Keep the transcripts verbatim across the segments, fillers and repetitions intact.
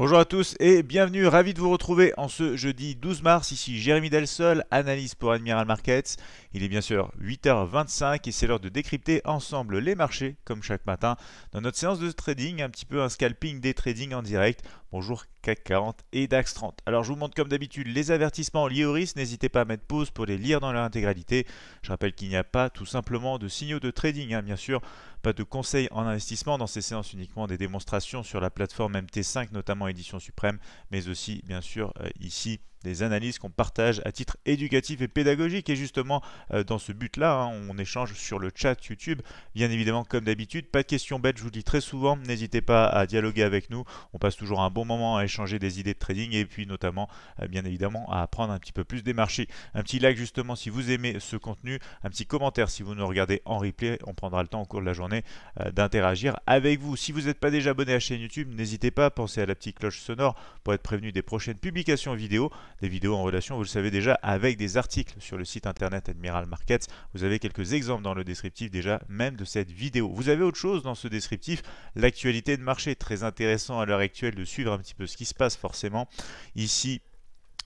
Bonjour à tous et bienvenue, ravi de vous retrouver en ce jeudi douze mars, ici Jérémy Delsol, analyse pour Admiral Markets. Il est bien sûr huit heures vingt-cinq et c'est l'heure de décrypter ensemble les marchés, comme chaque matin, dans notre séance de trading, un petit peu un scalping des trading en direct. Bonjour CAC quarante et DAX trente. Alors je vous montre comme d'habitude les avertissements liés au risque, n'hésitez pas à mettre pause pour les lire dans leur intégralité. Je rappelle qu'il n'y a pas tout simplement de signaux de trading, hein, bien sûr, pas de conseils en investissement dans ces séances, uniquement des démonstrations sur la plateforme M T cinq, notamment Édition Suprême, mais aussi bien sûr euh, ici des analyses qu'on partage à titre éducatif et pédagogique. Et justement, euh, dans ce but-là, hein, on échange sur le chat YouTube. Bien évidemment, comme d'habitude, pas de questions bêtes, je vous le dis très souvent. N'hésitez pas à dialoguer avec nous. On passe toujours un bon moment à échanger des idées de trading et puis notamment, euh, bien évidemment, à apprendre un petit peu plus des marchés. Un petit like justement si vous aimez ce contenu. Un petit commentaire si vous nous regardez en replay. On prendra le temps au cours de la journée euh, d'interagir avec vous. Si vous n'êtes pas déjà abonné à la chaîne YouTube, n'hésitez pas à penser à la petite cloche sonore pour être prévenu des prochaines publications vidéo. Des vidéos en relation, vous le savez déjà, avec des articles sur le site internet Admiral Markets. Vous avez quelques exemples dans le descriptif déjà, même de cette vidéo. Vous avez autre chose dans ce descriptif, l'actualité de marché. Très intéressant à l'heure actuelle de suivre un petit peu ce qui se passe forcément ici.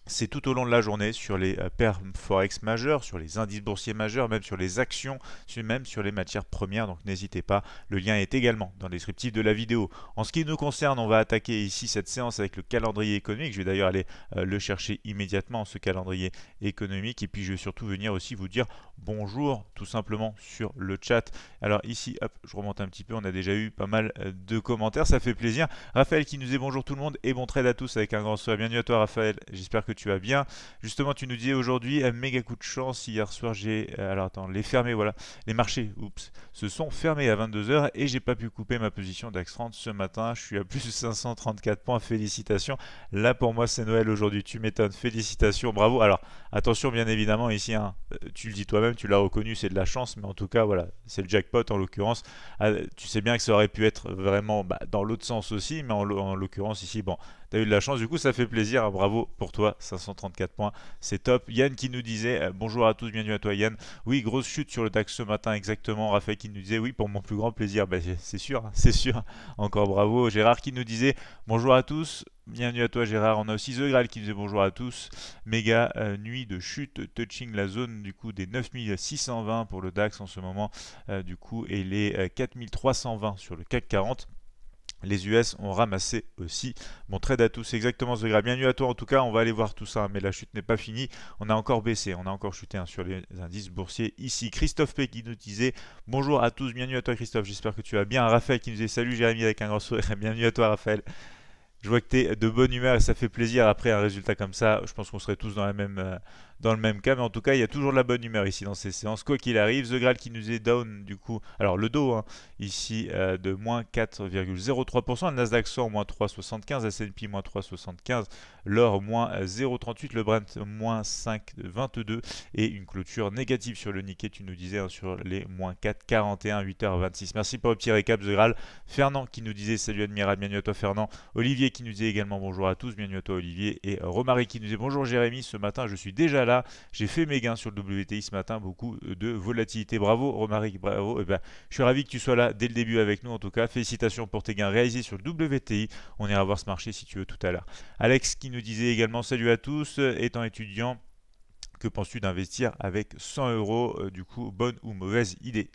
C'est tout au long de la journée sur les paires forex majeurs, sur les indices boursiers majeurs, même sur les actions, même sur les matières premières. Donc n'hésitez pas, le lien est également dans le descriptif de la vidéo. En ce qui nous concerne, on va attaquer ici cette séance avec le calendrier économique. Je vais d'ailleurs aller le chercher immédiatement, ce calendrier économique. Et puis je vais surtout venir aussi vous dire bonjour tout simplement sur le chat. Alors ici, hop, je remonte un petit peu, on a déjà eu pas mal de commentaires, ça fait plaisir. Raphaël qui nous dit bonjour tout le monde et bon trade à tous avec un grand sourire. Bienvenue à toi Raphaël, j'espère que tu vas bien. Justement, tu nous disais aujourd'hui un méga coup de chance. Hier soir, j'ai alors attends, les fermés, voilà, les marchés oups, se sont fermés à vingt-deux heures et j'ai pas pu couper ma position DAX trente ce matin. Je suis à plus cinq cent trente-quatre points. Félicitations. Là, pour moi, c'est Noël aujourd'hui. Tu m'étonnes. Félicitations. Bravo. Alors, attention, bien évidemment, ici, hein, tu le dis toi-même, tu l'as reconnu, c'est de la chance, mais en tout cas, voilà, c'est le jackpot en l'occurrence. Ah, tu sais bien que ça aurait pu être vraiment bah, dans l'autre sens aussi, mais en, en l'occurrence, ici, bon. T'as eu de la chance, du coup ça fait plaisir, bravo pour toi, cinq cent trente-quatre points, c'est top. Yann qui nous disait, euh, bonjour à tous, bienvenue à toi Yann. Oui, grosse chute sur le DAX ce matin, exactement. Raphaël qui nous disait, oui, pour mon plus grand plaisir, bah, c'est sûr, c'est sûr, encore bravo. Gérard qui nous disait, bonjour à tous. Bienvenue à toi Gérard, on a aussi The Graal qui disait bonjour à tous, méga euh, nuit de chute, touching la zone du coup des neuf mille six cent vingt pour le DAX en ce moment, euh, du coup, et les euh, quatre mille trois cent vingt sur le CAC quarante. Les U S ont ramassé aussi. Bon trade à tous, exactement ce gras. Bienvenue à toi en tout cas, on va aller voir tout ça, mais la chute n'est pas finie. On a encore baissé, on a encore chuté hein, sur les indices boursiers ici. Christophe P qui nous disait bonjour à tous, bienvenue à toi Christophe, j'espère que tu vas bien. Raphaël qui nous disait salut Jérémy avec un grand sourire, bienvenue à toi Raphaël. Je vois que tu es de bonne humeur et ça fait plaisir après un résultat comme ça. Je pense qu'on serait tous dans, la même, euh, dans le même cas. Mais en tout cas, il y a toujours de la bonne humeur ici dans ces séances. Quoi qu'il arrive, The Graal qui nous est down du coup. Alors le Dow hein, ici euh, de moins quatre virgule zéro trois pour cent. Le Nasdaq cent moins trois virgule soixante-quinze. S and P moins trois virgule soixante-quinze. L'or moins zéro virgule trente-huit. Le Brent moins cinq virgule vingt-deux. Et une clôture négative sur le Nikkei, tu nous disais, hein, sur les moins quatre virgule quarante et un, huit heures vingt-six. Merci pour le petit récap, The Graal. Fernand qui nous disait salut Admiral, bienvenue à toi Fernand. Olivier qui nous dit également bonjour à tous, bienvenue à toi Olivier, et Romaric qui nous dit bonjour Jérémy, ce matin je suis déjà là, j'ai fait mes gains sur le W T I ce matin, beaucoup de volatilité, bravo Romaric, bravo, et ben, je suis ravi que tu sois là dès le début avec nous en tout cas, félicitations pour tes gains réalisés sur le W T I, on ira voir ce marché si tu veux tout à l'heure. Alex qui nous disait également salut à tous, étant étudiant, que penses-tu d'investir avec cent euros, du coup bonne ou mauvaise idée?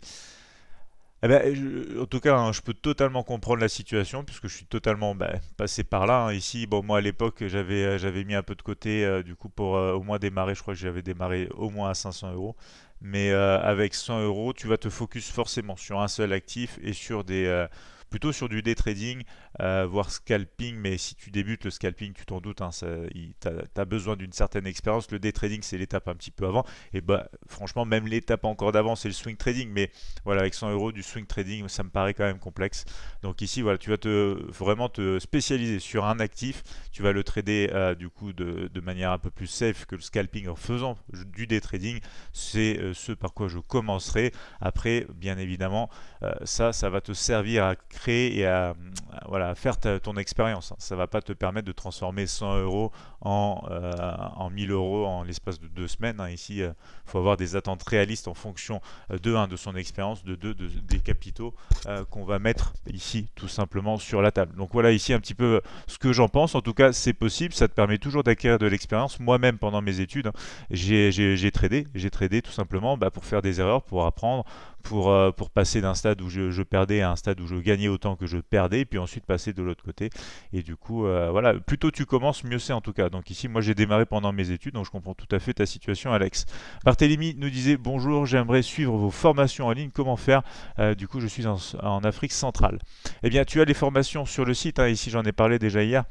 Eh ben, je, en tout cas, hein, je peux totalement comprendre la situation puisque je suis totalement ben, passé par là. Hein. Ici, bon, moi à l'époque, j'avais j'avais mis un peu de côté euh, du coup pour euh, au moins démarrer. Je crois que j'avais démarré au moins à cinq cents euros. Mais euh, avec cent euros, tu vas te focus forcément sur un seul actif et sur des euh, plutôt sur du day trading, euh, voire scalping. Mais si tu débutes le scalping, tu t'en doutes, hein, tu as, as besoin d'une certaine expérience. Le day trading, c'est l'étape un petit peu avant. Et bah, franchement, même l'étape encore d'avant, c'est le swing trading. Mais voilà, avec cent euros du swing trading, ça me paraît quand même complexe. Donc ici, voilà, tu vas te, vraiment te spécialiser sur un actif. Tu vas le trader euh, du coup de, de manière un peu plus safe que le scalping en faisant du day trading. C'est euh, ce par quoi je commencerai. Après, bien évidemment, euh, ça, ça va te servir à créer créer et à, à voilà, faire ta, ton expérience. Ça ne va pas te permettre de transformer cent euros en, euh, en mille euros en l'espace de deux semaines. Hein. Ici, il euh, faut avoir des attentes réalistes en fonction de un, de son expérience, de deux, de, des capitaux euh, qu'on va mettre ici tout simplement sur la table. Donc voilà ici un petit peu ce que j'en pense. En tout cas, c'est possible. Ça te permet toujours d'acquérir de l'expérience. Moi-même, pendant mes études, hein, j'ai tradé. J'ai tradé tout simplement bah, pour faire des erreurs, pour apprendre, pour, euh, pour passer d'un stade où je, je perdais à un stade où je gagnais autant que je perdais, et puis ensuite passer de l'autre côté. Et du coup, euh, voilà, plus tôt tu commences, mieux c'est en tout cas. Donc ici, moi j'ai démarré pendant mes études, donc je comprends tout à fait ta situation, Alex. Barthélémy nous disait, bonjour, j'aimerais suivre vos formations en ligne, comment faire euh, du coup, je suis en, en Afrique centrale. Eh bien, tu as les formations sur le site, hein, ici j'en ai parlé déjà hier.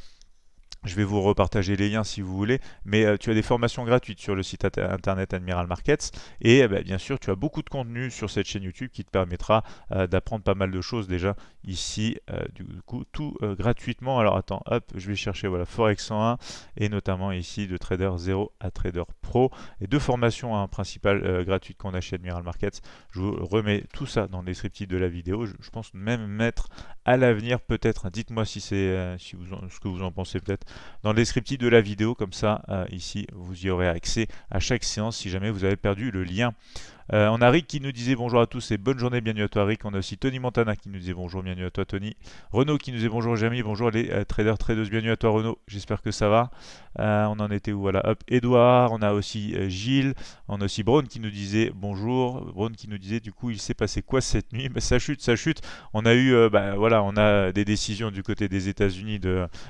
Je vais vous repartager les liens si vous voulez, mais euh, tu as des formations gratuites sur le site internet Admiral Markets et euh, bah, bien sûr tu as beaucoup de contenu sur cette chaîne YouTube qui te permettra euh, d'apprendre pas mal de choses déjà ici, euh, du coup tout euh, gratuitement. Alors attends, hop, je vais chercher voilà Forex cent un et notamment ici de Trader zéro à Trader Pro et deux formations hein, principales euh, gratuites qu'on a chez Admiral Markets. Je vous remets tout ça dans le descriptif de la vidéo. Je, je pense même mettre à l'avenir peut-être, dites-moi si c'est euh, si vous en, ce que vous en pensez peut-être dans le descriptif de la vidéo, comme ça euh, ici vous y aurez accès à chaque séance si jamais vous avez perdu le lien. Euh, on a Rick qui nous disait bonjour à tous et bonne journée, bienvenue à toi Rick. On a aussi Tony Montana qui nous disait bonjour, bienvenue à toi Tony. Renaud qui nous disait bonjour Jérémy, bonjour les euh, traders, tradeuses, bienvenue à toi Renaud, j'espère que ça va. Euh, on en était où? Voilà, hop, Edouard, on a aussi euh, Gilles, on a aussi Braun qui nous disait bonjour. Braun qui nous disait du coup il s'est passé quoi cette nuit? Bah, ça chute, ça chute. On a eu, euh, bah, voilà, on a des décisions du côté des États-Unis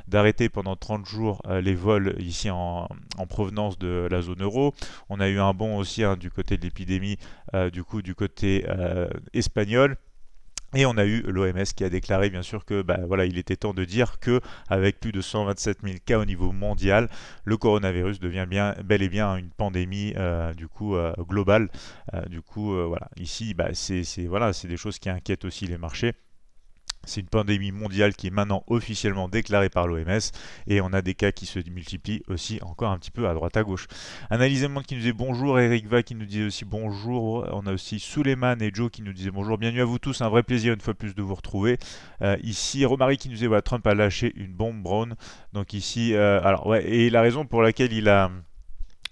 d'arrêter pendant trente jours euh, les vols ici en, en provenance de la zone euro. On a eu un bond aussi hein, du côté de l'épidémie. Euh, du coup du côté euh, espagnol. Et on a eu l'O M S qui a déclaré bien sûr que bah, voilà, il était temps de dire que avec plus de cent vingt-sept mille cas au niveau mondial, le coronavirus devient bien, bel et bien une pandémie euh, du coup euh, globale. Euh, du coup euh, voilà, ici bah, c'est voilà, c'est des choses qui inquiètent aussi les marchés. C'est une pandémie mondiale qui est maintenant officiellement déclarée par l'O M S et on a des cas qui se multiplient aussi encore un petit peu à droite à gauche. Analysez-moi qui nous dit bonjour, Eric Va qui nous dit aussi bonjour, on a aussi Souleymane et Joe qui nous disaient bonjour, bienvenue à vous tous, un vrai plaisir une fois plus de vous retrouver. Euh, ici, Romary qui nous disait voilà, Trump a lâché une bombe Brown, donc ici, euh, alors ouais, et la raison pour laquelle il a...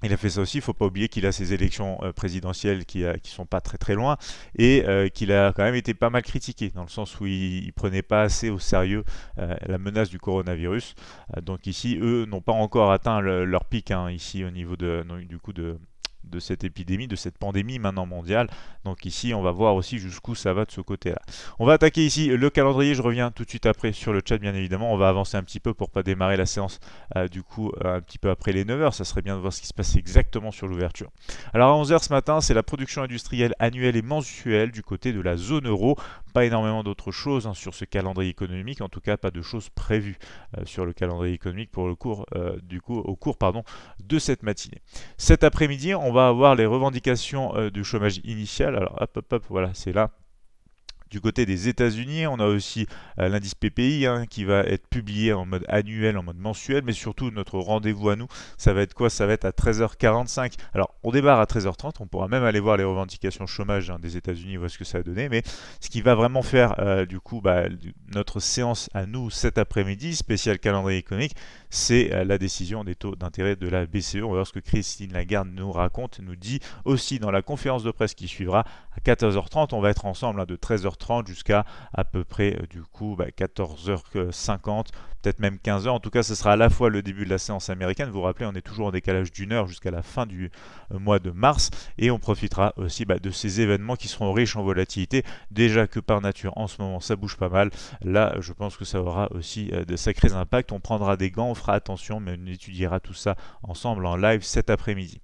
Il a fait ça aussi, il ne faut pas oublier qu'il a ses élections présidentielles qui ne sont pas très très loin et euh, qu'il a quand même été pas mal critiqué dans le sens où il ne prenait pas assez au sérieux euh, la menace du coronavirus. Euh, donc ici, eux n'ont pas encore atteint le, leur pic hein, ici au niveau de, du coup de... de cette épidémie, de cette pandémie maintenant mondiale. Donc ici, on va voir aussi jusqu'où ça va de ce côté-là. On va attaquer ici le calendrier. Je reviens tout de suite après sur le chat, bien évidemment. On va avancer un petit peu pour pas démarrer la séance euh, du coup euh, un petit peu après les neuf heures. Ça serait bien de voir ce qui se passe exactement sur l'ouverture. Alors à onze heures ce matin, c'est la production industrielle annuelle et mensuelle du côté de la zone euro. Pas énormément d'autres choses hein, sur ce calendrier économique. En tout cas, pas de choses prévues euh, sur le calendrier économique pour le cours euh, du coup au cours pardon de cette matinée. Cet après-midi, on va avoir les revendications euh, du chômage initial. Alors hop hop hop, voilà, c'est là. Du côté des États-Unis, on a aussi euh, l'indice P P I hein, qui va être publié en mode annuel, en mode mensuel, mais surtout notre rendez-vous à nous, ça va être quoi? Ça va être à treize heures quarante-cinq. Alors, on démarre à treize heures trente, on pourra même aller voir les revendications chômage hein, des États-Unis, voir ce que ça a donné, mais ce qui va vraiment faire euh, du coup bah, notre séance à nous cet après-midi, spécial calendrier économique, c'est euh, la décision des taux d'intérêt de la B C E. On va voir ce que Christine Lagarde nous raconte, nous dit aussi dans la conférence de presse qui suivra à quatorze heures trente. On va être ensemble hein, de treize heures trente jusqu'à à peu près euh, du coup bah, quatorze heures cinquante, peut-être même quinze heures. En tout cas, ce sera à la fois le début de la séance américaine. Vous vous rappelez, on est toujours en décalage d'une heure jusqu'à la fin du euh, mois de mars et on profitera aussi bah, de ces événements qui seront riches en volatilité. Déjà que par nature, en ce moment, ça bouge pas mal. Là, je pense que ça aura aussi euh, de sacrés impacts. On prendra des gants, on fera attention, mais on étudiera tout ça ensemble en live cet après-midi.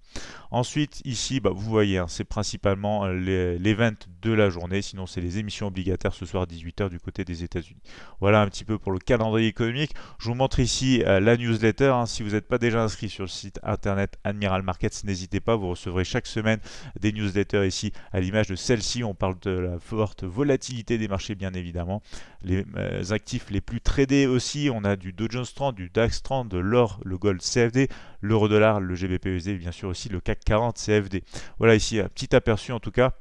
Ensuite, ici, bah, vous voyez, hein, c'est principalement l'event de la journée, sinon c'est les émissions obligataires ce soir dix-huit heures du côté des États-Unis. Voilà un petit peu pour le calendrier économique. Je vous montre ici euh, la newsletter. Hein. Si vous n'êtes pas déjà inscrit sur le site internet Admiral Markets, n'hésitez pas, vous recevrez chaque semaine des newsletters ici à l'image de celle-ci. On parle de la forte volatilité des marchés, bien évidemment. Les euh, actifs les plus tradés aussi, on a du Dow Jones trente, du DAX trente, de l'or, le gold C F D, l'euro-dollar, le G B P U S D, bien sûr aussi le C A C quarante C F D. Voilà ici un petit aperçu en tout cas.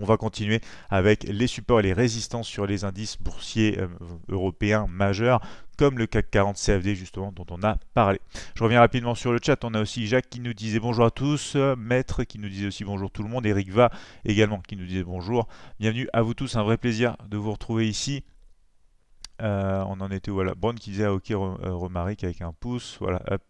On va continuer avec les supports et les résistances sur les indices boursiers européens majeurs, comme le CAC quarante C F D justement dont on a parlé. Je reviens rapidement sur le chat, on a aussi Jacques qui nous disait bonjour à tous, Maître qui nous disait aussi bonjour tout le monde, Eric Va également qui nous disait bonjour, bienvenue à vous tous, un vrai plaisir de vous retrouver ici. Euh, on en était où, voilà, Brand qui disait ah, ok Romaric avec un pouce, voilà, hop.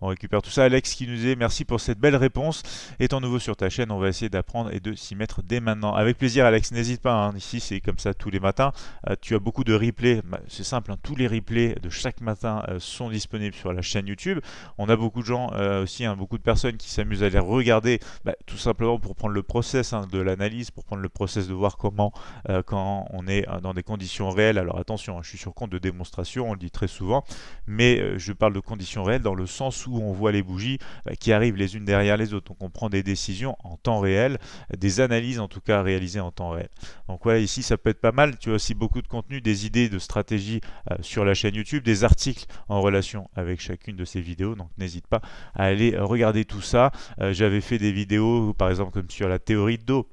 On récupère tout ça. Alex qui nous disait merci pour cette belle réponse. Étant nouveau sur ta chaîne, on va essayer d'apprendre et de s'y mettre dès maintenant. Avec plaisir Alex, n'hésite pas. Hein. Ici c'est comme ça tous les matins. Euh, tu as beaucoup de replays. Bah, c'est simple, hein. Tous les replays de chaque matin euh, sont disponibles sur la chaîne YouTube. On a beaucoup de gens euh, aussi, hein, beaucoup de personnes qui s'amusent à les regarder bah, tout simplement pour prendre le process hein, de l'analyse, pour prendre le process de voir comment euh, quand on est dans des conditions réelles. Alors attention, hein, je suis sur compte de démonstration, on le dit très souvent, mais euh, je parle de conditions réelles dans le sens où où on voit les bougies qui arrivent les unes derrière les autres. Donc on prend des décisions en temps réel, des analyses en tout cas réalisées en temps réel. Donc voilà, ici ça peut être pas mal. Tu as aussi beaucoup de contenu, des idées de stratégie sur la chaîne YouTube, des articles en relation avec chacune de ces vidéos. Donc n'hésite pas à aller regarder tout ça. J'avais fait des vidéos par exemple comme sur la théorie de Dow,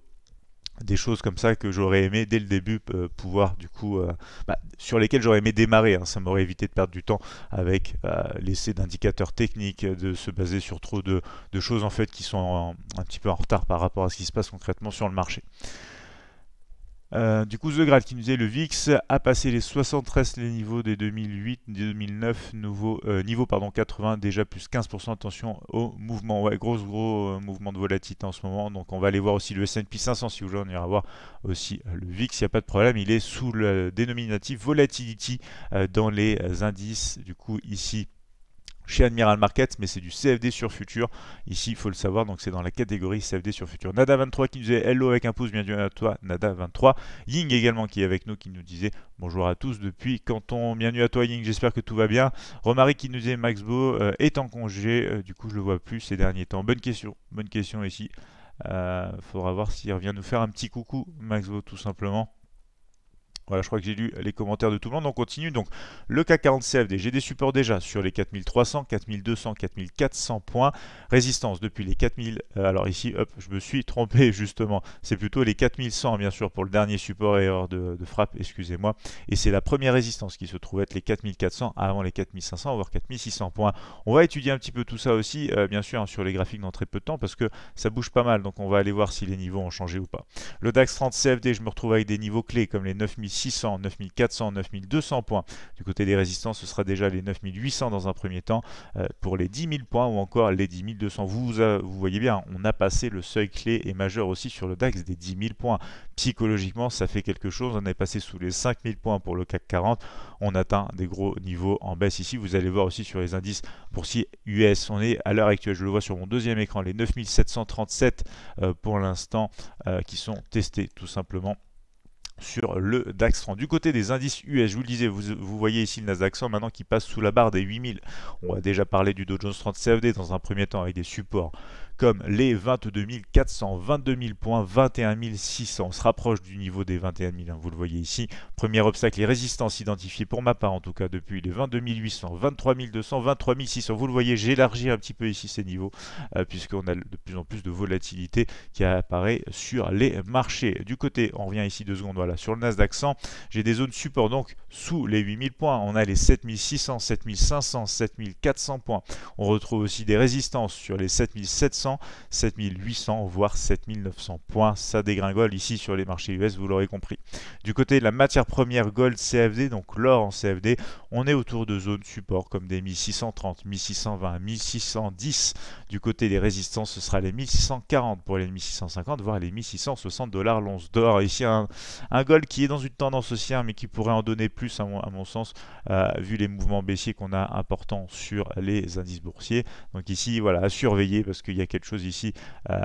des choses comme ça que j'aurais aimé dès le début euh, pouvoir du coup euh, bah, sur lesquelles j'aurais aimé démarrer hein. Ça m'aurait évité de perdre du temps avec euh, l'essai d'indicateurs techniques, de se baser sur trop de, de choses en fait qui sont en, un petit peu en retard par rapport à ce qui se passe concrètement sur le marché. Euh, du coup, The Graal qui nous disait le V I X a passé les soixante-treize, les niveaux des deux mille huit deux mille neuf, nouveau euh, niveau pardon quatre-vingts, déjà plus quinze pour cent. Attention au mouvement, ouais, gros gros euh, mouvement de volatilité en ce moment. Donc on va aller voir aussi le S and P cinq cents si aujourd'hui on ira voir aussi le V I X. Il n'y a pas de problème, il est sous le dénominatif volatility euh, dans les indices. Du coup ici chez Admiral Markets, mais c'est du C F D sur futur. Ici, il faut le savoir, donc c'est dans la catégorie C F D sur futur. Nada vingt-trois qui nous disait hello avec un pouce, bienvenue à toi, Nada vingt-trois. Ying également qui est avec nous, qui nous disait bonjour à tous depuis Canton. Bienvenue à toi Ying, j'espère que tout va bien. Romaric qui nous disait Max Beau euh, est en congé, euh, du coup je le vois plus ces derniers temps. Bonne question, bonne question ici. Euh, faudra voir s'il revient nous faire un petit coucou, Max Beau tout simplement. Voilà, je crois que j'ai lu les commentaires de tout le monde, on continue. Donc le CAC quarante C F D, j'ai des supports déjà sur les quatre mille trois cents, quatre mille deux cents, quatre mille quatre cents points. Résistance depuis les quatre mille, euh, alors ici, hop, je me suis trompé justement. C'est plutôt les quatre mille cent bien sûr pour le dernier support et hors de, de frappe, excusez-moi. Et c'est la première résistance qui se trouve être les quatre mille quatre cents avant les quatre mille cinq cents, voire quatre mille six cents points. On va étudier un petit peu tout ça aussi, euh, bien sûr, hein, sur les graphiques dans très peu de temps parce que ça bouge pas mal. Donc on va aller voir si les niveaux ont changé ou pas. Le DAX trente C F D, je me retrouve avec des niveaux clés comme les neuf mille six cents, neuf mille quatre cents, neuf mille deux cents points. Du côté des résistances, ce sera déjà les neuf mille huit cents dans un premier temps euh, pour les dix mille points ou encore les dix mille deux cents. Vous, vous, a, vous voyez bien, on a passé le seuil clé et majeur aussi sur le DAX des dix mille points. Psychologiquement, ça fait quelque chose. On est passé sous les cinq mille points pour le CAC quarante. On atteint des gros niveaux en baisse ici. Vous allez voir aussi sur les indices boursiers U S. On est à l'heure actuelle, je le vois sur mon deuxième écran, les neuf mille sept cent trente-sept euh, pour l'instant euh, qui sont testés tout simplement sur le DAX trente. Du côté des indices U S, je vous le disais, vous, vous voyez ici le Nasdaq cent maintenant qui passe sous la barre des huit mille. On a déjà parlé du Dow Jones trente C F D dans un premier temps avec des supports comme les vingt-deux mille quatre cents, vingt-deux mille points, vingt et un mille six cents. On se rapproche du niveau des vingt et un mille, hein, vous le voyez ici. Premier obstacle, les résistances identifiées pour ma part en tout cas depuis les vingt-deux mille huit cents, vingt-trois mille deux cents, vingt-trois mille six cents. Vous le voyez, j'élargis un petit peu ici ces niveaux euh, puisqu'on a de plus en plus de volatilité qui apparaît sur les marchés. Du côté, on revient ici deux secondes, voilà, sur le Nasdaq cent, j'ai des zones support donc sous les huit mille points. On a les sept mille six cents, sept mille cinq cents, sept mille quatre cents points. On retrouve aussi des résistances sur les sept mille sept cents, sept mille huit cents voire sept mille neuf cents points. Ça dégringole ici sur les marchés U S, vous l'aurez compris. Du côté de la matière première gold C F D, donc l'or en C F D, on est autour de zones support comme des mille six cent trente, mille six cent vingt, mille six cent dix. Du côté des résistances, ce sera les mille six cent quarante pour les mille six cent cinquante voire les mille six cent soixante dollars l'once d'or. Ici un, un gold qui est dans une tendance haussière mais qui pourrait en donner plus à mon, à mon sens euh, vu les mouvements baissiers qu'on a importants sur les indices boursiers. Donc ici voilà, à surveiller parce qu'il y a quelque chose ici euh,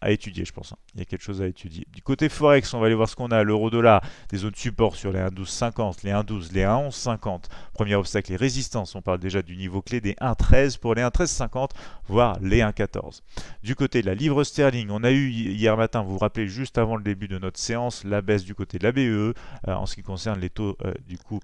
à étudier, je pense. Il y a quelque chose à étudier. Du côté Forex, on va aller voir ce qu'on a. L'euro dollar, des zones support sur les un virgule douze cinquante, les un virgule douze, les un virgule onze cinquante. Premier obstacle, les résistances. On parle déjà du niveau clé des un virgule treize pour les un virgule treize cinquante, voire les un virgule quatorze. Du côté de la livre sterling, on a eu hier matin, vous vous rappelez, juste avant le début de notre séance, la baisse du côté de la B E E euh, en ce qui concerne les taux euh, du coup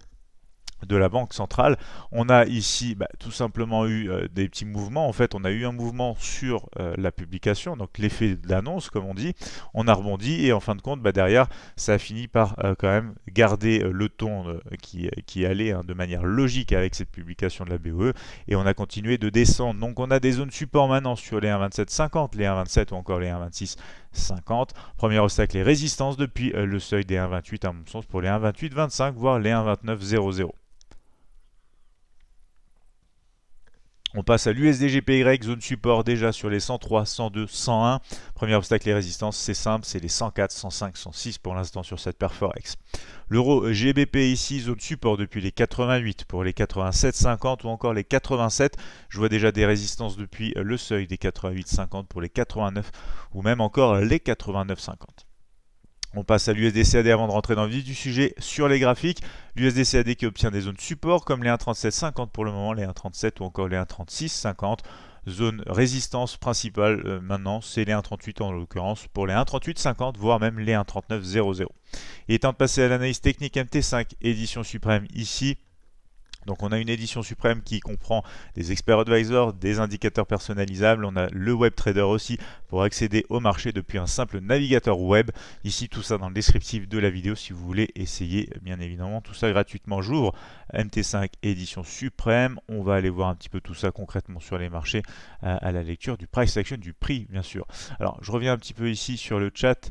de la banque centrale. On a ici bah, tout simplement eu euh, des petits mouvements. En fait, on a eu un mouvement sur euh, la publication, donc l'effet de l'annonce, comme on dit. On a rebondi et en fin de compte, bah, derrière, ça a fini par euh, quand même garder euh, le ton euh, qui, qui allait hein, de manière logique avec cette publication de la B O E. Et on a continué de descendre. Donc, on a des zones support maintenant sur les un virgule vingt-sept cinquante, les un virgule vingt-sept ou encore les un virgule vingt-six cinquante. Premier obstacle, les résistances depuis euh, le seuil des un virgule vingt-huit, à mon sens, pour les un virgule vingt-huit vingt-cinq, voire les un virgule vingt-neuf zéro zéro. On passe à l'U S D J P Y, zone support déjà sur les cent trois, cent deux, cent un. Premier obstacle, les résistances, c'est simple, c'est les cent quatre, cent cinq, cent six pour l'instant sur cette paire Forex. L'euro G B P ici, zone support depuis les quatre-vingt-huit pour les quatre-vingt-sept cinquante ou encore les quatre-vingt-sept. Je vois déjà des résistances depuis le seuil des quatre-vingt-huit cinquante pour les quatre-vingt-neuf ou même encore les quatre-vingt-neuf cinquante. On passe à l'U S D C A D avant de rentrer dans le vif du sujet sur les graphiques. L'U S D C A D qui obtient des zones support comme les un virgule trente-sept cinquante pour le moment, les un virgule trente-sept ou encore les un virgule trente-six cinquante. Zone résistance principale euh, maintenant, c'est les un virgule trente-huit en l'occurrence pour les un virgule trente-huit cinquante, voire même les un virgule trente-neuf zéro zéro. Il est temps de passer à l'analyse technique M T cinq, édition suprême ici. Donc on a une édition suprême qui comprend des experts advisors, des indicateurs personnalisables, on a le web trader aussi pour accéder au marché depuis un simple navigateur web. Ici tout ça dans le descriptif de la vidéo si vous voulez essayer bien évidemment tout ça gratuitement. J'ouvre M T cinq édition suprême, on va aller voir un petit peu tout ça concrètement sur les marchés euh, à la lecture du price action, du prix bien sûr. Alors je reviens un petit peu ici sur le chat.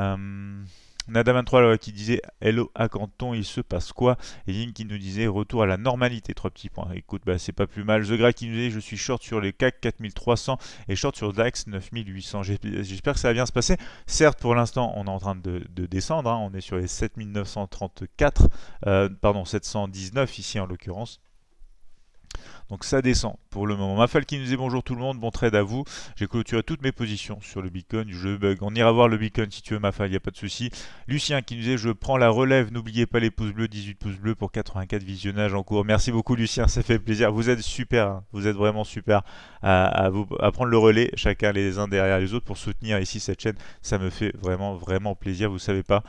Euh... Nada vingt-trois qui disait hello à Canton, il se passe quoi? Et Ying qui nous disait retour à la normalité, trois petits points. Écoute, bah, c'est pas plus mal. The Grey qui nous disait je suis short sur les C A C quatre mille trois cents et short sur DAX neuf mille huit cents. J'espère que ça va bien se passer. Certes, pour l'instant, on est en train de, de descendre. Hein. On est sur les sept mille neuf cent trente-quatre, euh, pardon, sept cent dix-neuf ici en l'occurrence. Donc ça descend pour le moment. Mafal qui nous dit bonjour tout le monde, bon trade à vous. J'ai clôturé toutes mes positions sur le Bitcoin, je bug. On ira voir le Bitcoin si tu veux Mafal, il n'y a pas de souci. Lucien qui nous dit je prends la relève, n'oubliez pas les pouces bleus, dix-huit pouces bleus pour quatre-vingt-quatre visionnages en cours. Merci beaucoup Lucien, ça fait plaisir. Vous êtes super, hein. Vous êtes vraiment super à, à, vous, à prendre le relais chacun les uns derrière les autres pour soutenir ici cette chaîne. Ça me fait vraiment vraiment plaisir, vous savez pas.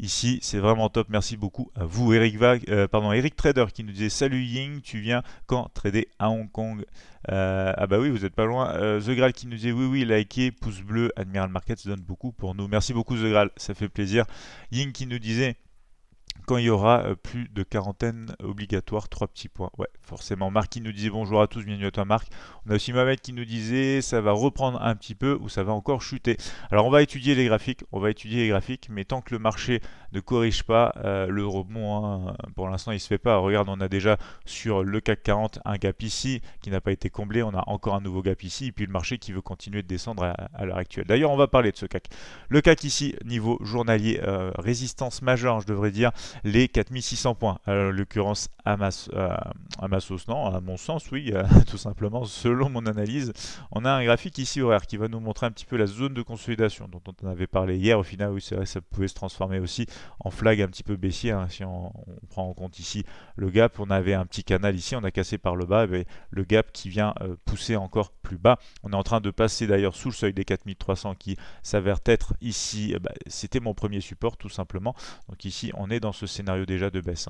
Ici, c'est vraiment top. Merci beaucoup à vous, Eric, Vague, euh, pardon, Eric Trader qui nous disait salut Ying, tu viens quand trader à Hong Kong? Euh, ah bah oui, vous n'êtes pas loin. Euh, The Graal qui nous disait oui, oui, likez, pouce bleu, Admiral Markets donne beaucoup pour nous. Merci beaucoup The Graal, ça fait plaisir. Ying qui nous disait quand il y aura plus de quarantaine obligatoire, trois petits points. Ouais, forcément. Marc qui nous disait bonjour à tous, bienvenue à toi Marc. On a aussi Mohamed qui nous disait ça va reprendre un petit peu ou ça va encore chuter. Alors on va étudier les graphiques, on va étudier les graphiques, mais tant que le marché ne corrige pas, euh, le rebond, hein, pour l'instant il se fait pas. Regarde, on a déjà sur le C A C quarante un gap ici qui n'a pas été comblé, on a encore un nouveau gap ici, et puis le marché qui veut continuer de descendre à, à l'heure actuelle. D'ailleurs on va parler de ce C A C. Le C A C ici, niveau journalier, euh, résistance majeure, je devrais dire, les quatre mille six cents points, en l'occurrence à, euh, à ma sauce, non, à mon sens, oui, euh, tout simplement, selon mon analyse. On a un graphique ici horaire qui va nous montrer un petit peu la zone de consolidation dont on avait parlé hier. Au final, oui, c'est vrai, ça pouvait se transformer aussi en flag un petit peu baissier, hein, si on, on prend en compte ici le gap. On avait un petit canal ici, on a cassé par le bas, et le gap qui vient euh, pousser encore plus bas. On est en train de passer d'ailleurs sous le seuil des quatre mille trois cents qui s'avère être ici, bah, c'était mon premier support tout simplement. Donc ici, on est dans ce scénario déjà de baisse.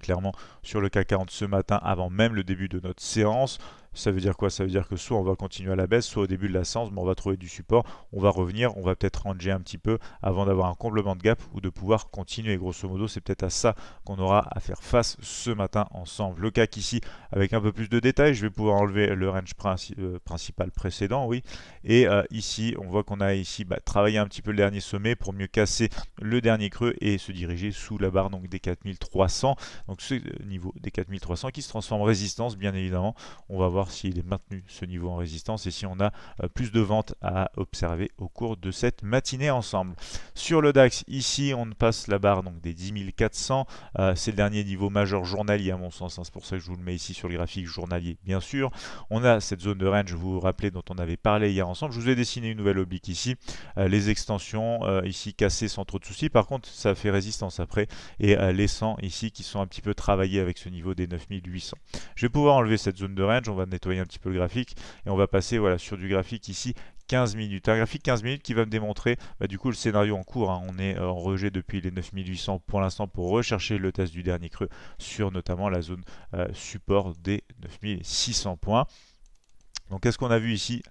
Clairement, sur le C A C quarante ce matin, avant même le début de notre séance, ça veut dire quoi? Ça veut dire que soit on va continuer à la baisse, soit au début de la séance, mais on va trouver du support, on va revenir, on va peut-être ranger un petit peu avant d'avoir un comblement de gap ou de pouvoir continuer. Grosso modo, c'est peut-être à ça qu'on aura à faire face ce matin ensemble. Le C A C ici, avec un peu plus de détails, je vais pouvoir enlever le range princi euh, principal précédent, oui. Et euh, ici, on voit qu'on a ici bah, travaillé un petit peu le dernier sommet pour mieux casser le dernier creux et se diriger sous la barre donc, des quatre mille trois cents. Donc ce niveau des quatre mille trois cents qui se transforme en résistance, bien évidemment. On va voir s'il est maintenu ce niveau en résistance et si on a euh, plus de ventes à observer au cours de cette matinée ensemble. Sur le DAX, ici on passe la barre donc des dix mille quatre cents, euh, c'est le dernier niveau majeur journalier à mon sens, hein, c'est pour ça que je vous le mets ici sur le graphique journalier bien sûr. On a cette zone de range, vous vous rappelez, dont on avait parlé hier ensemble. Je vous ai dessiné une nouvelle oblique ici, euh, les extensions euh, ici cassées sans trop de soucis, par contre ça fait résistance après, et euh, les cent ici qui sont un petit peu travaillés avec ce niveau des neuf mille huit cents. Je vais pouvoir enlever cette zone de range, on va nettoyer un petit peu le graphique et on va passer voilà sur du graphique ici quinze minutes. Un graphique quinze minutes qui va me démontrer bah, du coup le scénario en cours. Hein. On est en rejet depuis les neuf mille huit cents pour l'instant pour rechercher le test du dernier creux sur notamment la zone euh, support des neuf mille six cents points. Donc qu'est-ce qu'on a vu ici ?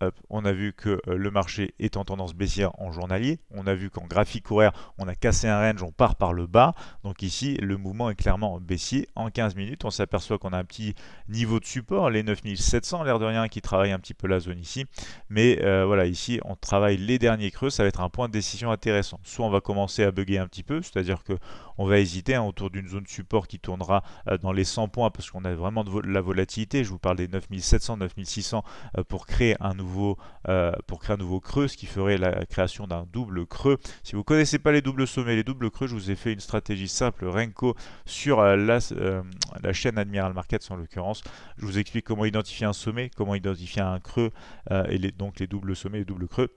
Hop, on a vu que le marché est en tendance baissière en journalier. On a vu qu'en graphique horaire, on a cassé un range, on part par le bas. Donc ici, le mouvement est clairement baissier. En quinze minutes, on s'aperçoit qu'on a un petit niveau de support, les neuf mille sept cents, l'air de rien, qui travaille un petit peu la zone ici. Mais euh, voilà, ici, on travaille les derniers creux. Ça va être un point de décision intéressant. Soit on va commencer à bugger un petit peu, c'est-à-dire qu'on va hésiter hein, autour d'une zone support qui tournera euh, dans les cent points parce qu'on a vraiment de la volatilité. Je vous parle des neuf mille sept cents, neuf mille six cents euh, pour créer un nouveau Euh, pour créer un nouveau creux, ce qui ferait la création d'un double creux. Si vous ne connaissez pas les doubles sommets, les doubles creux, je vous ai fait une stratégie simple, Renko, sur euh, la, euh, la chaîne Admiral Markets en l'occurrence. Je vous explique comment identifier un sommet, comment identifier un creux, euh, et les, donc les doubles sommets, les doubles creux.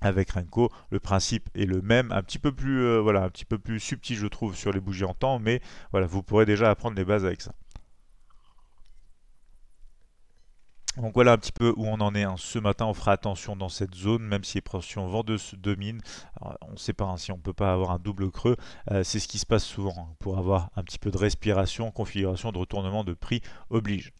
Avec Renko, le principe est le même, un petit peu plus, euh, voilà, un petit peu plus subtil je trouve sur les bougies en temps, mais voilà, vous pourrez déjà apprendre les bases avec ça. Donc voilà un petit peu où on en est hein. Ce matin, on fera attention dans cette zone, même si les pressions vendeuses dominent. Alors, on ne sait pas hein, si on ne peut pas avoir un double creux, euh, c'est ce qui se passe souvent, hein, pour avoir un petit peu de respiration, configuration de retournement de prix oblige.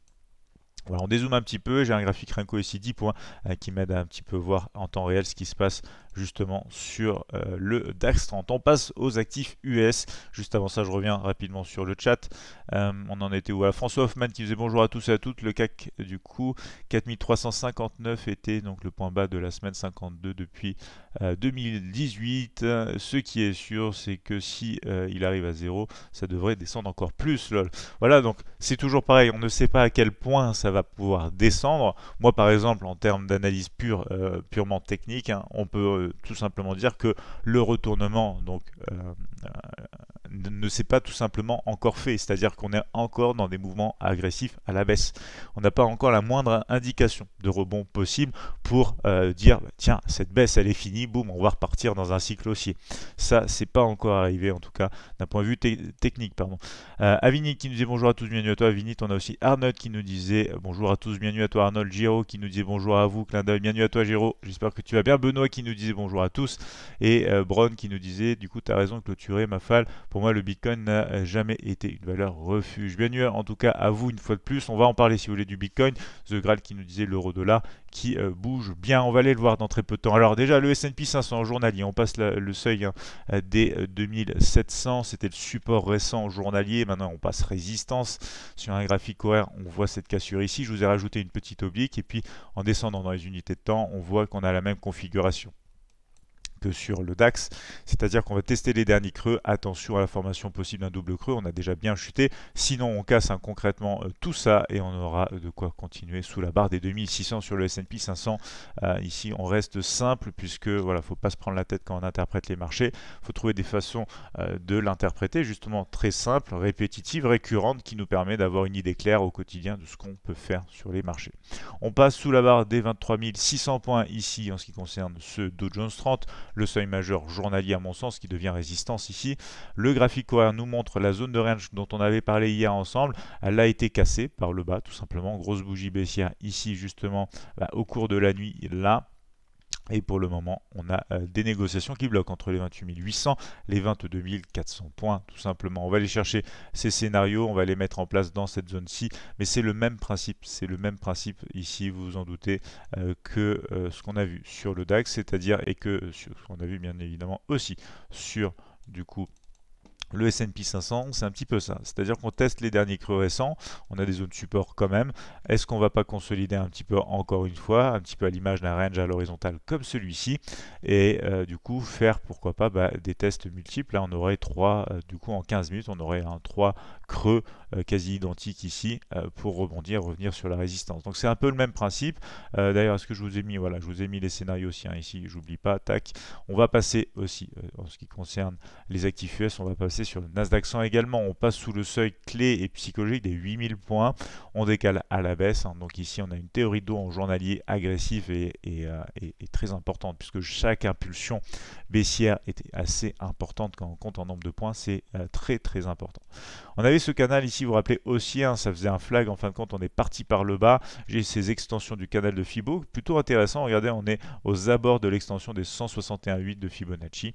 Voilà, on dézoome un petit peu, j'ai un graphique Renko ici dix points euh, qui m'aide à un petit peu voir en temps réel ce qui se passe justement sur euh, le DAX trente. On passe aux actifs U S. Juste avant ça, je reviens rapidement sur le chat. Euh, on en était où? À François Hoffman qui faisait bonjour à tous et à toutes. Le C A C du coup, quatre mille trois cent cinquante-neuf était donc le point bas de la semaine cinquante-deux depuis euh, deux mille dix-huit. Ce qui est sûr, c'est que si euh, il arrive à zéro, ça devrait descendre encore plus. Lol. Voilà, donc c'est toujours pareil. On ne sait pas à quel point ça va va pouvoir descendre. Moi par exemple en termes d'analyse pure euh, purement technique hein, on peut euh, tout simplement dire que le retournement donc euh, euh, ne s'est pas tout simplement encore fait, c'est à dire qu'on est encore dans des mouvements agressifs à la baisse. On n'a pas encore la moindre indication de rebond possible pour euh, dire bah, tiens cette baisse elle est finie, boum on va repartir dans un cycle haussier. Ça c'est pas encore arrivé en tout cas d'un point de vue te technique pardon. Euh, Avini qui nous dit bonjour à tous, bienvenue à toi Avini. On a aussi Arnold qui nous disait bonjour à tous, bienvenue à toi Arnold. Giro qui nous disait bonjour à vous, clin d'œil, bienvenue à toi Giro, j'espère que tu vas bien. Benoît qui nous disait bonjour à tous et euh, Bron qui nous disait du coup tu as raison clôturer ma falle, pour moi le Bitcoin n'a jamais été une valeur refuge. Bienvenue en tout cas à vous une fois de plus, on va en parler si vous voulez du Bitcoin. The Graal qui nous disait l'euro dollar qui euh, bouge bien, on va aller le voir dans très peu de temps. Alors déjà le S and P cinq cents journalier, on passe la, le seuil hein, des deux mille sept cents, c'était le support récent journalier, maintenant on passe résistance sur un graphique horaire, on voit cette cassure ici. Je vous ai rajouté une petite oblique et puis en descendant dans les unités de temps, on voit qu'on a la même configuration que sur le DAX, c'est-à-dire qu'on va tester les derniers creux, attention à la formation possible d'un double creux, on a déjà bien chuté, sinon on casse hein, concrètement euh, tout ça et on aura de quoi continuer sous la barre des deux mille six cents sur le S and P cinq cents. Euh, ici on reste simple puisque voilà, faut pas se prendre la tête quand on interprète les marchés, faut trouver des façons euh, de l'interpréter justement très simple, répétitive, récurrente qui nous permet d'avoir une idée claire au quotidien de ce qu'on peut faire sur les marchés. On passe sous la barre des vingt-trois mille six cents points ici en ce qui concerne ce Dow Jones trente. Le seuil majeur journalier à mon sens qui devient résistance ici. Le graphique horaire nous montre la zone de range dont on avait parlé hier ensemble. Elle a été cassée par le bas tout simplement. Grosse bougie baissière ici justement bah, au cours de la nuit là. Et pour le moment, on a euh, des négociations qui bloquent entre les vingt-huit mille huit cents et les vingt-deux mille quatre cents points, tout simplement. On va aller chercher ces scénarios, on va les mettre en place dans cette zone-ci, mais c'est le même principe, c'est le même principe ici, vous vous en doutez, euh, que euh, ce qu'on a vu sur le DAX, c'est-à-dire, et que euh, ce qu'on a vu bien évidemment aussi sur, du coup, le S and P cinq cents, c'est un petit peu ça, c'est-à-dire qu'on teste les derniers creux récents, on a des zones support quand même, est-ce qu'on va pas consolider un petit peu encore une fois, un petit peu à l'image d'un range à l'horizontale comme celui-ci, et euh, du coup faire pourquoi pas bah, des tests multiples, là on aurait trois, euh, du coup en quinze minutes on aurait un trois creux euh, quasi identique ici euh, pour rebondir, revenir sur la résistance, donc c'est un peu le même principe. euh, d'ailleurs est-ce que je vous ai mis, voilà je vous ai mis les scénarios aussi, hein, ici j'oublie pas, tac, on va passer aussi, euh, en ce qui concerne les actifs U S, on va passer c'est sur le Nasdaq cent également. On passe sous le seuil clé et psychologique des huit mille points. On décale à la baisse. Hein. Donc ici, on a une théorie d'eau en journalier agressive et, et, euh, et, et très importante, puisque chaque impulsion baissière était assez importante. Quand on compte en nombre de points, c'est euh, très très important. On avait ce canal ici, vous vous rappelez haussier, hein, ça faisait un flag. En fin de compte, on est parti par le bas. J'ai ces extensions du canal de Fibo, plutôt intéressant. Regardez, on est aux abords de l'extension des cent soixante et un virgule huit de Fibonacci.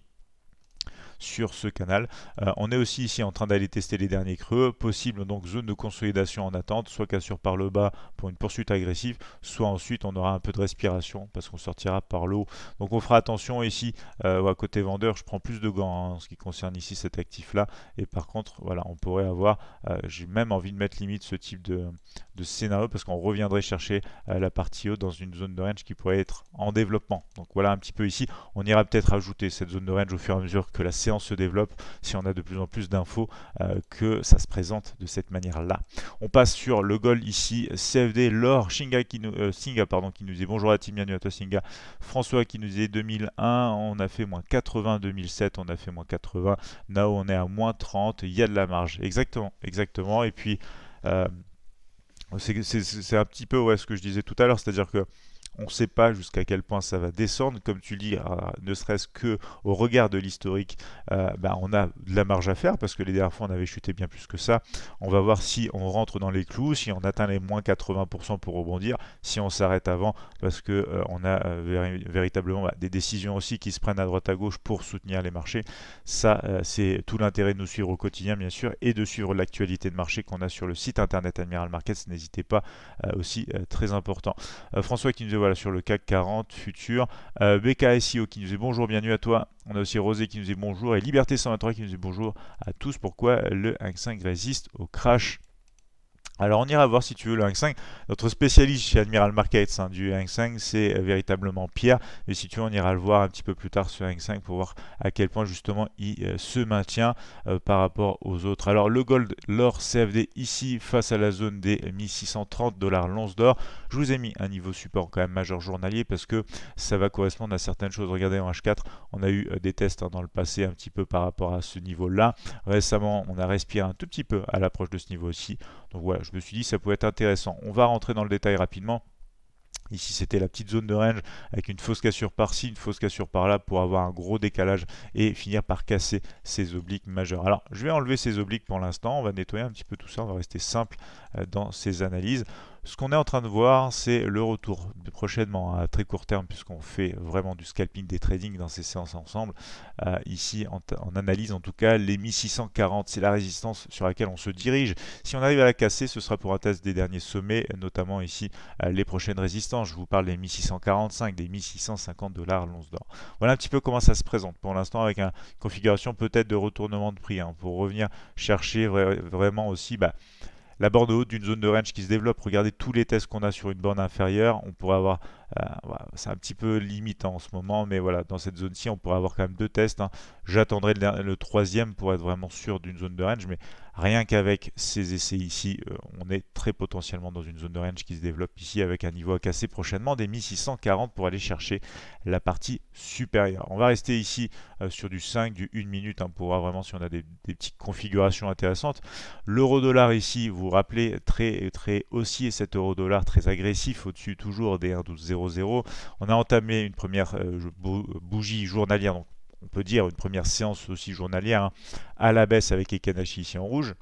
Sur ce canal, euh, on est aussi ici en train d'aller tester les derniers creux possible, donc zone de consolidation en attente, soit cassure par le bas pour une poursuite agressive, soit ensuite on aura un peu de respiration parce qu'on sortira par le haut. Donc on fera attention ici euh, à côté vendeur, je prends plus de gants hein, en ce qui concerne ici cet actif là, et par contre voilà, on pourrait avoir, euh, j'ai même envie de mettre limite ce type de, de scénario parce qu'on reviendrait chercher euh, la partie haute dans une zone de range qui pourrait être en développement. Donc voilà un petit peu ici, on ira peut-être ajouter cette zone de range au fur et à mesure que la séance se développe, si on a de plus en plus d'infos euh, que ça se présente de cette manière là. On passe sur le gold ici, C F D, l'or, Shinga qui nous, euh, Singa pardon, qui nous dit bonjour à Tim, bienvenue à toi Singa, François qui nous dit deux mille un, on a fait moins quatre-vingts, deux mille sept, on a fait moins quatre-vingts, Nao on est à moins trente, il y a de la marge, exactement, exactement, et puis euh, c'est un petit peu ouais, ce que je disais tout à l'heure, c'est-à-dire que on ne sait pas jusqu'à quel point ça va descendre. Comme tu le dis, ne serait-ce qu'au regard de l'historique, euh, bah on a de la marge à faire parce que les dernières fois, on avait chuté bien plus que ça. On va voir si on rentre dans les clous, si on atteint les moins quatre-vingts pour cent pour rebondir, si on s'arrête avant parce qu'on euh, a euh, véritablement bah, des décisions aussi qui se prennent à droite à gauche pour soutenir les marchés. Ça, euh, c'est tout l'intérêt de nous suivre au quotidien, bien sûr, et de suivre l'actualité de marché qu'on a sur le site internet Admiral Markets. N'hésitez pas, euh, aussi euh, très important. Euh, François qui nous dit voilà, sur le CAC quarante futur, euh, B K S I O qui nous dit bonjour, bienvenue à toi. On a aussi Rosé qui nous dit bonjour et Liberté cent vingt-trois qui nous dit bonjour à tous. Pourquoi le Hang Seng résiste au crash? Alors on ira voir si tu veux le Hang Seng. Notre spécialiste chez Admiral Markets hein, du Hang Seng, c'est véritablement Pierre. Mais si tu veux, on ira le voir un petit peu plus tard ce Hang Seng pour voir à quel point justement il euh, se maintient euh, par rapport aux autres. Alors le gold, l'or, C F D ici face à la zone des mille six cent trente dollars l'once d'or. Je vous ai mis un niveau support quand même majeur journalier parce que ça va correspondre à certaines choses. Regardez en H quatre, on a eu euh, des tests hein, dans le passé un petit peu par rapport à ce niveau-là. Récemment, on a respiré un tout petit peu à l'approche de ce niveau aussi. Donc voilà, je me suis dit ça pouvait être intéressant. On va rentrer dans le détail rapidement. Ici, c'était la petite zone de range avec une fausse cassure par-ci, une fausse cassure par-là pour avoir un gros décalage et finir par casser ces obliques majeurs. Alors, je vais enlever ces obliques pour l'instant. On va nettoyer un petit peu tout ça. On va rester simple dans ces analyses. Ce qu'on est en train de voir, c'est le retour prochainement à très court terme, puisqu'on fait vraiment du scalping, des trading dans ces séances ensemble. Euh, ici, en, en analyse, en tout cas, les mille six cent quarante, c'est la résistance sur laquelle on se dirige. Si on arrive à la casser, ce sera pour un test des derniers sommets, notamment ici, euh, les prochaines résistances. Je vous parle des mille six cent quarante-cinq, des mille six cent cinquante dollars l'once d'or. Voilà un petit peu comment ça se présente pour l'instant, avec une configuration peut-être de retournement de prix, hein, pour revenir chercher vra- vraiment aussi... Bah, la borne haute d'une zone de range qui se développe. Regardez tous les tests qu'on a sur une borne inférieure. On pourrait avoir, euh, c'est un petit peu limitant en ce moment, mais voilà, dans cette zone-ci, on pourrait avoir quand même deux tests. Hein. J'attendrai le, le troisième pour être vraiment sûr d'une zone de range, mais rien qu'avec ces essais ici, euh, on est très potentiellement dans une zone de range qui se développe ici avec un niveau à casser prochainement des mille six cent quarante pour aller chercher la partie supérieure. On va rester ici euh, sur du cinq, du une minute hein, pour voir vraiment si on a des, des petites configurations intéressantes. L'euro-dollar ici, vous vous rappelez, très très haussier, cet euro-dollar très agressif au-dessus toujours des un virgule douze zéro zéro. On a entamé une première euh, bougie journalière, donc on peut dire une première séance aussi journalière hein, à la baisse avec Ekanashi ici en rouge.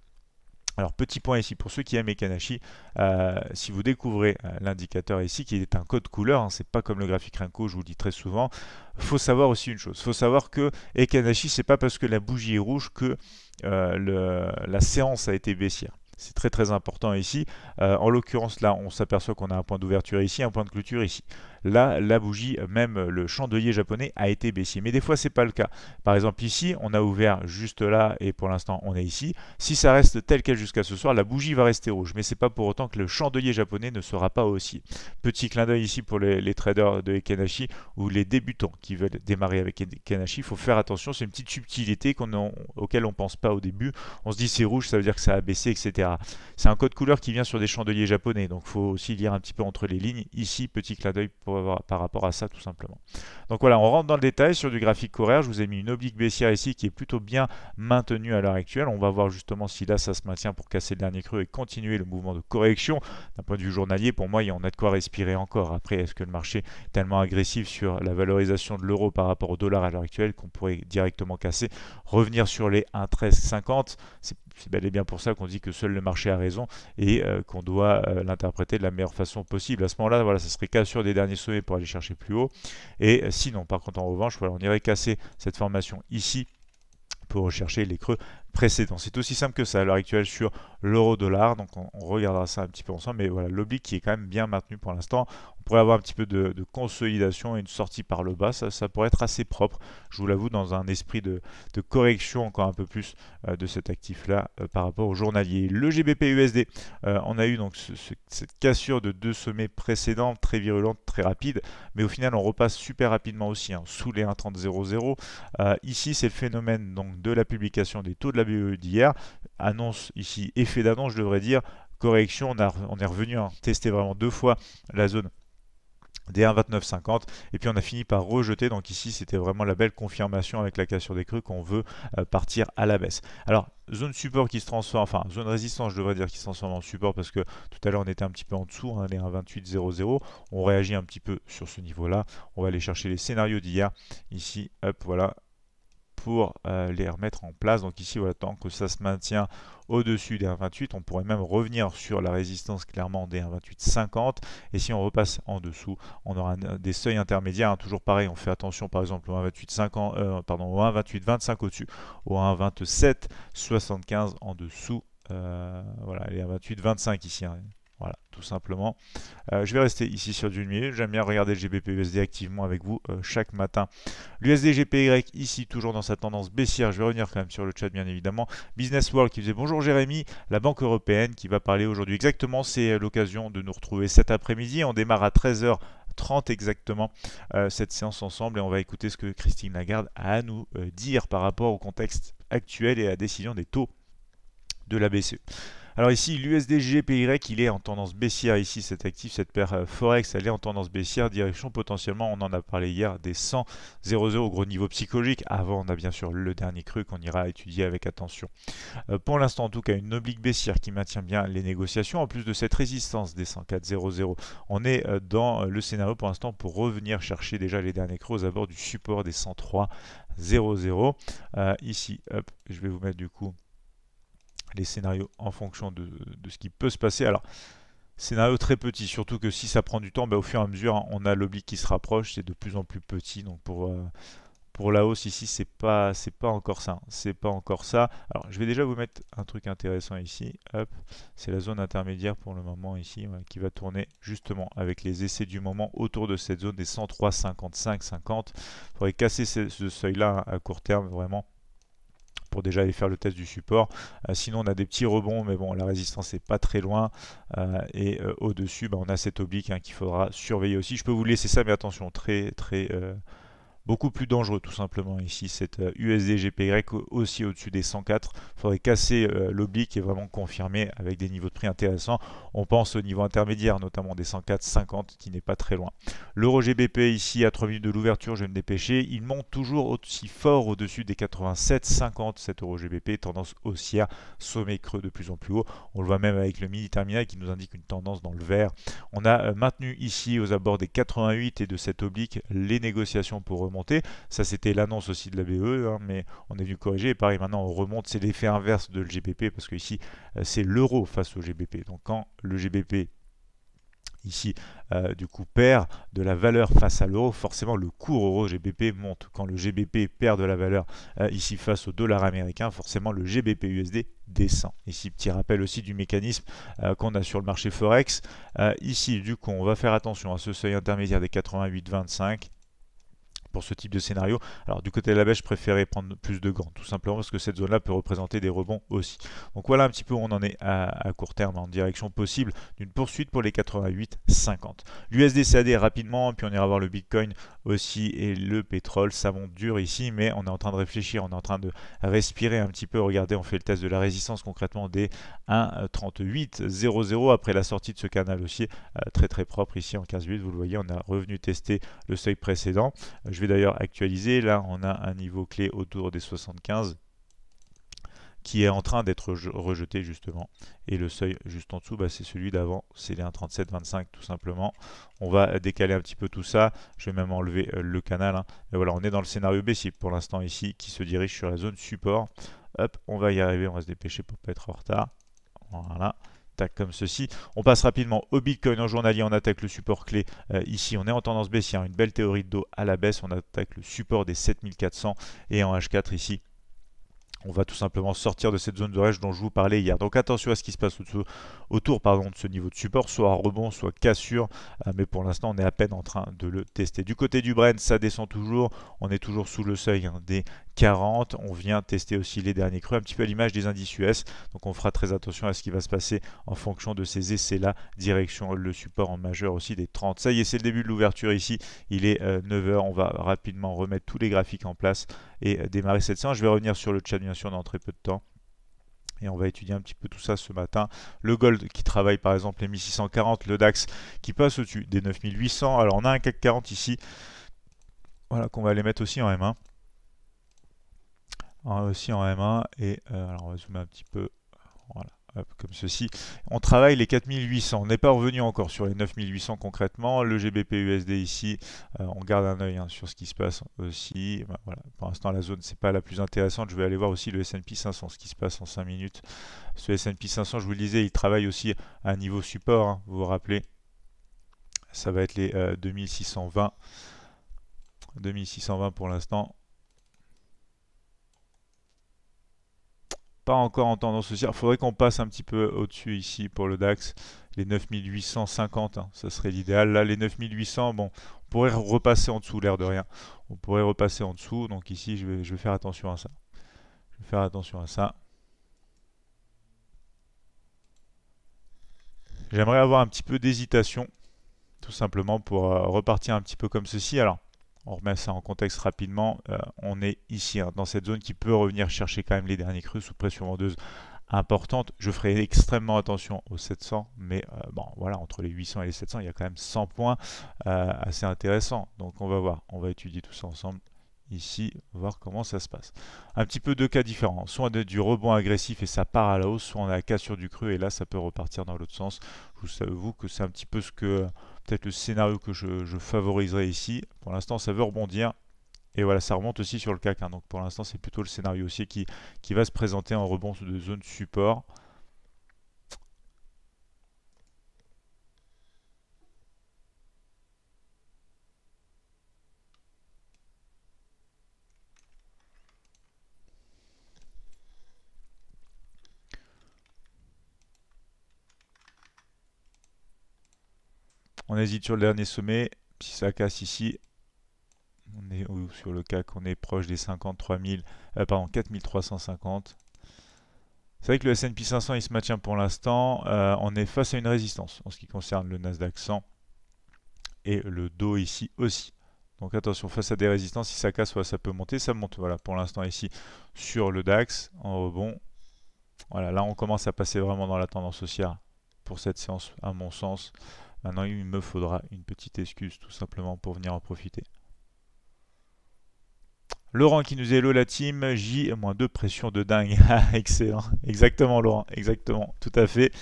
Alors petit point ici pour ceux qui aiment Ekanashi, euh, si vous découvrez euh, l'indicateur ici qui est un code couleur, hein, c'est pas comme le graphique Renko, je vous le dis très souvent. Faut savoir aussi une chose, faut savoir que Ekanashi, c'est pas parce que la bougie est rouge que euh, le, la séance a été baissière. C'est très très important ici. Euh, en l'occurrence, là, on s'aperçoit qu'on a un point d'ouverture ici, un point de clôture ici. Là, la bougie, même le chandelier japonais a été baissier. Mais des fois, c'est pas le cas. Par exemple, ici, on a ouvert juste là et pour l'instant, on est ici. Si ça reste tel quel jusqu'à ce soir, la bougie va rester rouge. Mais c'est pas pour autant que le chandelier japonais ne sera pas haussier. Petit clin d'œil ici pour les, les traders de Ekanashi ou les débutants qui veulent démarrer avec Ekanashi. Il faut faire attention. C'est une petite subtilité qu'on on, auquel on pense pas au début. On se dit c'est rouge, ça veut dire que ça a baissé, et cetera. C'est un code couleur qui vient sur des chandeliers japonais, donc il faut aussi lire un petit peu entre les lignes. Ici, petit clin d'œil pour par, par rapport à ça tout simplement. Donc voilà, on rentre dans le détail sur du graphique horaire. Je vous ai mis une oblique baissière ici qui est plutôt bien maintenue à l'heure actuelle. On va voir justement si là ça se maintient pour casser le dernier creux et continuer le mouvement de correction. D'un point de vue journalier, pour moi, il y en a de quoi respirer encore. Après, est-ce que le marché est tellement agressif sur la valorisation de l'euro par rapport au dollar à l'heure actuelle qu'on pourrait directement casser, revenir sur les un virgule treize cinquante? C'est bel et bien pour ça qu'on dit que seul le marché a raison et euh, qu'on doit euh, l'interpréter de la meilleure façon possible. À ce moment-là, voilà, ça serait cassure des derniers sommets pour aller chercher plus haut. Et euh, sinon, par contre, en revanche, voilà, on irait casser cette formation ici pour rechercher les creux précédents. C'est aussi simple que ça à l'heure actuelle sur l'euro-dollar. Donc on, on regardera ça un petit peu ensemble. Mais voilà, l'oblique qui est quand même bien maintenu pour l'instant. On pourrait avoir un petit peu de, de consolidation et une sortie par le bas. Ça, ça pourrait être assez propre, je vous l'avoue, dans un esprit de, de correction encore un peu plus euh, de cet actif-là euh, par rapport au journalier. Le G B P U S D, euh, on a eu donc ce, ce, cette cassure de deux sommets précédents, très virulente, très rapide. Mais au final, on repasse super rapidement aussi, hein, sous les un virgule trente. Euh, ici, c'est le phénomène donc de la publication des taux de la B C E d'hier, annonce ici, effet d'annonce je devrais dire, correction, on, a, on est revenu hein, tester vraiment deux fois la zone des un virgule vingt-neuf cinquante et puis on a fini par rejeter, donc ici c'était vraiment la belle confirmation avec la cassure des creux qu'on veut euh, partir à la baisse. Alors zone support qui se transforme, enfin zone résistance je devrais dire qui se transforme en support parce que tout à l'heure on était un petit peu en dessous, hein, les un virgule vingt-huit zéro zéro, on réagit un petit peu sur ce niveau là, on va aller chercher les scénarios d'hier, ici hop voilà, pour euh, les remettre en place. Donc ici voilà, tant que ça se maintient au-dessus des un virgule vingt-huit, on pourrait même revenir sur la résistance clairement des un virgule vingt-huit cinquante, et si on repasse en dessous on aura un, des seuils intermédiaires, hein, toujours pareil, on fait attention par exemple au un virgule vingt-huit cinquante, euh, pardon, au un virgule vingt-huit vingt-cinq au-dessus, au un virgule vingt-sept soixante-quinze en dessous, euh, voilà les un virgule vingt-huit vingt-cinq ici, hein. Voilà, tout simplement. Euh, je vais rester ici sur du milieu. J'aime bien regarder le G B P U S D activement avec vous euh, chaque matin. L'U S D J P Y ici, toujours dans sa tendance baissière. Je vais revenir quand même sur le chat, bien évidemment. Business World qui faisait bonjour Jérémy. La Banque Européenne qui va parler aujourd'hui. Exactement, c'est l'occasion de nous retrouver cet après-midi. On démarre à treize heures trente exactement euh, cette séance ensemble et on va écouter ce que Christine Lagarde a à nous euh, dire par rapport au contexte actuel et à la décision des taux de la B C E. Alors ici, l'U S D J P Y, il est en tendance baissière ici, cet actif, cette paire Forex, elle est en tendance baissière, direction potentiellement, on en a parlé hier, des cent virgule zéro zéro au gros niveau psychologique. Avant, on a bien sûr le dernier creux qu'on ira étudier avec attention. Euh, pour l'instant, en tout cas, une oblique baissière qui maintient bien les négociations. En plus de cette résistance des cent quatre zéro zéro, on est dans le scénario pour l'instant pour revenir chercher déjà les derniers creux aux abords du support des cent trois zéro zéro. Euh, ici, hop, je vais vous mettre du coup les scénarios en fonction de, de ce qui peut se passer. Alors, scénario très petit, surtout que si ça prend du temps, bah, au fur et à mesure, hein, on a l'oblique qui se rapproche, c'est de plus en plus petit. Donc pour, euh, pour la hausse ici, c'est pas c'est pas encore ça. Hein, c'est pas encore ça. Alors, je vais déjà vous mettre un truc intéressant ici. Hop, c'est la zone intermédiaire pour le moment ici, ouais, qui va tourner justement avec les essais du moment autour de cette zone des cent trois virgule cinquante-cinq cinquante. Il faudrait casser ce, ce seuil-là hein, à court terme, vraiment, pour déjà aller faire le test du support. Euh, sinon on a des petits rebonds, mais bon, la résistance n'est pas très loin, euh, et euh, au dessus bah, on a cette oblique hein, qu'il faudra surveiller aussi. Je peux vous laisser ça, mais attention, très très euh, beaucoup plus dangereux tout simplement ici, cette euh, U S D J P Y aussi au-dessus des cent quatre. Il faudrait casser euh, l'oblique et vraiment confirmer avec des niveaux de prix intéressants. On pense au niveau intermédiaire, notamment des cent quatre cinquante qui n'est pas très loin. L'euro G B P ici à trois minutes de l'ouverture, je vais me dépêcher. Il monte toujours aussi fort au-dessus des quatre-vingt-sept cinquante, cet euro G B P, tendance haussière, sommet creux de plus en plus haut. On le voit même avec le mini terminal qui nous indique une tendance dans le vert. On a euh, maintenu ici aux abords des quatre-vingt-huit et de cette oblique les négociations pour remonter. Ça, c'était l'annonce aussi de la B E, hein, mais on est venu corriger. Et pareil, maintenant, on remonte. C'est l'effet inverse de le G B P parce que ici, c'est l'euro face au G B P. Donc, quand le G B P ici, euh, du coup, perd de la valeur face à l'euro, forcément, le cours euro-G B P monte. Quand le G B P perd de la valeur euh, ici face au dollar américain, forcément, le G B P U S D descend. Ici, petit rappel aussi du mécanisme euh, qu'on a sur le marché Forex. Euh, ici, du coup, on va faire attention à ce seuil intermédiaire des quatre-vingt-huit vingt-cinq. pour ce type de scénario. Alors du côté de la baisse, je préférais prendre plus de gants, tout simplement parce que cette zone là peut représenter des rebonds aussi. Donc voilà un petit peu où on en est à, à court terme, en direction possible d'une poursuite pour les quatre-vingt-huit cinquante. L'U S D C A D rapidement, puis on ira voir le Bitcoin aussi et le pétrole. Ça monte dur ici, mais on est en train de réfléchir, on est en train de respirer un petit peu. Regardez, on fait le test de la résistance concrètement des un virgule trente-huit zéro zéro après la sortie de ce canal haussier très très propre ici en quinze minutes. Vous le voyez, on a revenu tester le seuil précédent. Je vais d'ailleurs actualiser. Là, on a un niveau clé autour des soixante-quinze qui est en train d'être rejeté justement. Et le seuil juste en dessous, bah, c'est celui d'avant, c'est les un virgule trente-sept vingt-cinq tout simplement. On va décaler un petit peu tout ça. Je vais même enlever le canal. Hein. Et voilà, on est dans le scénario baissier pour l'instant ici qui se dirige sur la zone support. Hop, on va y arriver, on va se dépêcher pour ne pas être en retard. Voilà. Comme ceci. On passe rapidement au Bitcoin en journalier, on attaque le support clé euh, ici, on est en tendance baissière, une belle théorie de dos à la baisse, on attaque le support des sept mille quatre cents et en H quatre ici. On va tout simplement sortir de cette zone de rèche dont je vous parlais hier. Donc attention à ce qui se passe autour, autour pardon, de ce niveau de support, soit rebond, soit cassure. Euh, mais pour l'instant, on est à peine en train de le tester. Du côté du Brent, ça descend toujours. On est toujours sous le seuil hein, des quarante. On vient tester aussi les derniers creux, un petit peu à l'image des indices U S. Donc on fera très attention à ce qui va se passer en fonction de ces essais-là. Direction le support en majeur aussi des trente. Ça y est, c'est le début de l'ouverture ici. Il est euh, neuf heures. On va rapidement remettre tous les graphiques en place et euh, démarrer cette séance. Je vais revenir sur le chat bien sûr dans très peu de temps. Et on va étudier un petit peu tout ça ce matin. Le gold qui travaille par exemple les mille six cent quarante, le DAX qui passe au-dessus des neuf mille huit cents. Alors on a un CAC quarante ici, voilà qu'on va aller mettre aussi en M un. Aussi en M un et euh, alors on va zoomer un petit peu, voilà. Comme ceci, on travaille les quatre mille huit cents, on n'est pas revenu encore sur les neuf mille huit cents concrètement. Le G B P U S D ici, euh, on garde un œil hein, sur ce qui se passe aussi. Ben, voilà. Pour l'instant la zone c'est pas la plus intéressante, je vais aller voir aussi le S and P cinq cents, ce qui se passe en cinq minutes. Ce S and P cinq cents, je vous le disais, il travaille aussi à un niveau support, hein, vous vous rappelez, ça va être les euh, deux mille six cent vingt pour l'instant. Pas encore en tendance haussière, il faudrait qu'on passe un petit peu au-dessus ici pour le DAX, les neuf mille huit cent cinquante, hein, ça serait l'idéal. Là, les neuf mille huit cents, bon, on pourrait repasser en dessous, l'air de rien, on pourrait repasser en dessous, donc ici, je vais, je vais faire attention à ça. Je vais faire attention à ça. J'aimerais avoir un petit peu d'hésitation, tout simplement pour euh, repartir un petit peu comme ceci. Alors, on remet ça en contexte rapidement, euh, on est ici hein, dans cette zone qui peut revenir chercher quand même les derniers creux sous pression vendeuse importante. Je ferai extrêmement attention aux sept cents, mais euh, bon voilà, entre les huit cents et les sept cents, il y a quand même cent points euh, assez intéressants. Donc on va voir, on va étudier tout ça ensemble ici, voir comment ça se passe. Un petit peu deux cas différents, soit on a du rebond agressif et ça part à la hausse, soit on a la cassure du creux et là ça peut repartir dans l'autre sens. Je vous avoue que c'est un petit peu ce que... peut-être le scénario que je, je favoriserai ici. Pour l'instant, ça veut rebondir. Et voilà, ça remonte aussi sur le CAC. Hein. Donc pour l'instant, c'est plutôt le scénario aussi qui, qui va se présenter en rebond de zone support. On hésite sur le dernier sommet, si ça casse ici, on est où sur le CAC, on est proche des cinquante-trois mille, euh, pardon, quatre mille trois cent cinquante. C'est vrai que le S and P cinq cents il se maintient pour l'instant, euh, on est face à une résistance en ce qui concerne le Nasdaq cent et le Dow ici aussi. Donc attention, face à des résistances, si ça casse, ouais, ça peut monter, ça monte. Voilà, pour l'instant ici sur le DAX en rebond. Voilà, là on commence à passer vraiment dans la tendance haussière pour cette séance à mon sens. Maintenant, il me faudra une petite excuse tout simplement pour venir en profiter. Laurent qui nous est hello la team, J moins deux, pression de dingue. Excellent, exactement Laurent, exactement, tout à fait.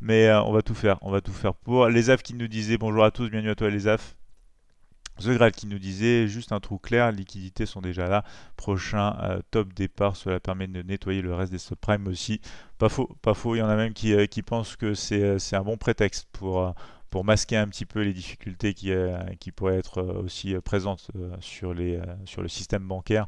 Mais euh, on va tout faire, on va tout faire pour. Les A F qui nous disait bonjour à tous, bienvenue à toi les A F. The Graal qui nous disait juste un trou clair, liquidités sont déjà là, prochain euh, top départ, cela permet de nettoyer le reste des subprimes aussi. Pas faux, pas faux, il y en a même qui, euh, qui pensent que c'est un bon prétexte pour... Euh, pour masquer un petit peu les difficultés qui, euh, qui pourraient être euh, aussi euh, présentes euh, sur, les, euh, sur le système bancaire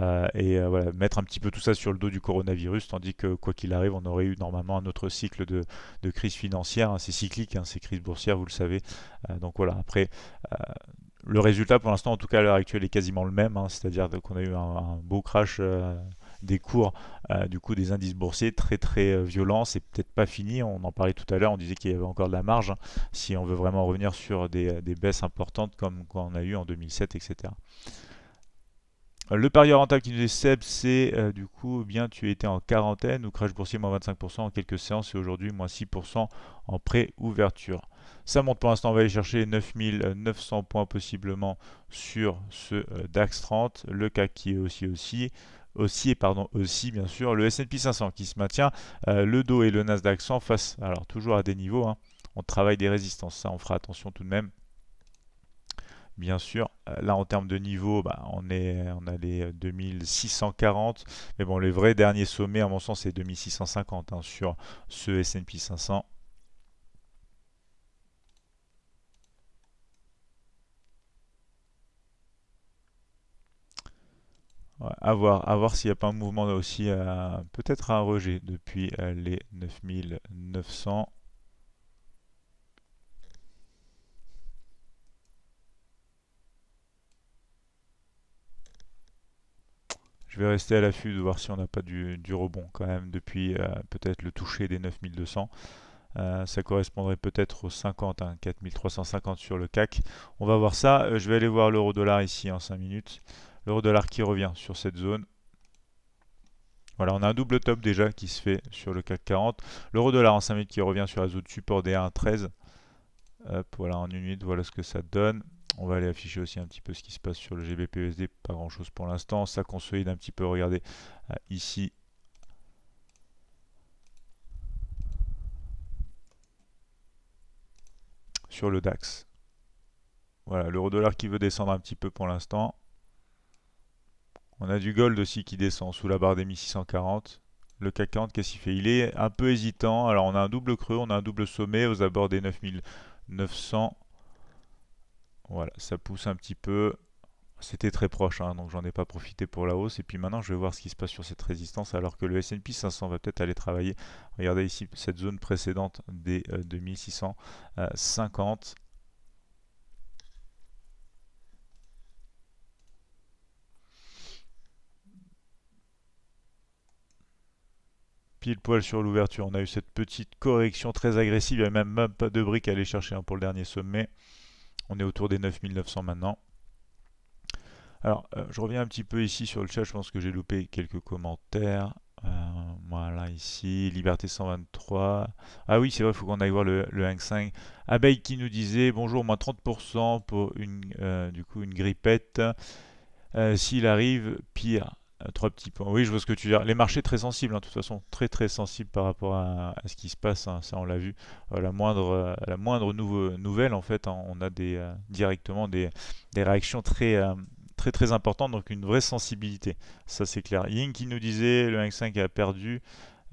euh, et euh, voilà, mettre un petit peu tout ça sur le dos du coronavirus, tandis que quoi qu'il arrive on aurait eu normalement un autre cycle de, de crise financière, hein, c'est cyclique, hein, ces crises boursières vous le savez, euh, donc voilà, après euh, Le résultat pour l'instant, en tout cas à l'heure actuelle, est quasiment le même, hein, c'est-à-dire qu'on a eu un, un beau crash euh, des cours euh, du coup des indices boursiers très très euh, violent. C'est peut-être pas fini, on en parlait tout à l'heure, on disait qu'il y avait encore de la marge hein, si on veut vraiment revenir sur des, des baisses importantes comme qu'on a eu en deux mille sept, et cetera. Le parieur rentable qui nous dit Seb, c'est euh, du coup, bien tu étais en quarantaine ou crash boursier moins vingt-cinq pour cent en quelques séances et aujourd'hui moins six pour cent en pré-ouverture. Ça monte pour l'instant, on va aller chercher neuf mille neuf cents points possiblement sur ce euh, DAX trente, le C A C qui est aussi aussi. Aussi, pardon, aussi bien sûr, le S and P cinq cents qui se maintient, euh, le Dow et le Nasdaq cent face, alors toujours à des niveaux, hein, on travaille des résistances, ça on fera attention tout de même. Bien sûr, là en termes de niveau, bah, on, est, on a les deux mille six cent quarante, mais bon, les vrais derniers sommets, à mon sens, c'est deux mille six cent cinquante hein, sur ce S and P cinq cents. Ouais, à voir, à voir s'il n'y a pas un mouvement là aussi, euh, peut-être un rejet depuis euh, les neuf mille neuf cents. Je vais rester à l'affût de voir si on n'a pas du, du rebond quand même depuis euh, peut-être le toucher des neuf mille deux cents. Euh, ça correspondrait peut-être aux cinquante, hein, quatre mille trois cent cinquante sur le C A C. On va voir ça. Euh, je vais aller voir l'euro dollar ici en cinq minutes. L'euro dollar qui revient sur cette zone. Voilà, on a un double top déjà qui se fait sur le CAC quarante. L'euro dollar en cinq minutes qui revient sur la zone support des un treize. Hop, voilà, en une minute, voilà ce que ça donne. On va aller afficher aussi un petit peu ce qui se passe sur le G B P U S D. Pas grand chose pour l'instant. Ça consolide un petit peu, regardez ici. Sur le DAX. Voilà, l'euro dollar qui veut descendre un petit peu pour l'instant. On a du gold aussi qui descend sous la barre des mille six cent quarante. Le CAC quarante, qu'est-ce qu'il fait? Il est un peu hésitant. Alors on a un double creux, on a un double sommet aux abords des neuf mille neuf cents. Voilà, ça pousse un petit peu. C'était très proche, hein, donc j'en ai pas profité pour la hausse. Et puis maintenant, je vais voir ce qui se passe sur cette résistance alors que le S and P cinq cents va peut-être aller travailler. Regardez ici cette zone précédente des euh, deux mille six cent cinquante. Pile poil sur l'ouverture, on a eu cette petite correction très agressive, il n'y a même, même pas de briques à aller chercher hein, pour le dernier sommet. On est autour des neuf mille neuf cents maintenant. Alors, euh, je reviens un petit peu ici sur le chat, je pense que j'ai loupé quelques commentaires. Euh, voilà, ici, Liberté cent vingt-trois. Ah oui, c'est vrai, il faut qu'on aille voir le, le Hang Seng. Abeille qui nous disait, bonjour, moins trente pour cent pour une, euh, du coup, une grippette. Euh, s'il arrive, pire. Trois petits points. Oui, je vois ce que tu veux dire. Les marchés très sensibles, hein, de toute façon, très très sensibles par rapport à, à ce qui se passe. Hein, ça, on l'a vu. Euh, la moindre, euh, la moindre nouveau, nouvelle, en fait, hein, on a des, euh, directement des, des réactions très, euh, très très importantes. Donc, une vraie sensibilité. Ça, c'est clair. Ying qui nous disait le Hang Seng a perdu.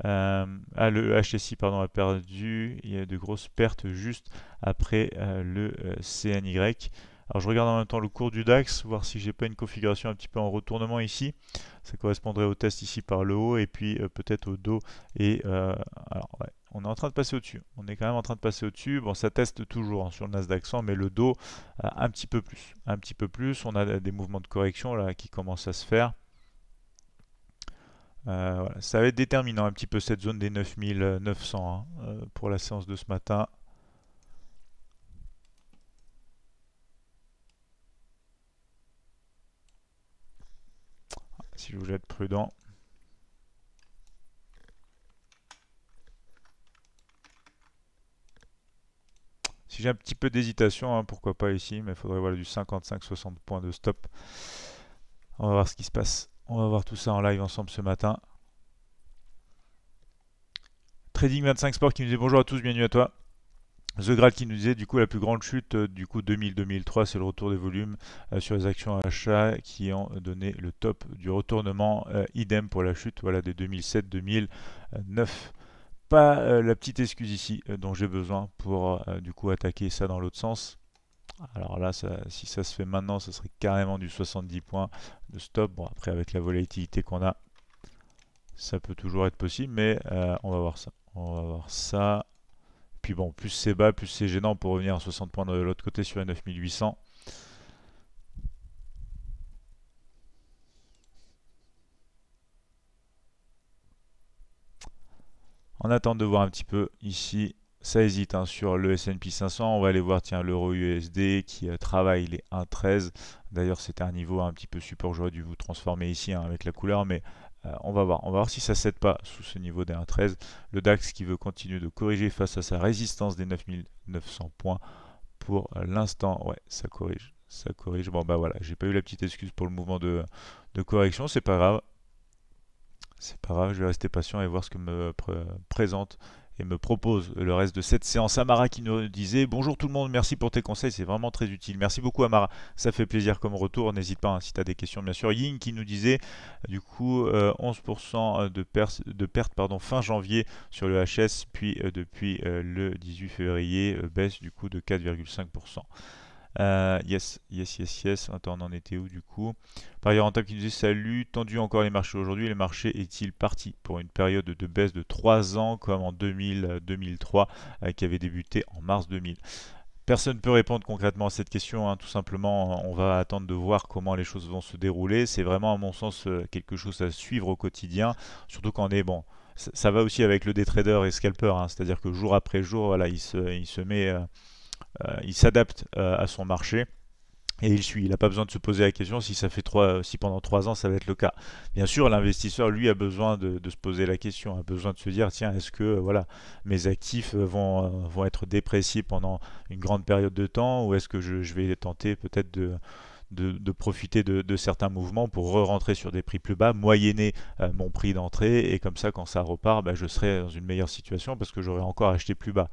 Euh, ah, le H S I, pardon, a perdu. Il y a de grosses pertes juste après euh, le euh, C N Y. Alors je regarde en même temps le cours du DAX, voir si j'ai pas une configuration un petit peu en retournement ici. Ça correspondrait au test ici par le haut et puis euh, peut-être au dos. Et euh, alors ouais, on est en train de passer au-dessus. On est quand même en train de passer au-dessus. Bon, ça teste toujours hein, sur le Nasdaq cent, mais le dos euh, un petit peu plus. Un petit peu plus. On a des mouvements de correction là qui commencent à se faire. Euh, voilà. Ça va être déterminant un petit peu cette zone des neuf mille neuf cents hein, euh, pour la séance de ce matin. Si je vous jette prudent. Si j'ai un petit peu d'hésitation, hein, pourquoi pas ici, mais il faudrait voir du cinquante-cinq soixante points de stop. On va voir ce qui se passe. On va voir tout ça en live ensemble ce matin. Trading vingt-cinq Sport qui nous dit bonjour à tous, bienvenue à toi. The Graal qui nous disait du coup la plus grande chute euh, du coup deux mille deux mille trois, c'est le retour des volumes euh, sur les actions à achat qui ont donné le top du retournement, euh, idem pour la chute voilà des deux mille sept deux mille neuf. Pas euh, la petite excuse ici euh, dont j'ai besoin pour euh, du coup attaquer ça dans l'autre sens. Alors là, ça, si ça se fait maintenant, ça serait carrément du soixante-dix points de stop. Bon, après avec la volatilité qu'on a, ça peut toujours être possible, mais euh, on va voir ça. On va voir ça. Puis bon, plus c'est bas, plus c'est gênant pour revenir à soixante points de l'autre côté sur les neuf mille huit cents. En attendant de voir un petit peu ici, ça hésite hein, sur le S and P cinq cents. On va aller voir tiens l'euro U S D qui euh, travaille les un virgule treize. D'ailleurs, c'était un niveau un petit peu support. J'aurais dû vous transformer ici hein, avec la couleur, mais euh, on va voir. On va voir si ça ne cède pas sous ce niveau des un virgule treize. Le DAX qui veut continuer de corriger face à sa résistance des neuf mille neuf cents points. Pour l'instant, ouais, ça corrige. Ça corrige. Bon, bah voilà, j'ai pas eu la petite excuse pour le mouvement de, de correction. C'est pas grave. C'est pas grave, je vais rester patient et voir ce que me pr présente et me propose le reste de cette séance. Amara qui nous disait « Bonjour tout le monde, merci pour tes conseils, c'est vraiment très utile. » Merci beaucoup Amara, ça fait plaisir comme retour, n'hésite pas hein, si tu as des questions bien sûr. Ying qui nous disait du coup euh, onze pour cent de, per de perte pardon, fin janvier sur le H S, puis euh, depuis euh, le dix-huit février, euh, baisse du coup de quatre virgule cinq pour cent. Euh, yes, yes, yes, yes. Attends, on en était où du coup? Par ailleurs, Rentable qui nous dit salut, tendu encore les marchés aujourd'hui. Le marché est-il parti pour une période de baisse de trois ans comme en deux mille, deux mille trois euh, qui avait débuté en mars deux mille? Personne ne peut répondre concrètement à cette question. Hein. Tout simplement, on va attendre de voir comment les choses vont se dérouler. C'est vraiment, à mon sens, quelque chose à suivre au quotidien, surtout quand on est bon. Ça, ça va aussi avec le day trader et scalper, hein. C'est-à-dire que jour après jour, voilà, il se, il se met. Euh, Euh, il s'adapte euh, à son marché et il suit. Il n'a pas besoin de se poser la question si ça fait trois, si pendant trois ans ça va être le cas. Bien sûr, l'investisseur lui a besoin de, de se poser la question, a besoin de se dire tiens, est-ce que euh, voilà mes actifs vont, euh, vont être dépréciés pendant une grande période de temps, ou est-ce que je, je vais tenter peut-être de De, de profiter de, de certains mouvements pour re-rentrer sur des prix plus bas, moyenner euh, mon prix d'entrée, et comme ça quand ça repart, bah, je serai dans une meilleure situation parce que j'aurai encore acheté plus bas.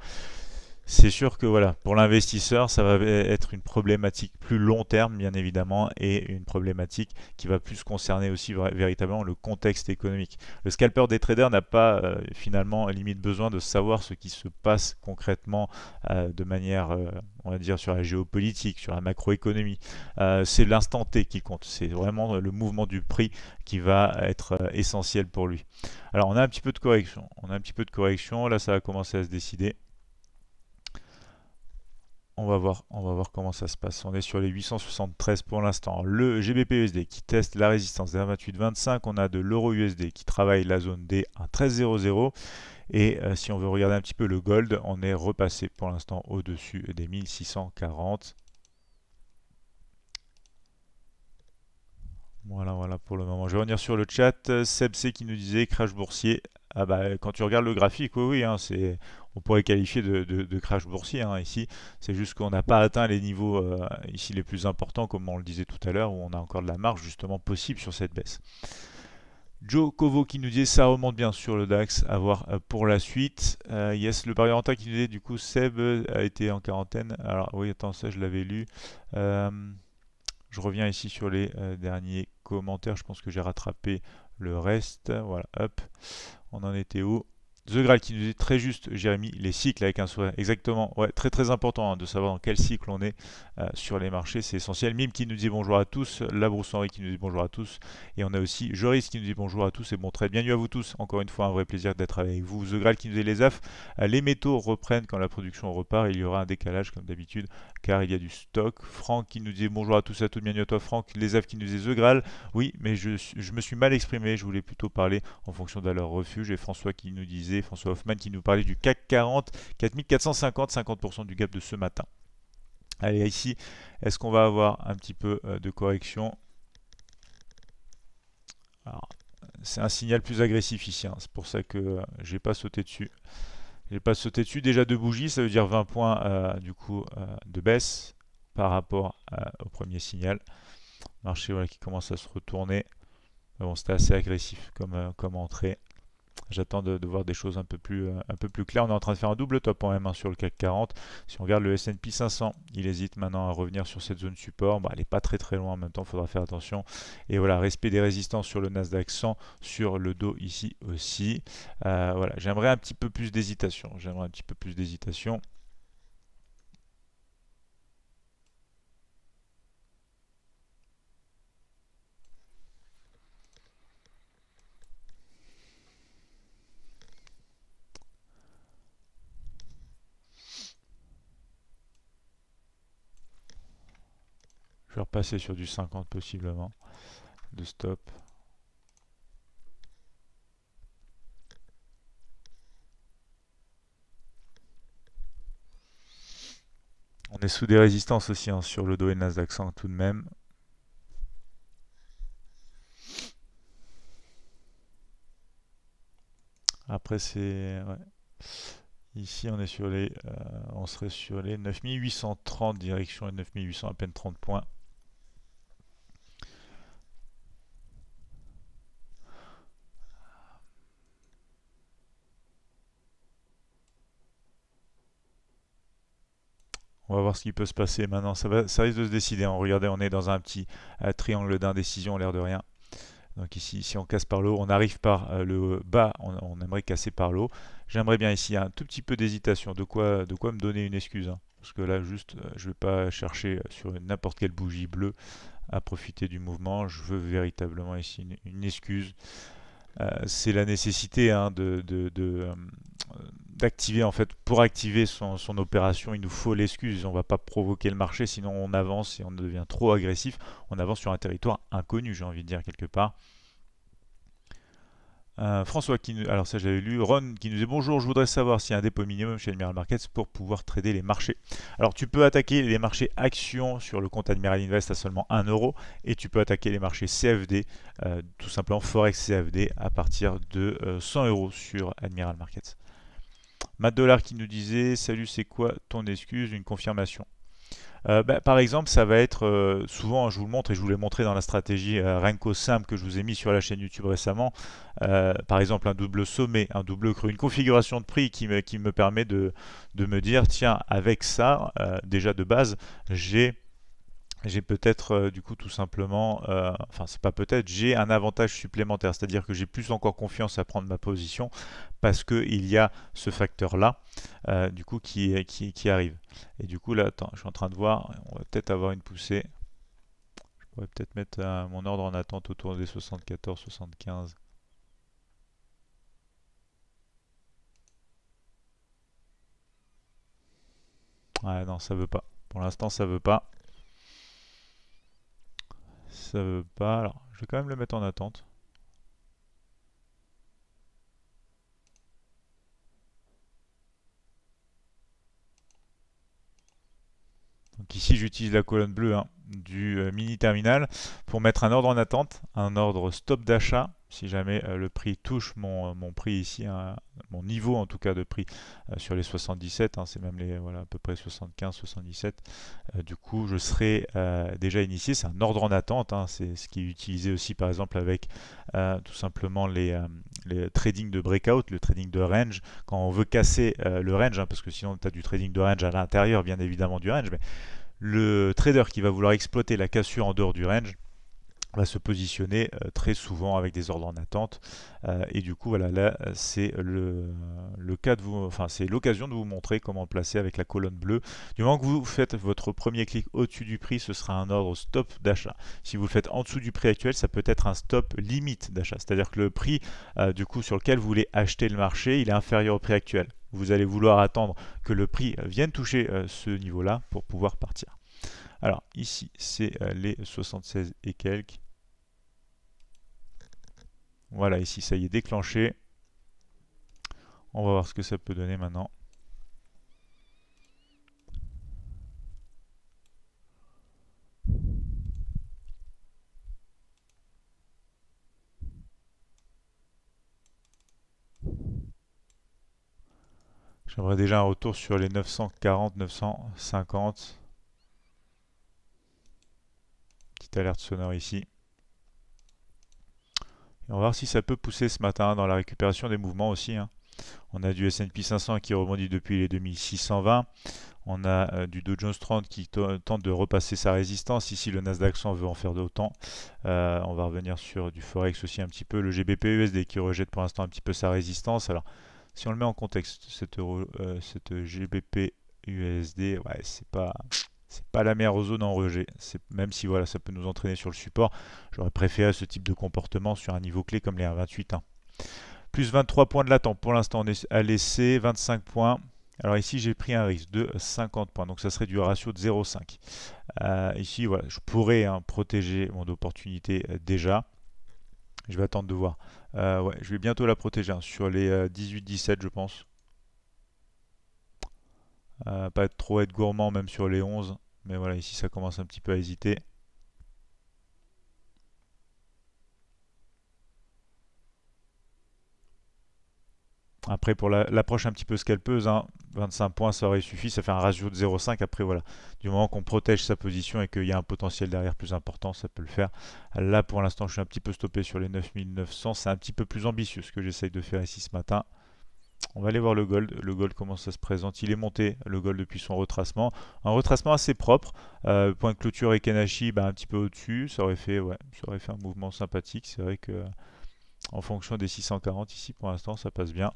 C'est sûr que voilà, pour l'investisseur, ça va être une problématique plus long terme, bien évidemment, et une problématique qui va plus concerner aussi véritablement le contexte économique. Le scalper des traders n'a pas euh, finalement limite besoin de savoir ce qui se passe concrètement euh, de manière, euh, on va dire, sur la géopolitique, sur la macroéconomie. Euh, c'est l'instant T qui compte, c'est vraiment le mouvement du prix qui va être euh, essentiel pour lui. Alors on a un petit peu de correction, on a un petit peu de correction, là ça va commencer à se décider. On va voir, on va voir comment ça se passe. On est sur les huit cent soixante-treize pour l'instant. Le G B P U S D qui teste la résistance des vingt-huit virgule vingt-cinq. On a de l'euro U S D qui travaille la zone D à treize virgule zéro zéro. Et euh, si on veut regarder un petit peu le gold, on est repassé pour l'instant au-dessus des mille six cent quarante. Voilà, voilà pour le moment. Je vais revenir sur le chat. Sebc qui nous disait crash boursier. Ah bah, quand tu regardes le graphique, oui, oui, hein, c'est, on pourrait qualifier de, de, de crash boursier hein, ici. C'est juste qu'on n'a pas atteint les niveaux euh, ici les plus importants, comme on le disait tout à l'heure, où on a encore de la marge justement possible sur cette baisse. Joe Kovo qui nous dit ça remonte bien sur le DAX, à voir pour la suite. Euh, yes, le parieur rentable qui nous dit du coup Seb a été en quarantaine. Alors oui, attends, ça je l'avais lu. Euh, je reviens ici sur les euh, derniers commentaires. Je pense que j'ai rattrapé le reste. Voilà, hop. On en était où? The Graal qui nous dit très juste, Jérémy, les cycles avec un sourire. Exactement, ouais, très très important hein, de savoir dans quel cycle on est euh, sur les marchés, c'est essentiel. Mime qui nous dit bonjour à tous, Labrousse-Henri qui nous dit bonjour à tous, et on a aussi Joris qui nous dit bonjour à tous et bon trade. Bienvenue à vous tous, encore une fois un vrai plaisir d'être avec vous. The Graal qui nous dit les A F, les métaux reprennent quand la production repart, il y aura un décalage comme d'habitude car il y a du stock. Franck qui nous dit bonjour à tous, à toutes, bienvenue à toi Franck. Les A F qui nous dit The Graal, oui mais je, je me suis mal exprimé, je voulais plutôt parler en fonction de leur refuge. Et François qui nous disait, François Hoffman qui nous parlait du CAC quarante, quatre mille quatre cent cinquante, cinquante pour cent du gap de ce matin. Allez, ici, est-ce qu'on va avoir un petit peu de correction? C'est un signal plus agressif ici, hein. C'est pour ça que euh, j'ai pas sauté dessus. J'ai pas sauté dessus, déjà deux bougies, ça veut dire vingt points euh, du coup euh, de baisse par rapport euh, au premier signal. Marché voilà, qui commence à se retourner. Mais bon, c'était assez agressif comme, euh, comme entrée. J'attends de, de voir des choses un peu plus un peu plus claires. On est en train de faire un double top en M un sur le CAC quarante. Si on regarde le S and P cinq cents, il hésite maintenant à revenir sur cette zone support. Bon, elle n'est pas très très loin en même temps, il faudra faire attention. Et voilà, respect des résistances sur le Nasdaq cent, sur le Dow ici aussi. Euh, voilà, j'aimerais un petit peu plus d'hésitation. J'aimerais un petit peu plus d'hésitation. Je vais repasser sur du cinquante possiblement de stop. est sous des résistances aussi hein, sur le Dow et le Nasdaq cent tout de même. Après c'est... Ouais. Ici on est sur les... Euh, on serait sur les neuf mille huit cent trente direction et neuf mille huit cents, à peine trente points. On va voir ce qui peut se passer maintenant. Ça, va, ça risque de se décider. Hein. Regardez, on est dans un petit euh, triangle d'indécision, l'air de rien. Donc ici, si on casse par le haut, on arrive par euh, le bas, on, on aimerait casser par le haut. J'aimerais bien ici un tout petit peu d'hésitation, de quoi, de quoi me donner une excuse. Hein. Parce que là, juste, euh, je ne vais pas chercher sur n'importe quelle bougie bleue à profiter du mouvement. Je veux véritablement ici une, une excuse. Euh, C'est la nécessité hein, de... de, de euh, d'activer en fait, pour activer son, son opération, il nous faut l'excuse. On va pas provoquer le marché, sinon on avance et on devient trop agressif. On avance sur un territoire inconnu, j'ai envie de dire, quelque part. Euh, François, qui nous, alors ça j'avais lu, Ron qui nous dit bonjour, je voudrais savoir s'il y a un dépôt minimum chez Admiral Markets pour pouvoir trader les marchés. Alors tu peux attaquer les marchés actions sur le compte Admiral Invest à seulement un euro et tu peux attaquer les marchés C F D, euh, tout simplement Forex C F D à partir de euh, cent euros sur Admiral Markets. Matt Dollar qui nous disait salut, c'est quoi ton excuse? Une confirmation. Euh, bah, par exemple, ça va être euh, souvent, je vous le montre et je vous l'ai montré dans la stratégie euh, Renko simple que je vous ai mis sur la chaîne YouTube récemment. Euh, par exemple, un double sommet, un double creux, une configuration de prix qui me, qui me permet de, de me dire tiens, avec ça, euh, déjà de base, j'ai. J'ai peut-être euh, du coup tout simplement, euh, enfin c'est pas peut-être, j'ai un avantage supplémentaire, c'est-à-dire que j'ai plus encore confiance à prendre ma position parce qu'il y a ce facteur-là euh, du coup qui, qui, qui arrive. Et du coup là, attends, je suis en train de voir, on va peut-être avoir une poussée. Je pourrais peut-être mettre euh, mon ordre en attente autour des soixante-quatorze soixante-quinze. Ah non, ça veut pas. Pour l'instant, ça veut pas. Ça veut pas, alors je vais quand même le mettre en attente. Donc ici j'utilise la colonne bleue hein, du euh, mini terminal pour mettre un ordre en attente, un ordre stop d'achat si jamais euh, le prix touche mon, euh, mon prix ici, hein, mon niveau en tout cas de prix euh, sur les soixante-dix-sept, hein, c'est même les voilà à peu près soixante-quinze soixante-dix-sept, euh, du coup je serai euh, déjà initié, c'est un ordre en attente, hein, c'est ce qui est utilisé aussi par exemple avec euh, tout simplement les, euh, les trading de breakout, le trading de range, quand on veut casser euh, le range, hein, parce que sinon tu as du trading de range à l'intérieur bien évidemment du range, mais le trader qui va vouloir exploiter la cassure en dehors du range va se positionner euh, très souvent avec des ordres en attente euh, et du coup voilà, là c'est le, le cas de vous, enfin c'est l'occasion de vous montrer comment placer avec la colonne bleue. Du moment que vous faites votre premier clic au-dessus du prix, ce sera un ordre stop d'achat. Si vous le faites en dessous du prix actuel, ça peut être un stop limite d'achat, c'est-à-dire que le prix euh, du coup sur lequel vous voulez acheter le marché, il est inférieur au prix actuel. Vous allez vouloir attendre que le prix vienne toucher euh, ce niveau-là pour pouvoir partir. Alors ici c'est euh, les soixante-seize et quelques. Voilà, ici ça y est déclenché. On va voir ce que ça peut donner maintenant. J'aimerais déjà un retour sur les neuf cent quarante neuf cent cinquante. Petite alerte sonore ici. Et on va voir si ça peut pousser ce matin dans la récupération des mouvements aussi. Hein. On a du S and P cinq cents qui rebondit depuis les deux mille six cent vingt. On a euh, du Dow Jones trente qui tente de repasser sa résistance. Ici, le Nasdaq cent veut en faire d'autant. Euh, on va revenir sur du Forex aussi un petit peu. Le G B P U S D qui rejette pour l'instant un petit peu sa résistance. Alors, si on le met en contexte, cette, euh, cette G B P U S D, ouais, c'est pas... c'est pas la meilleure zone en rejet, même si voilà, ça peut nous entraîner sur le support. J'aurais préféré ce type de comportement sur un niveau clé comme les un virgule vingt-huit. Hein. Plus vingt-trois points de l'attente. Pour l'instant, on est à l'essai, vingt-cinq points. Alors ici, j'ai pris un risque de cinquante points. Donc ça serait du ratio de zéro virgule cinq. Euh, ici, voilà, je pourrais hein, protéger mon opportunité euh, déjà. Je vais attendre de voir. Euh, ouais, je vais bientôt la protéger hein, sur les euh, dix-huit dix-sept, je pense. Euh, pas être trop être gourmand même sur les onze. Mais voilà, ici ça commence un petit peu à hésiter. Après, pour l'approche la, un petit peu scalpeuse, hein, vingt-cinq points, ça aurait suffi. Ça fait un ratio de zéro virgule cinq. Après, voilà, du moment qu'on protège sa position et qu'il y a un potentiel derrière plus important, ça peut le faire. Là, pour l'instant, je suis un petit peu stoppé sur les neuf mille neuf cents. C'est un petit peu plus ambitieux ce que j'essaye de faire ici ce matin. On va aller voir le gold. Le gold, comment ça se présente? Il est monté, le gold, depuis son retracement. Un retracement assez propre. Euh, point de clôture et Kanashi, bah, un petit peu au-dessus. Ça, ouais, ça aurait fait un mouvement sympathique. C'est vrai que... en fonction des six cent quarante ici, pour l'instant ça passe bien.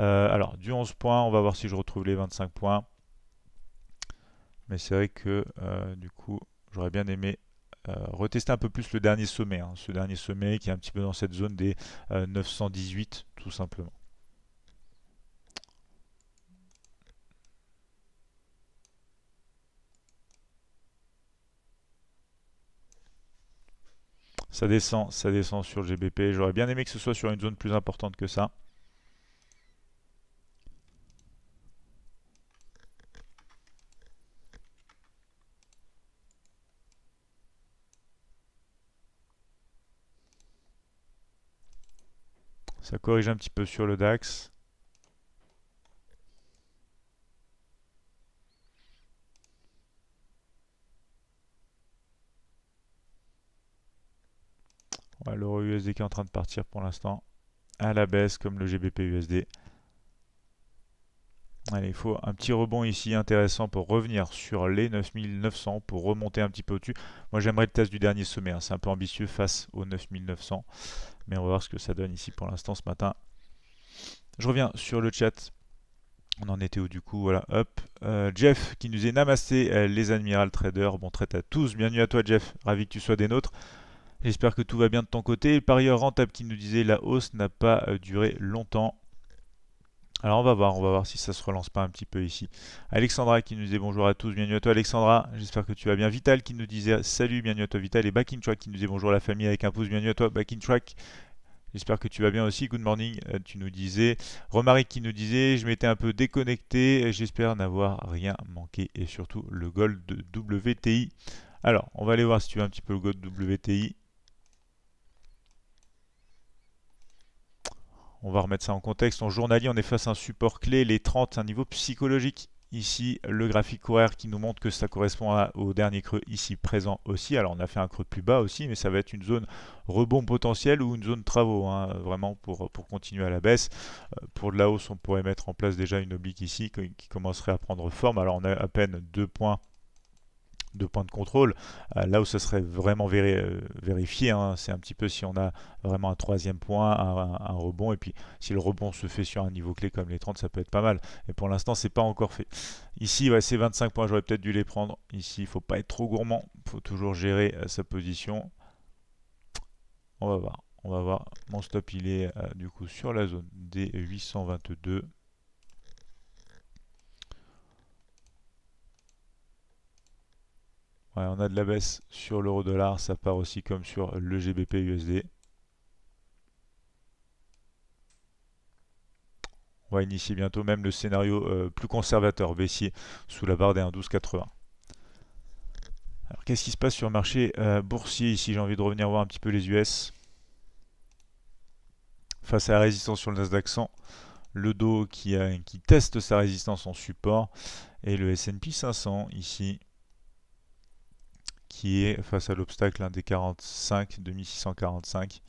Euh, alors du onze points, on va voir si je retrouve les vingt-cinq points, mais c'est vrai que euh, du coup j'aurais bien aimé euh, retester un peu plus le dernier sommet, hein, ce dernier sommet qui est un petit peu dans cette zone des euh, neuf cent dix-huit tout simplement. Ça descend, ça descend sur le G B P. J'aurais bien aimé que ce soit sur une zone plus importante que ça. Ça corrige un petit peu sur le DAX. Ouais, l'euro U S D qui est en train de partir pour l'instant à la baisse, comme le G B P U S D. Allez, il faut un petit rebond ici intéressant pour revenir sur les neuf mille neuf cents, pour remonter un petit peu au-dessus. Moi j'aimerais le test du dernier sommet, hein. C'est un peu ambitieux face aux neuf mille neuf cents, mais on va voir ce que ça donne ici pour l'instant ce matin. Je reviens sur le chat. On en était où du coup? Voilà, hop. Euh, Jeff qui nous est namasté, euh, les Admiral Traders. Bon traite à tous, bienvenue à toi Jeff, ravi que tu sois des nôtres. J'espère que tout va bien de ton côté. Le parieur rentable qui nous disait la hausse n'a pas duré longtemps. Alors on va voir, on va voir si ça se relance pas un petit peu ici. Alexandra qui nous disait bonjour à tous, bienvenue à toi Alexandra, j'espère que tu vas bien. Vital qui nous disait salut, bienvenue à toi Vital. Et Back in Track qui nous disait bonjour à la famille avec un pouce, bienvenue à toi Back in Track. J'espère que tu vas bien aussi. Good morning, tu nous disais. Romaric qui nous disait je m'étais un peu déconnecté, j'espère n'avoir rien manqué. Et surtout le gold de W T I. Alors on va aller voir si tu veux un petit peu le gold de W T I. On va remettre ça en contexte. En journalier, on est face à un support clé, les trente, un niveau psychologique. Ici, le graphique horaire qui nous montre que ça correspond à, au dernier creux ici présent aussi. Alors, on a fait un creux plus bas aussi, mais ça va être une zone rebond potentiel ou une zone travaux, hein, vraiment pour, pour continuer à la baisse. Pour de la hausse, on pourrait mettre en place déjà une oblique ici qui commencerait à prendre forme. Alors, on a à peine deux points. de points de contrôle, euh, là où ça serait vraiment véri euh, vérifié, hein, c'est un petit peu si on a vraiment un troisième point, un, un, un rebond, et puis si le rebond se fait sur un niveau clé comme les trente, ça peut être pas mal, et pour l'instant c'est pas encore fait. Ici, ouais, c'est vingt-cinq points, j'aurais peut-être dû les prendre. Ici, il faut pas être trop gourmand, il faut toujours gérer euh, sa position. On va voir, on va voir, mon stop il est euh, du coup sur la zone des huit cent vingt-deux. Ouais, on a de la baisse sur l'euro dollar, ça part aussi comme sur le G B P U S D. On va initier bientôt même le scénario euh, plus conservateur, baissier sous la barre des un virgule douze quatre-vingts. Alors qu'est-ce qui se passe sur le marché euh, boursier ici? J'ai envie de revenir voir un petit peu les U S. Face à la résistance sur le Nasdaq cent, le Dow qui, euh, qui teste sa résistance en support et le S and P cinq cents ici, qui est face à l'obstacle hein, des quarante-cinq, deux mille six cent quarante-cinq.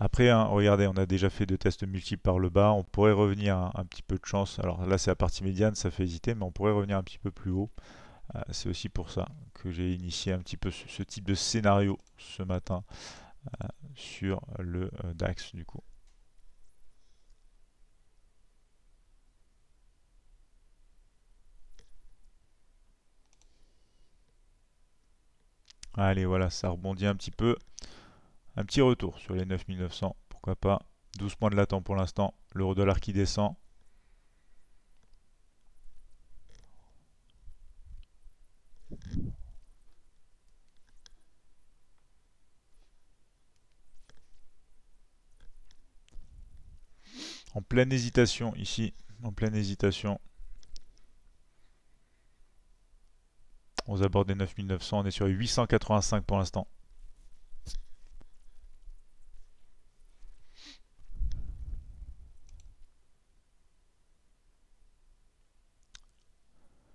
Après, hein, regardez, on a déjà fait deux tests multiples par le bas. On pourrait revenir hein, un petit peu de chance. Alors là, c'est la partie médiane, ça fait hésiter, mais on pourrait revenir un petit peu plus haut. Euh, c'est aussi pour ça que j'ai initié un petit peu ce, ce type de scénario ce matin euh, sur le euh, DAX du coup. Allez, voilà, ça rebondit un petit peu. Un petit retour sur les neuf mille neuf cents, pourquoi pas. douze points de latent pour l'instant, l'euro dollar qui descend. En pleine hésitation ici, en pleine hésitation. aux abords des neuf mille neuf cents, on est sur huit cent quatre-vingt-cinq pour l'instant.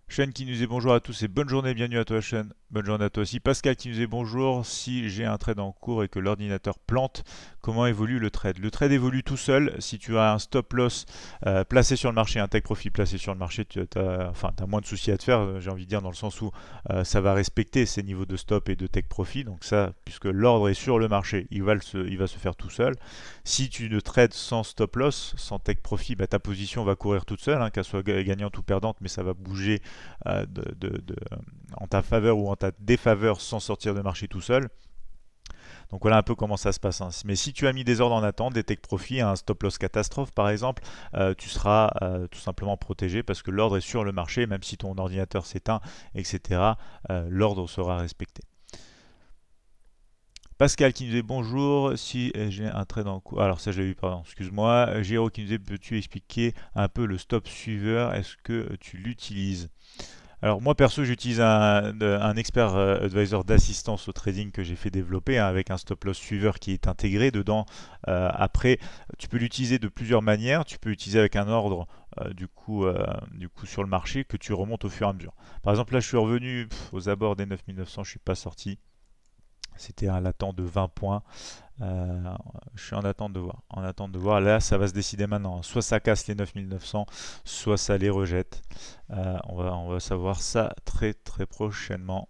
Shane qui nous dit bonjour à tous et bonne journée, bienvenue à toi Shane, bonne journée à toi aussi. Pascal qui nous dit bonjour, si j'ai un trade en cours et que l'ordinateur plante, comment évolue le trade? Le trade évolue tout seul, si tu as un stop loss euh, placé sur le marché, un take profit placé sur le marché, tu as, enfin, tu as moins de soucis à te faire, j'ai envie de dire, dans le sens où euh, ça va respecter ces niveaux de stop et de take profit, donc ça, puisque l'ordre est sur le marché, il va, le se, il va se faire tout seul. Si tu ne trades sans stop loss, sans take profit, bah, ta position va courir toute seule, hein, qu'elle soit gagnante ou perdante, mais ça va bouger De, de, de, en ta faveur ou en ta défaveur sans sortir de marché tout seul. Donc voilà un peu comment ça se passe, hein. Mais si tu as mis des ordres en attente, des take profit, un stop loss catastrophe par exemple, euh, tu seras euh, tout simplement protégé parce que l'ordre est sur le marché, même si ton ordinateur s'éteint, et cetera, euh, l'ordre sera respecté. Pascal qui nous dit bonjour, si j'ai un trade en cours, alors ça j'ai eu, pardon, excuse-moi, Géraud qui nous dit peux-tu expliquer un peu le stop suiveur, est-ce que tu l'utilises? Alors moi perso j'utilise un, un expert advisor d'assistance au trading que j'ai fait développer, hein, avec un stop loss suiveur qui est intégré dedans. Euh, après tu peux l'utiliser de plusieurs manières, tu peux l'utiliser avec un ordre Euh, du coup, euh, du coup sur le marché que tu remontes au fur et à mesure. Par exemple là je suis revenu pff, aux abords des neuf mille neuf cents, je suis pas sorti. C'était un latent de vingt points. Euh, je suis en attente de voir. En attente de voir. Là, ça va se décider maintenant. Soit ça casse les neuf mille neuf cents, soit ça les rejette. Euh, on va, on va savoir ça très très prochainement.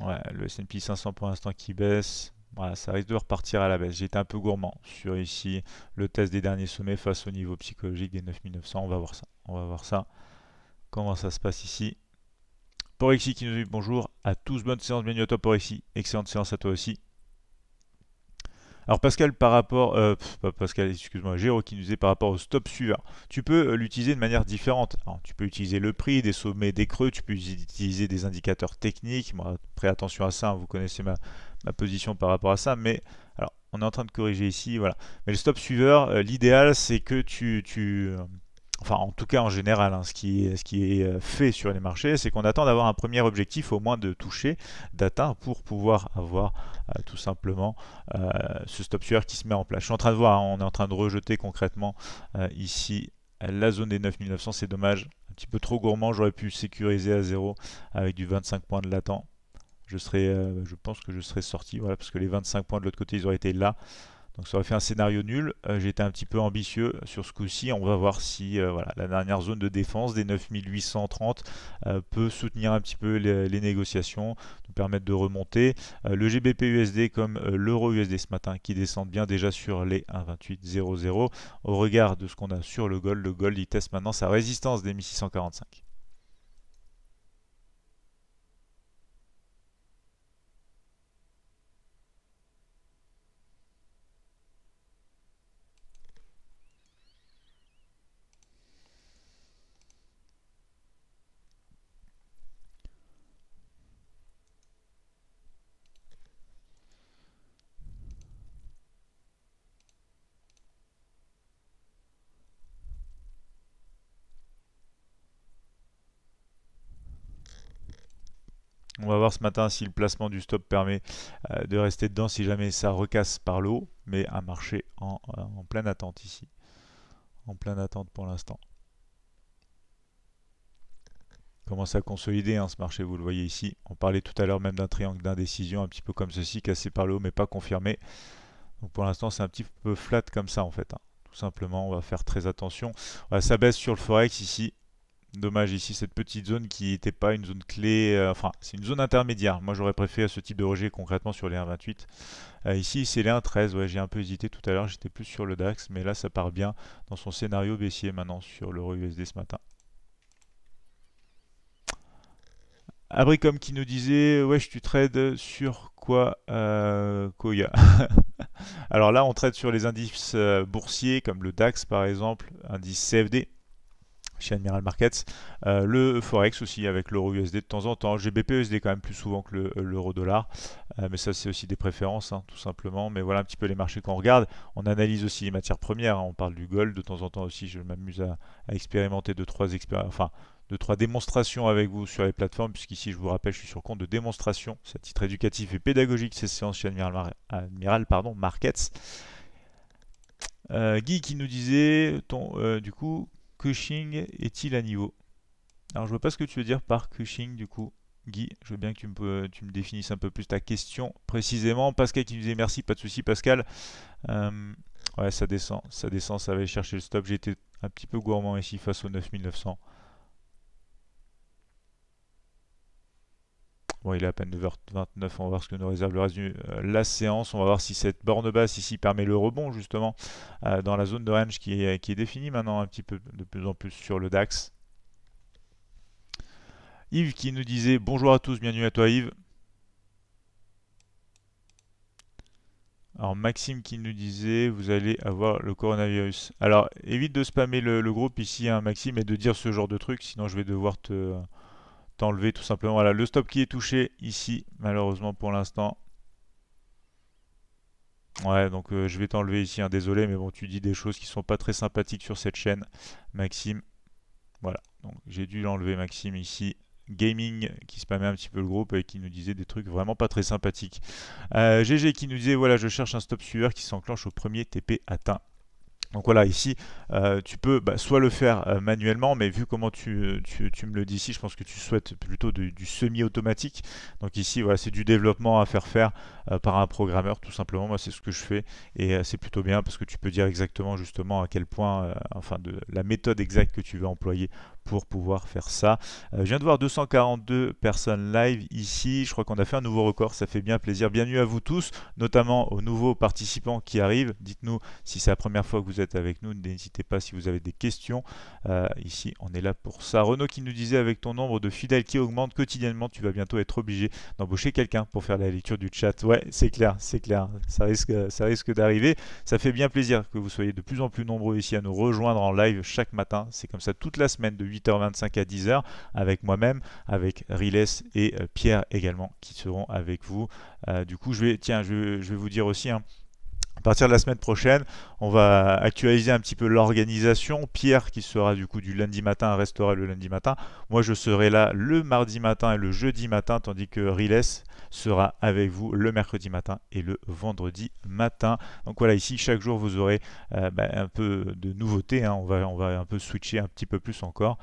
Ouais, le S and P cinq cents pour l'instant qui baisse. Voilà, ça risque de repartir à la baisse. J'étais un peu gourmand sur ici le test des derniers sommets face au niveau psychologique des neuf mille neuf cents. On va voir ça. On va voir ça. Comment ça se passe ici? Porexy qui nous dit bonjour à tous, bonne séance, bienvenue à toi Porexy, excellente séance à toi aussi. Alors Pascal par rapport, euh, pff, pas Pascal, excuse-moi, Géraud qui nous disait par rapport au stop suiveur, tu peux l'utiliser de manière différente. Alors, tu peux utiliser le prix, des sommets, des creux, tu peux utiliser des indicateurs techniques. Bon, après attention à ça, hein, vous connaissez ma, ma position par rapport à ça, mais alors on est en train de corriger ici, voilà. Mais le stop suiveur, euh, l'idéal c'est que tu... tu euh, Enfin, en tout cas, en général, hein, ce qui est, ce qui est fait sur les marchés, c'est qu'on attend d'avoir un premier objectif, au moins de toucher, d'atteindre, pour pouvoir avoir euh, tout simplement euh, ce stop suiveur qui se met en place. Je suis en train de voir, hein, on est en train de rejeter concrètement euh, ici la zone des neuf mille neuf cents, c'est dommage, un petit peu trop gourmand, j'aurais pu sécuriser à zéro avec du vingt-cinq points de latent. Je serais, euh, je pense que je serais sorti, voilà, parce que les vingt-cinq points de l'autre côté, ils auraient été là. Donc ça aurait fait un scénario nul, euh, j'ai été un petit peu ambitieux sur ce coup-ci, on va voir si euh, voilà, la dernière zone de défense des neuf mille huit cent trente euh, peut soutenir un petit peu les, les négociations, nous permettre de remonter. Euh, le G B P U S D comme euh, l'EURUSD ce matin qui descendent bien déjà sur les un virgule vingt-huit zéro zéro au regard de ce qu'on a sur le gold, le gold il teste maintenant sa résistance des mille six cent quarante-cinq. On va voir ce matin si le placement du stop permet euh, de rester dedans, si jamais ça recasse par le haut, mais un marché en, en pleine attente ici, en pleine attente pour l'instant. Commence à consolider, hein, ce marché, vous le voyez ici. On parlait tout à l'heure même d'un triangle d'indécision, un petit peu comme ceci, cassé par le haut mais pas confirmé. Donc pour l'instant c'est un petit peu flat comme ça en fait, hein. Tout simplement, on va faire très attention. Voilà, ça baisse sur le Forex ici. Dommage ici, cette petite zone qui n'était pas une zone clé, euh, enfin c'est une zone intermédiaire. Moi j'aurais préféré ce type de rejet concrètement sur les un virgule vingt-huit. Euh, ici c'est les un virgule treize, ouais, j'ai un peu hésité tout à l'heure, j'étais plus sur le DAX, mais là ça part bien dans son scénario baissier maintenant sur l'euro U S D ce matin. Abricom qui nous disait, wesh tu trades sur quoi euh, Koya. Alors là on trade sur les indices boursiers comme le DAX par exemple, indice C F D. Chez Admiral Markets, euh, le Forex aussi avec l'euro U S D de temps en temps, G B P U S D quand même plus souvent que l'euro dollar, le, euh, mais ça c'est aussi des préférences, hein, tout simplement. Mais voilà un petit peu les marchés qu'on regarde, on analyse aussi les matières premières, hein. On parle du gold de temps en temps aussi, je m'amuse à, à expérimenter deux trois expér enfin deux, trois démonstrations avec vous sur les plateformes, puisqu'ici je vous rappelle, je suis sur compte de démonstration, c'est à titre éducatif et pédagogique, ces séances chez Admiral, Mar Admiral pardon, Markets. Euh, Guy qui nous disait, ton, euh, du coup, Cushing est-il à niveau? Alors je vois pas ce que tu veux dire par Cushing du coup. Guy, je veux bien que tu me, tu me définisses un peu plus ta question précisément. Pascal qui nous disait merci, pas de souci Pascal. Euh, ouais, ça descend, ça descend, ça va aller chercher le stop. J'étais un petit peu gourmand ici face au neuf mille neuf cents. Bon, il est à peine neuf heures vingt-neuf, on va voir ce que nous réserve le reste de euh, la séance. On va voir si cette borne basse ici permet le rebond justement euh, dans la zone de range qui est, qui est définie maintenant un petit peu de plus en plus sur le DAX. Yves qui nous disait bonjour à tous, bienvenue à toi Yves. Alors Maxime qui nous disait vous allez avoir le coronavirus. Alors évite de spammer le, le groupe ici hein, Maxime, et de dire ce genre de truc, sinon je vais devoir te t'enlever tout simplement. Voilà, le stop qui est touché ici, malheureusement pour l'instant. Ouais, donc euh, je vais t'enlever ici, hein, désolé, mais bon, tu dis des choses qui sont pas très sympathiques sur cette chaîne, Maxime. Voilà, donc j'ai dû l'enlever Maxime ici. Gaming qui spammait un petit peu le groupe et qui nous disait des trucs vraiment pas très sympathiques. Euh, G G qui nous disait voilà, je cherche un stop suiveur qui s'enclenche au premier T P atteint. Donc voilà, ici euh, tu peux bah, soit le faire euh, manuellement, mais vu comment tu, tu, tu me le dis ici, je pense que tu souhaites plutôt de, du semi-automatique. Donc ici voilà, c'est du développement à faire faire euh, par un programmeur tout simplement. Moi c'est ce que je fais et euh, c'est plutôt bien parce que tu peux dire exactement justement à quel point, euh, enfin de la méthode exacte que tu veux employer pour pouvoir faire ça. Euh, je viens de voir deux cent quarante-deux personnes live ici. Je crois qu'on a fait un nouveau record, ça fait bien plaisir. Bienvenue à vous tous, notamment aux nouveaux participants qui arrivent. Dites-nous si c'est la première fois que vous êtes avec nous, n'hésitez pas si vous avez des questions. Euh, ici, on est là pour ça. Renaud qui nous disait avec ton nombre de fidèles qui augmente quotidiennement, tu vas bientôt être obligé d'embaucher quelqu'un pour faire la lecture du chat. Ouais, c'est clair, c'est clair. Ça risque, ça risque d'arriver. Ça fait bien plaisir que vous soyez de plus en plus nombreux ici à nous rejoindre en live chaque matin. C'est comme ça toute la semaine de huit heures vingt-cinq à dix heures avec moi-même, avec Riles et euh, Pierre également qui seront avec vous. Euh, du coup, je vais, tiens, je, je vais vous dire aussi. Hein, à partir de la semaine prochaine, on va actualiser un petit peu l'organisation. Pierre, qui sera du coup du lundi matin, restera le lundi matin. Moi, je serai là le mardi matin et le jeudi matin, tandis que Riles sera avec vous le mercredi matin et le vendredi matin. Donc voilà, ici, chaque jour, vous aurez euh, bah, un peu de nouveauté. Hein. On va, on va un peu switcher un petit peu plus encore.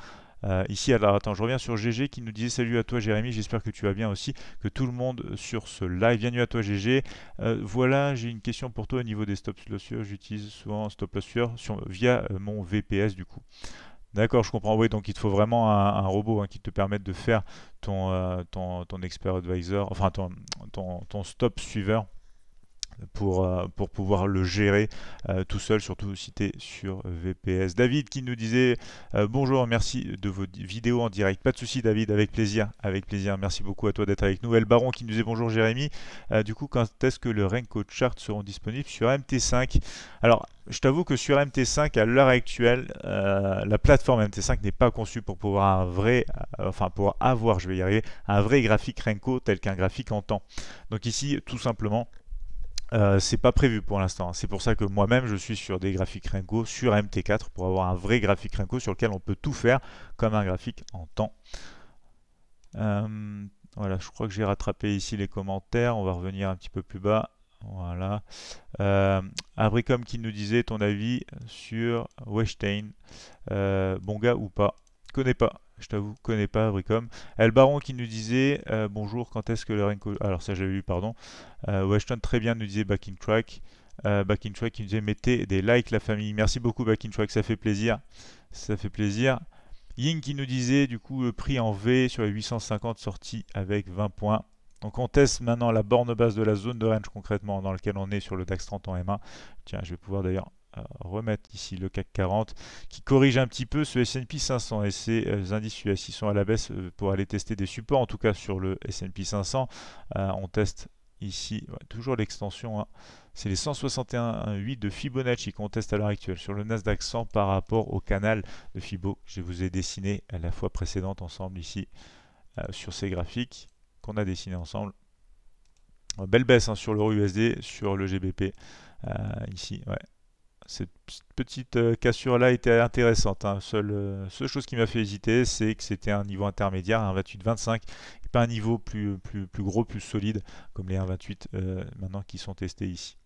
Euh, ici, alors attends, je reviens sur G G qui nous disait salut à toi Jérémy, j'espère que tu vas bien aussi, que tout le monde sur ce live. Bienvenue à toi G G. Euh, voilà, j'ai une question pour toi au niveau des stop loss. J'utilise souvent stop loss sur, via euh, mon V P S du coup. D'accord, je comprends. Oui, donc il te faut vraiment un, un robot hein, qui te permette de faire ton, euh, ton, ton expert advisor, enfin ton, ton, ton stop suiveur. Pour, euh, pour pouvoir le gérer euh, tout seul, surtout si tu es sur V P S. David qui nous disait euh, bonjour, merci de vos vidéos en direct. Pas de souci David, avec plaisir, avec plaisir. Merci beaucoup à toi d'être avec nous. El Baron qui nous disait bonjour Jérémy. Euh, du coup, quand est-ce que le Renko Chart seront disponibles sur M T cinq? Alors, je t'avoue que sur M T cinq, à l'heure actuelle, euh, la plateforme M T cinq n'est pas conçue pour pouvoir un vrai, euh, enfin pour avoir, je vais y arriver, un vrai graphique Renko tel qu'un graphique en temps. Donc ici, tout simplement. Euh, c'est pas prévu pour l'instant, c'est pour ça que moi-même je suis sur des graphiques Renko sur M T quatre pour avoir un vrai graphique Renko sur lequel on peut tout faire comme un graphique en temps. Euh, voilà, je crois que j'ai rattrapé ici les commentaires, on va revenir un petit peu plus bas. Voilà. Euh, Abricom qui nous disait ton avis sur Weinstein, euh, bon gars ou pas? Connais pas. Je t'avoue, connais pas Abricom. El Baron qui nous disait euh, bonjour, quand est-ce que le Renko. Alors, ça, j'avais lu, pardon. Euh, Weston, très bien, nous disait Back in Track. Euh, Back in Track qui nous disait mettez des likes, la famille. Merci beaucoup, Back in Track, ça fait plaisir. Ça fait plaisir. Ying qui nous disait du coup le prix en V sur les huit cent cinquante sorti avec vingt points. Donc, on teste maintenant la borne basse de la zone de range concrètement dans laquelle on est sur le DAX trente en M un. Tiens, je vais pouvoir d'ailleurs. Remettre ici le CAC quarante qui corrige un petit peu ce S and P cinq cents et ces euh, indices U S. Ils sont à la baisse euh, pour aller tester des supports, en tout cas sur le S and P cinq cents. Euh, on teste ici ouais, toujours l'extension, hein. C'est les cent soixante et un virgule huit de Fibonacci qu'on teste à l'heure actuelle sur le Nasdaq cent par rapport au canal de Fibo. Je vous ai dessiné à la fois précédente ensemble ici euh, sur ces graphiques qu'on a dessiné ensemble. Belle baisse hein, sur l'EURUSD, sur le G B P euh, ici, ouais. cette petite cassure-là était intéressante. Hein. Seule, seule chose qui m'a fait hésiter, c'est que c'était un niveau intermédiaire, un un virgule vingt-huit vingt-cinq, et pas un niveau plus, plus, plus gros, plus solide, comme les un virgule vingt-huit euh, maintenant qui sont testés ici.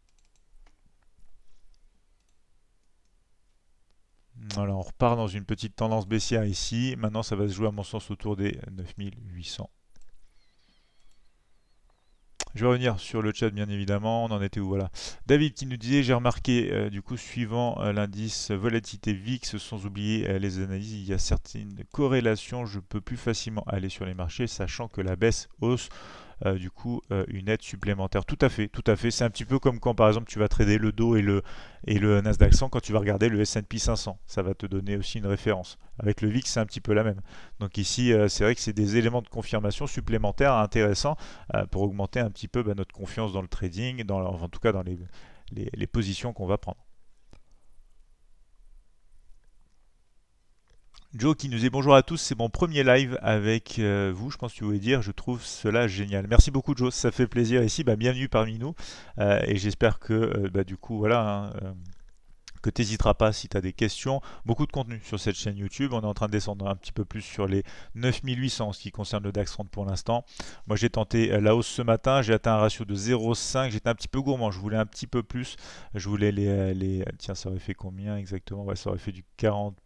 Voilà, on repart dans une petite tendance baissière ici. Maintenant, ça va se jouer à mon sens autour des neuf mille huit cents. Je vais revenir sur le chat, bien évidemment. On en était où? Voilà. David qui nous disait, j'ai remarqué, euh, du coup, suivant euh, l'indice volatilité V I X, sans oublier euh, les analyses, il y a certaines corrélations. Je peux plus facilement aller sur les marchés, sachant que la baisse hausse, euh, du coup, euh, une aide supplémentaire. Tout à fait, tout à fait. C'est un petit peu comme quand, par exemple, tu vas trader le Dow et le, et le Nasdaq cent, quand tu vas regarder le S and P cinq cents. Ça va te donner aussi une référence. Avec le V I X, c'est un petit peu la même. Donc ici, euh, c'est vrai que c'est des éléments de confirmation supplémentaires intéressants euh, pour augmenter un petit peu bah, notre confiance dans le trading, dans, en tout cas dans les, les, les positions qu'on va prendre. Joe qui nous dit bonjour à tous, c'est mon premier live avec euh, vous, je pense que tu voulais dire, je trouve cela génial. Merci beaucoup Joe, ça fait plaisir ici, bah, bienvenue parmi nous euh, et j'espère que euh, bah, du coup voilà... Hein, euh, que tu n'hésiteras pas si tu as des questions. Beaucoup de contenu sur cette chaîne YouTube. On est en train de descendre un petit peu plus sur les neuf mille huit cents en ce qui concerne le DAX trente pour l'instant. Moi, j'ai tenté la hausse ce matin. J'ai atteint un ratio de zéro virgule cinq. J'étais un petit peu gourmand. Je voulais un petit peu plus. Je voulais les... les... Tiens, ça aurait fait combien exactement? Ouais, ça aurait fait du quarante.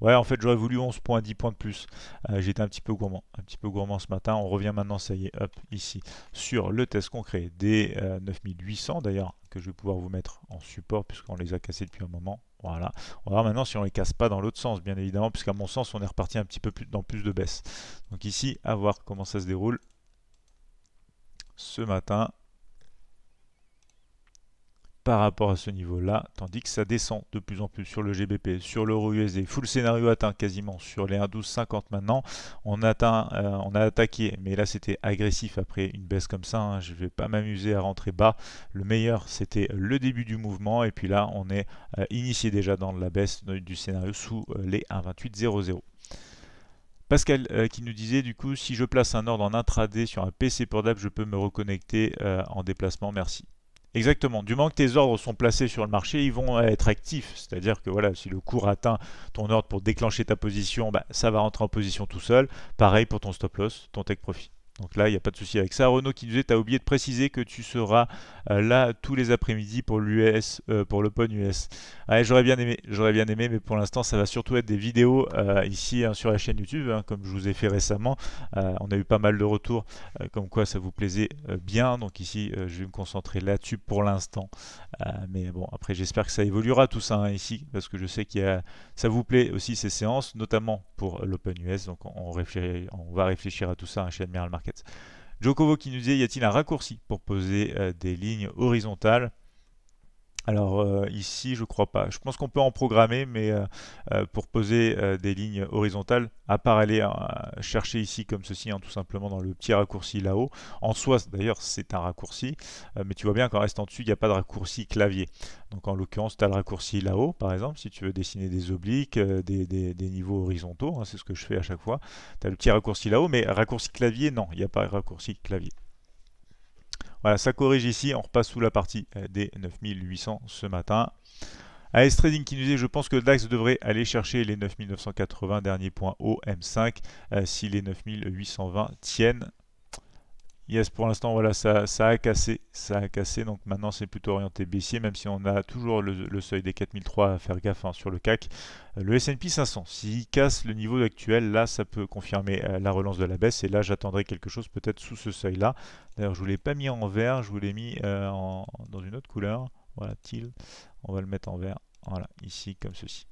Ouais, en fait, j'aurais voulu onze points, dix points de plus. Euh, J'étais un petit peu gourmand. Un petit peu gourmand ce matin. On revient maintenant, ça y est, hop, ici, sur le test concret des euh, neuf mille huit cents d'ailleurs. Que je vais pouvoir vous mettre en support puisqu'on les a cassés depuis un moment. Voilà, on va voir maintenant si on les casse pas dans l'autre sens, bien évidemment, puisqu'à mon sens on est reparti un petit peu plus dans plus de baisse. Donc ici, à voir comment ça se déroule ce matin par rapport à ce niveau là, tandis que ça descend de plus en plus sur le G B P, sur l'euro U S D, full scénario atteint quasiment sur les un virgule douze cinquante maintenant. On atteint, euh, on a attaqué, mais là c'était agressif après une baisse comme ça, hein. Je vais pas m'amuser à rentrer bas. Le meilleur c'était le début du mouvement et puis là on est euh, initié déjà dans la baisse du scénario sous euh, les un virgule vingt-huit zéro zéro. Pascal euh, qui nous disait du coup si je place un ordre en intraday sur un P C portable, je peux me reconnecter euh, en déplacement, merci. Exactement, du moment que tes ordres sont placés sur le marché, ils vont être actifs, c'est-à-dire que voilà, si le cours atteint ton ordre pour déclencher ta position, bah, ça va rentrer en position tout seul, pareil pour ton stop loss, ton take profit. Donc là, il n'y a pas de souci avec ça. Renaud qui disait, tu as oublié de préciser que tu seras euh, là tous les après-midi pour l'U S, euh, pour l'Open U S. Ouais, j'aurais bien aimé, j'aurais bien aimé, mais pour l'instant, ça va surtout être des vidéos euh, ici hein, sur la chaîne YouTube, hein, comme je vous ai fait récemment. Euh, on a eu pas mal de retours, euh, comme quoi ça vous plaisait euh, bien. Donc ici, euh, je vais me concentrer là-dessus pour l'instant. Euh, mais bon, après, j'espère que ça évoluera tout ça hein, ici, parce que je sais qu'il y a, ça vous plaît aussi ces séances, notamment pour l'Open U S. Donc on, réfléchir, on va réfléchir à tout ça hein, chez Admiral Markets. Jokovo qui nous dit, y a-t-il un raccourci pour poser euh, des lignes horizontales? Alors euh, ici, je crois pas. Je pense qu'on peut en programmer, mais euh, euh, pour poser euh, des lignes horizontales, à part aller euh, chercher ici comme ceci, hein, tout simplement dans le petit raccourci là-haut. En soi, d'ailleurs, c'est un raccourci, euh, mais tu vois bien qu'en restant dessus, il n'y a pas de raccourci clavier. Donc en l'occurrence, tu as le raccourci là-haut, par exemple, si tu veux dessiner des obliques, euh, des, des, des niveaux horizontaux, hein, c'est ce que je fais à chaque fois. Tu as le petit raccourci là-haut, mais raccourci clavier, non, il n'y a pas de raccourci clavier. Voilà, ça corrige ici, on repasse sous la partie des neuf mille huit cents ce matin. A S Trading qui nous dit, je pense que le DAX devrait aller chercher les neuf mille neuf cent quatre-vingts derniers points haut M cinq euh, si les neuf mille huit cent vingt tiennent. Yes, pour l'instant, voilà, ça, ça a cassé, ça a cassé, donc maintenant c'est plutôt orienté baissier, même si on a toujours le, le seuil des quatre mille trois à faire gaffe hein, sur le C A C. Le S and P cinq cents, s'il casse le niveau actuel, là ça peut confirmer euh, la relance de la baisse, et là j'attendrai quelque chose peut-être sous ce seuil-là. D'ailleurs je ne vous l'ai pas mis en vert, je vous l'ai mis euh, en, dans une autre couleur, voilà, til, on va le mettre en vert, voilà, ici comme ceci.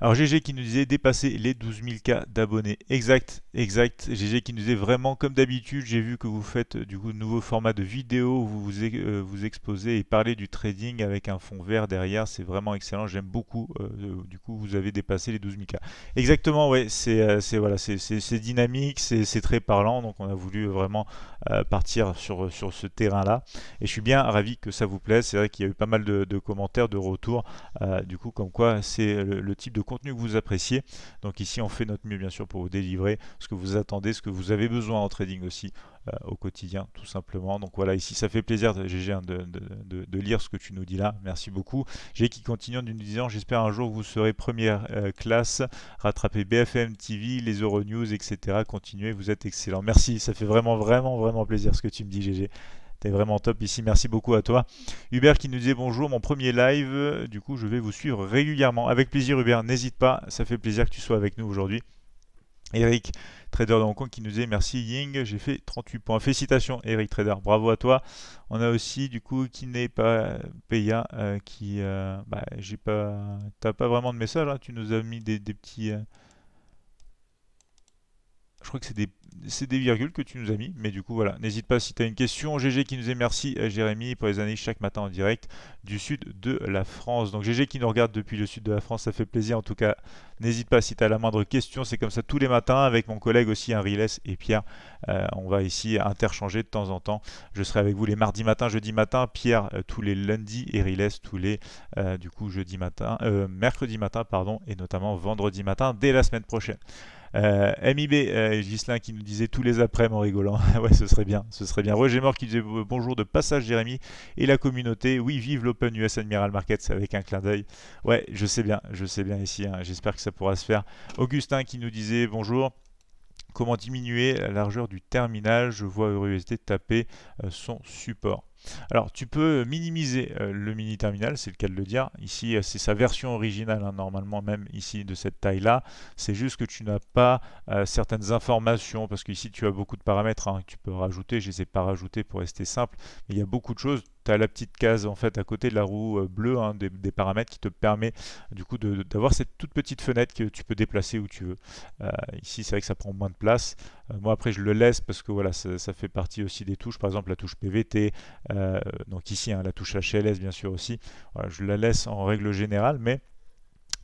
Alors G G qui nous disait dépasser les douze mille K d'abonnés. Exact, exact. G G qui nous disait vraiment comme d'habitude, j'ai vu que vous faites du coup de nouveaux formats de vidéos où vous vous, euh, vous exposez et parlez du trading avec un fond vert derrière. C'est vraiment excellent, j'aime beaucoup. Euh, du coup, vous avez dépassé les douze mille K. Exactement, ouais, c'est euh, voilà, c'est dynamique, c'est très parlant. Donc on a voulu vraiment euh, partir sur, sur ce terrain-là. Et je suis bien ravi que ça vous plaise. C'est vrai qu'il y a eu pas mal de, de commentaires, de retours. Euh, du coup, comme quoi c'est le, le type de contenu que vous appréciez. Donc ici on fait notre mieux bien sûr pour vous délivrer ce que vous attendez, ce que vous avez besoin en trading aussi euh, au quotidien tout simplement. Donc voilà, ici ça fait plaisir G G hein, de, de, de, de lire ce que tu nous dis là, merci beaucoup. G qui continue en nous disant j'espère un jour vous serez première euh, classe, rattrapez B F M T V, les Euronews, et cetera. Continuez, vous êtes excellent. Merci, ça fait vraiment vraiment vraiment plaisir ce que tu me dis G G. T'es vraiment top ici, merci beaucoup à toi. Hubert qui nous disait bonjour, mon premier live, du coup je vais vous suivre régulièrement. Avec plaisir Hubert, n'hésite pas, ça fait plaisir que tu sois avec nous aujourd'hui. Eric, trader de Hong Kong qui nous disait merci Ying, j'ai fait trente-huit points. Félicitations Eric Trader, bravo à toi. On a aussi du coup qui n'est pas paya, euh, qui... Euh, bah, j'ai pas... T'as pas vraiment de message, hein. Tu nous as mis des, des petits... Euh... Je crois que c'est des, des virgules que tu nous as mis, mais du coup voilà, n'hésite pas si tu as une question. G G qui nous est merci Jérémy pour les années chaque matin en direct du sud de la France. Donc G G qui nous regarde depuis le sud de la France, ça fait plaisir en tout cas. N'hésite pas si tu as la moindre question, c'est comme ça tous les matins avec mon collègue aussi, hein, Riles et Pierre. Euh, on va ici interchanger de temps en temps. Je serai avec vous les mardis matin, jeudi matin, Pierre euh, tous les lundis et Riles tous les euh, du coup jeudi matin, euh, mercredi matin pardon, et notamment vendredi matin dès la semaine prochaine. Euh, M I B, euh, Gislain qui nous disait tous les après-midi en rigolant. Ouais, ce serait bien, ce serait bien. Roger Mort qui disait bonjour de passage, Jérémy et la communauté. Oui, vive l'Open U S Admiral Markets avec un clin d'œil. Ouais, je sais bien, je sais bien ici. Hein. J'espère que ça pourra se faire. Augustin qui nous disait bonjour. Comment diminuer la largeur du terminal? Je vois EURUSD taper euh, son support. Alors tu peux minimiser euh, le mini terminal, c'est le cas de le dire. Ici c'est sa version originale, hein, normalement même ici de cette taille là. C'est juste que tu n'as pas euh, certaines informations parce qu'ici tu as beaucoup de paramètres hein, que tu peux rajouter. Je ne les ai pas rajoutés pour rester simple. Mais il y a beaucoup de choses. Tu as la petite case en fait à côté de la roue euh, bleue hein, des, des paramètres qui te permet du coup d'avoir cette toute petite fenêtre que tu peux déplacer où tu veux. Euh, ici c'est vrai que ça prend moins de place. Euh, moi après je le laisse parce que voilà ça, ça fait partie aussi des touches. Par exemple la touche P V T. Euh, donc ici hein, la touche H L S bien sûr aussi, voilà, je la laisse en règle générale mais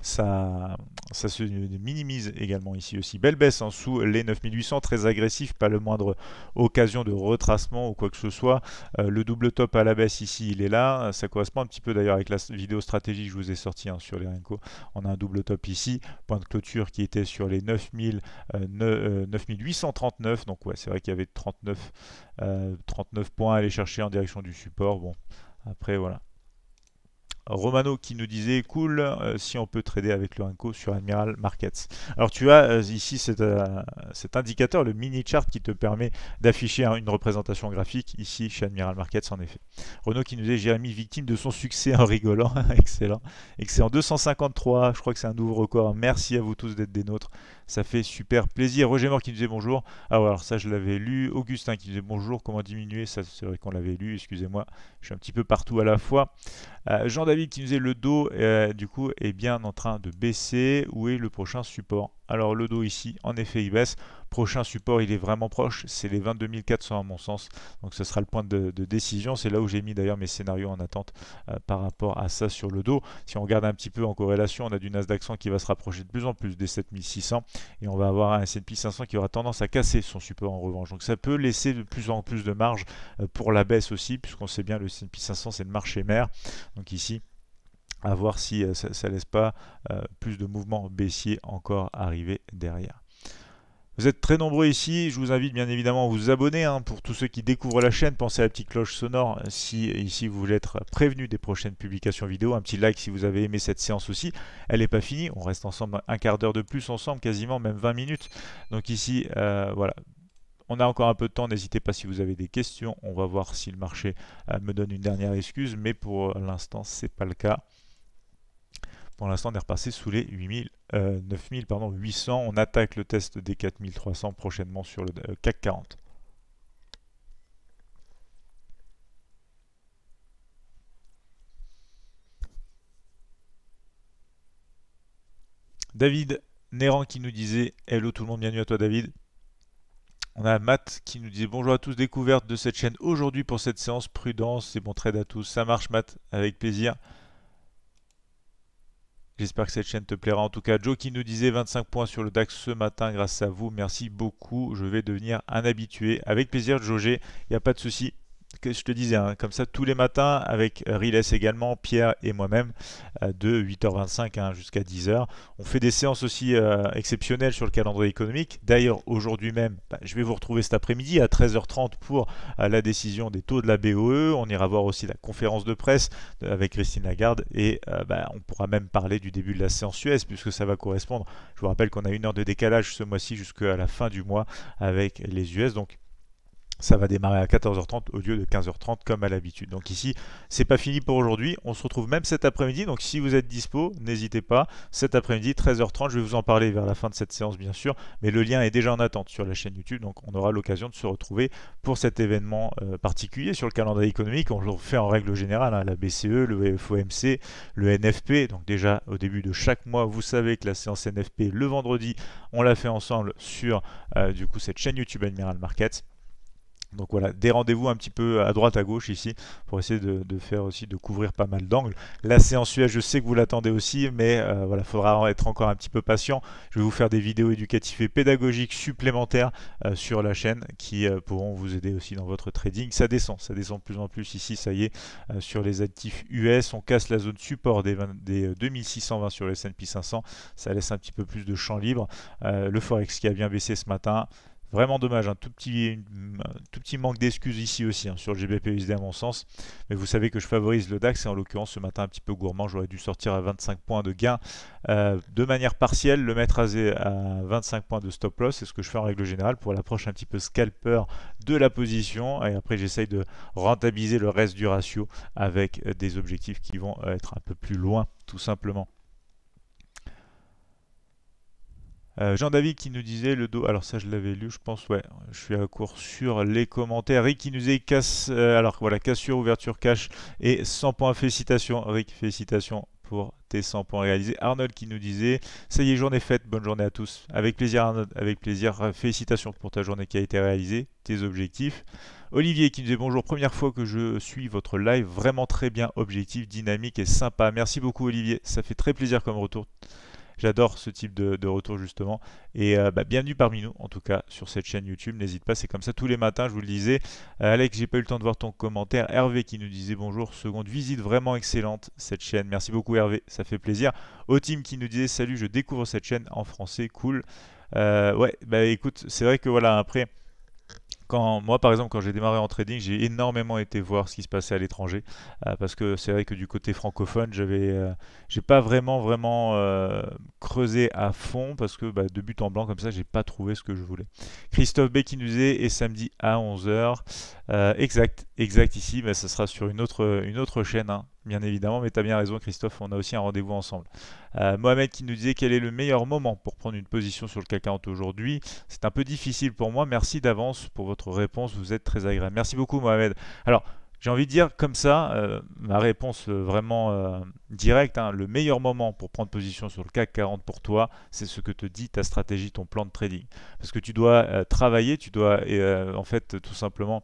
ça, ça se minimise également ici aussi. Belle baisse en dessous les neuf mille huit cents, très agressif, pas le moindre occasion de retracement ou quoi que ce soit. Euh, le double top à la baisse ici, il est là. Ça correspond un petit peu d'ailleurs avec la vidéo stratégie que je vous ai sortie hein, sur les Renko. On a un double top ici, point de clôture qui était sur les neuf mille huit cent trente-neuf. Donc ouais, c'est vrai qu'il y avait trente-neuf, euh, trente-neuf points à aller chercher en direction du support. Bon, après voilà. Romano qui nous disait cool euh, si on peut trader avec le Renko sur Admiral Markets. Alors tu as euh, ici cet, euh, cet indicateur, le mini chart qui te permet d'afficher hein, une représentation graphique ici chez Admiral Markets en effet. Renaud qui nous disait Jérémy victime de son succès en rigolant, excellent, excellent, deux cent cinquante-trois, je crois que c'est un nouveau record, merci à vous tous d'être des nôtres, ça fait super plaisir. Roger Mort qui nous disait bonjour, ah ouais, alors ça je l'avais lu. Augustin qui nous disait bonjour, comment diminuer, ça c'est vrai qu'on l'avait lu, excusez-moi, je suis un petit peu partout à la fois. euh, Jean David qui nous disait le dos euh, du coup est bien en train de baisser, où est le prochain support? Alors le dos ici en effet il baisse, prochain support il est vraiment proche, c'est les vingt-deux mille quatre cents à mon sens, donc ce sera le point de, de décision, c'est là où j'ai mis d'ailleurs mes scénarios en attente euh, par rapport à ça sur le dos. Si on regarde un petit peu en corrélation, on a du Nasdaq cent qui va se rapprocher de plus en plus des sept mille six cents et on va avoir un S and P cinq cents qui aura tendance à casser son support en revanche, donc ça peut laisser de plus en plus de marge euh, pour la baisse aussi, puisqu'on sait bien le S and P cinq cents c'est le marché mère, donc ici à voir si euh, ça, ça laisse pas euh, plus de mouvements baissiers encore arriver derrière. Vous êtes très nombreux ici, je vous invite bien évidemment à vous abonner. Hein. Pour tous ceux qui découvrent la chaîne, pensez à la petite cloche sonore si ici vous voulez être prévenu des prochaines publications vidéo. Un petit like si vous avez aimé cette séance aussi. Elle n'est pas finie, on reste ensemble un quart d'heure de plus ensemble, quasiment même vingt minutes. Donc ici, euh, voilà. On a encore un peu de temps, n'hésitez pas si vous avez des questions. On va voir si le marché euh, me donne une dernière excuse, mais pour l'instant, ce n'est pas le cas. Pour l'instant, on est repassé sous les neuf mille huit cents. On attaque le test des quatre mille trois cents prochainement sur le euh, C A C quarante. David Néran qui nous disait « Hello tout le monde, bienvenue à toi David ». On a Matt qui nous dit bonjour à tous, découverte de cette chaîne aujourd'hui pour cette séance, prudence, c'est bon trade à tous. Ça marche Matt, avec plaisir. J'espère que cette chaîne te plaira. En tout cas, Joe qui nous disait vingt-cinq points sur le DAX ce matin grâce à vous. Merci beaucoup. Je vais devenir un habitué. Avec plaisir, Jogé. Il n'y a pas de souci. que je te disais, hein, comme ça tous les matins avec Riles également, Pierre et moi-même, euh, de huit heures vingt-cinq hein, jusqu'à dix heures. On fait des séances aussi euh, exceptionnelles sur le calendrier économique. D'ailleurs, aujourd'hui même, bah, je vais vous retrouver cet après-midi à treize heures trente pour euh, la décision des taux de la B O E. On ira voir aussi la conférence de presse avec Christine Lagarde et euh, bah, on pourra même parler du début de la séance U S puisque ça va correspondre. Je vous rappelle qu'on a une heure de décalage ce mois-ci jusqu'à la fin du mois avec les U S. Donc, ça va démarrer à quatorze heures trente au lieu de quinze heures trente comme à l'habitude. Donc ici, c'est pas fini pour aujourd'hui. On se retrouve même cet après-midi. Donc si vous êtes dispo, n'hésitez pas. Cet après-midi, treize heures trente, je vais vous en parler vers la fin de cette séance bien sûr. Mais le lien est déjà en attente sur la chaîne YouTube. Donc on aura l'occasion de se retrouver pour cet événement euh, particulier sur le calendrier économique. On le fait en règle générale, hein, la B C E, le F O M C, le N F P. Donc déjà au début de chaque mois, vous savez que la séance N F P le vendredi, on l'a fait ensemble sur euh, du coup cette chaîne YouTube Admiral Markets. Donc voilà, des rendez-vous un petit peu à droite, à gauche ici, pour essayer de, de faire aussi, de couvrir pas mal d'angles. La séance U S, je sais que vous l'attendez aussi, mais euh, voilà, il faudra être encore un petit peu patient. Je vais vous faire des vidéos éducatives et pédagogiques supplémentaires euh, sur la chaîne qui euh, pourront vous aider aussi dans votre trading. Ça descend, ça descend de plus en plus ici, ça y est, euh, sur les actifs U S, on casse la zone support des, vingt, des deux mille six cent vingt sur le S and P cinq cents. Ça laisse un petit peu plus de champ libre. Euh, le Forex qui a bien baissé ce matin. Vraiment dommage, un tout petit, un tout petit manque d'excuses ici aussi hein, sur le G B P U S D à mon sens. Mais vous savez que je favorise le DAX et en l'occurrence ce matin un petit peu gourmand, j'aurais dû sortir à vingt-cinq points de gain euh, de manière partielle, le mettre à, à vingt-cinq points de stop loss. C'est ce que je fais en règle générale pour l'approche un petit peu scalper de la position. Et après j'essaye de rentabiliser le reste du ratio avec des objectifs qui vont être un peu plus loin tout simplement. Euh, Jean-David qui nous disait le dos, alors ça je l'avais lu je pense, ouais, je suis à court sur les commentaires. Rick qui nous disait casse, euh, alors voilà, cassure, ouverture cash et cent points, félicitations Rick, félicitations pour tes cent points réalisés. Arnold qui nous disait ça y est, journée faite, bonne journée à tous. Avec plaisir Arnold, avec plaisir, félicitations pour ta journée qui a été réalisée, tes objectifs. Olivier qui nous dit bonjour, première fois que je suis votre live, vraiment très bien, objectif, dynamique et sympa. Merci beaucoup Olivier, ça fait très plaisir comme retour. J'adore ce type de, de retour justement et euh, bah, bienvenue parmi nous en tout cas sur cette chaîne YouTube, n'hésite pas, c'est comme ça tous les matins, je vous le disais. euh, Alex, j'ai pas eu le temps de voir ton commentaire. Hervé qui nous disait bonjour, seconde visite vraiment excellente cette chaîne, merci beaucoup Hervé, ça fait plaisir. Otim qui nous disait salut, je découvre cette chaîne en français, cool. euh, ouais bah écoute, c'est vrai que voilà, après quand, moi par exemple quand j'ai démarré en trading, j'ai énormément été voir ce qui se passait à l'étranger euh, parce que c'est vrai que du côté francophone j'avais euh, j'ai pas vraiment vraiment euh, creusé à fond parce que bah, de but en blanc comme ça j'ai pas trouvé ce que je voulais. Christophe B qui nous disait et samedi à onze heures, euh, exact exact ici, mais bah, ça sera sur une autre une autre chaîne hein. Bien évidemment, mais tu as bien raison Christophe, on a aussi un rendez-vous ensemble. Euh, Mohamed qui nous disait quel est le meilleur moment pour prendre une position sur le C A C quarante aujourd'hui. C'est un peu difficile pour moi, merci d'avance pour votre réponse, vous êtes très agréable. Merci beaucoup Mohamed. Alors, j'ai envie de dire comme ça, euh, ma réponse vraiment euh, directe, hein, le meilleur moment pour prendre position sur le C A C quarante pour toi, c'est ce que te dit ta stratégie, ton plan de trading. Parce que tu dois euh, travailler, tu dois euh, en fait tout simplement...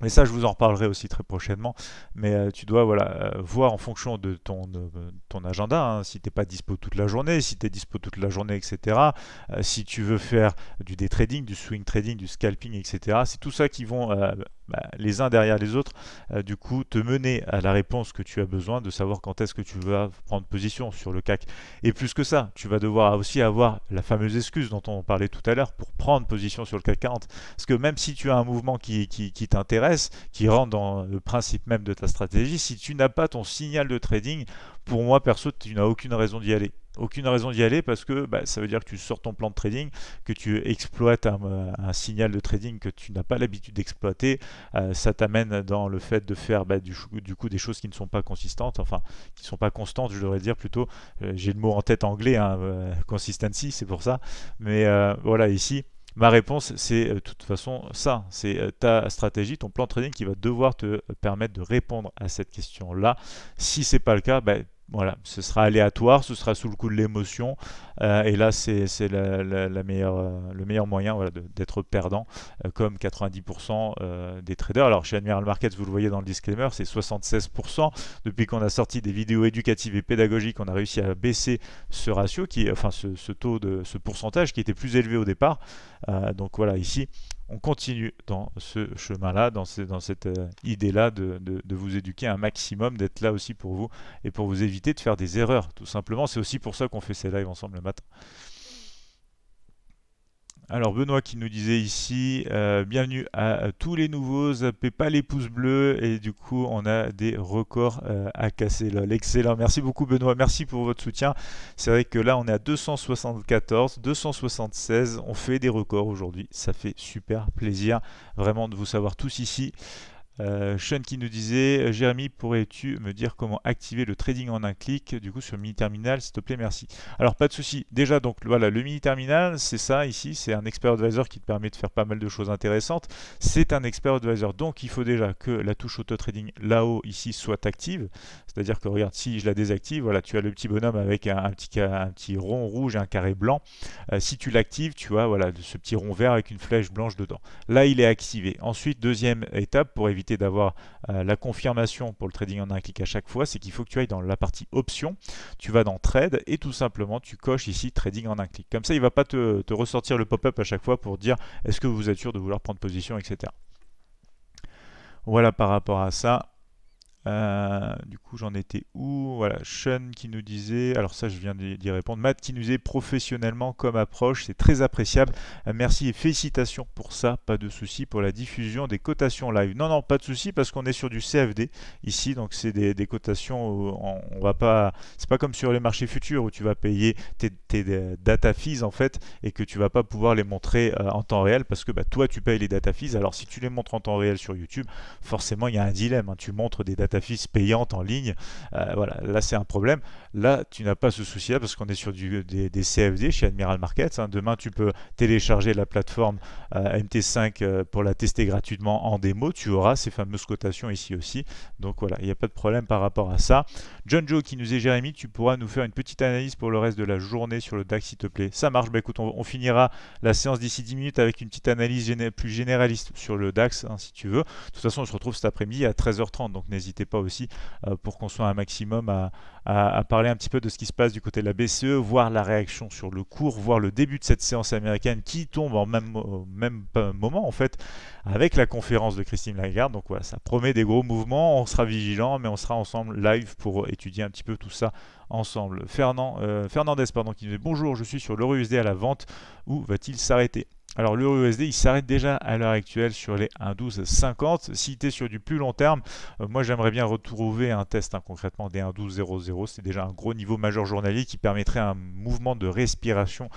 Mais ça, je vous en reparlerai aussi très prochainement. Mais euh, tu dois voilà, euh, voir en fonction de ton, de, ton agenda, hein, si tu n'es pas dispo toute la journée, si tu es dispo toute la journée, et cetera. Euh, si tu veux faire du day trading, du swing trading, du scalping, et cetera. C'est tout ça qui vont, euh, bah, les uns derrière les autres, euh, du coup, te mener à la réponse que tu as besoin de savoir quand est-ce que tu vas prendre position sur le C A C. Et plus que ça, tu vas devoir aussi avoir la fameuse excuse dont on parlait tout à l'heure pour prendre position sur le C A C quarante. Parce que même si tu as un mouvement qui, qui, qui t'intéresse, qui rentre dans le principe même de ta stratégie, si tu n'as pas ton signal de trading, pour moi perso tu n'as aucune raison d'y aller. Aucune raison d'y aller parce que bah, ça veut dire que tu sors ton plan de trading, que tu exploites un, un signal de trading que tu n'as pas l'habitude d'exploiter. Euh, ça t'amène dans le fait de faire bah, du, du coup des choses qui ne sont pas consistantes, enfin qui ne sont pas constantes, je devrais dire plutôt. Euh, j'ai le mot en tête anglais, hein, euh, consistency, c'est pour ça. Mais euh, voilà, ici... Ma réponse, c'est de euh, toute façon ça, c'est euh, ta stratégie, ton plan de trading qui va devoir te euh, permettre de répondre à cette question-là. Si ce n'est pas le cas, bah, voilà, ce sera aléatoire, ce sera sous le coup de l'émotion. Euh, et là, c'est la, la, la meilleure, euh, le meilleur moyen voilà, d'être perdant, euh, comme quatre-vingt-dix pour cent euh, des traders. Alors chez Admiral Markets, vous le voyez dans le disclaimer, c'est soixante-seize pour cent. Depuis qu'on a sorti des vidéos éducatives et pédagogiques, on a réussi à baisser ce ratio, qui, enfin ce, ce taux de ce pourcentage qui était plus élevé au départ. Euh, donc voilà, ici, on continue dans ce chemin-là, dans, ce, dans cette euh, idée-là de, de, de vous éduquer un maximum, d'être là aussi pour vous et pour vous éviter de faire des erreurs, tout simplement. C'est aussi pour ça qu'on fait ces lives ensemble le matin. Alors Benoît qui nous disait ici, euh, bienvenue à tous les nouveaux, zappez pas les pouces bleus, et du coup on a des records euh, à casser là, excellent, merci beaucoup Benoît, merci pour votre soutien, c'est vrai que là on est à deux cent soixante-quatorze, deux cent soixante-seize, on fait des records aujourd'hui, ça fait super plaisir vraiment de vous savoir tous ici. Euh, Sean qui nous disait, Jérémy, pourrais-tu me dire comment activer le trading en un clic du coup sur mini terminal, s'il te plaît, merci. Alors pas de souci. Déjà donc voilà, le mini terminal, c'est ça ici, c'est un expert advisor qui te permet de faire pas mal de choses intéressantes. C'est un expert advisor, donc il faut déjà que la touche auto trading là-haut ici soit active. C'est-à-dire que regarde, si je la désactive, voilà, tu as le petit bonhomme avec un, un petit un petit rond rouge et un carré blanc. Euh, si tu l'actives, tu vois voilà ce petit rond vert avec une flèche blanche dedans. Là, il est activé. Ensuite, deuxième étape pour éviter d'avoir euh, la confirmation pour le trading en un clic à chaque fois, c'est qu'il faut que tu ailles dans la partie options, tu vas dans trade et tout simplement tu coches ici trading en un clic. Comme ça, il ne va pas te, te ressortir le pop-up à chaque fois pour dire est-ce que vous êtes sûr de vouloir prendre position, et cetera. Voilà par rapport à ça. Euh, du coup, j'en étais où? Voilà, Sean qui nous disait, alors ça, je viens d'y répondre. Matt qui nous disait professionnellement comme approche, c'est très appréciable. Euh, merci et félicitations pour ça. Pas de souci pour la diffusion des cotations live. Non, non, pas de souci parce qu'on est sur du C F D ici, donc c'est des, des cotations où on, on va pas, c'est pas comme sur les marchés futurs où tu vas payer tes, tes data fees en fait et que tu vas pas pouvoir les montrer euh, en temps réel parce que bah, toi tu payes les data fees. Alors si tu les montres en temps réel sur YouTube, forcément il y a un dilemme. Hein. Tu montres des data fiche payante en ligne, euh, voilà, là c'est un problème, là tu n'as pas ce souci là parce qu'on est sur du, des, des C F D chez Admiral Markets, hein. Demain tu peux télécharger la plateforme euh, M T cinq euh, pour la tester gratuitement en démo, tu auras ces fameuses cotations ici aussi, donc voilà, il n'y a pas de problème par rapport à ça. John Joe qui nous est Jérémy, tu pourras nous faire une petite analyse pour le reste de la journée sur le DAX s'il te plaît, ça marche, bah, écoute, on, on finira la séance d'ici dix minutes avec une petite analyse géné plus généraliste sur le DAX hein, si tu veux, de toute façon on se retrouve cet après-midi à treize heures trente, donc n'hésite pas aussi euh, pour qu'on soit un maximum à, à, à parler un petit peu de ce qui se passe du côté de la B C E, voir la réaction sur le cours, voir le début de cette séance américaine qui tombe en même, au même moment en fait avec la conférence de Christine Lagarde, donc voilà, ça promet des gros mouvements, on sera vigilant mais on sera ensemble live pour étudier un petit peu tout ça ensemble. Fernand, euh, Fernandez pardon, qui nous dit bonjour, je suis sur l'E U R U S D à la vente, où va-t-il s'arrêter? Alors l'E U R U S D il s'arrête déjà à l'heure actuelle sur les un virgule douze cinquante. Si tu es sur du plus long terme, euh, moi j'aimerais bien retrouver un test hein, concrètement des un virgule douze zéro zéro. C'est déjà un gros niveau majeur journalier qui permettrait un mouvement de respiration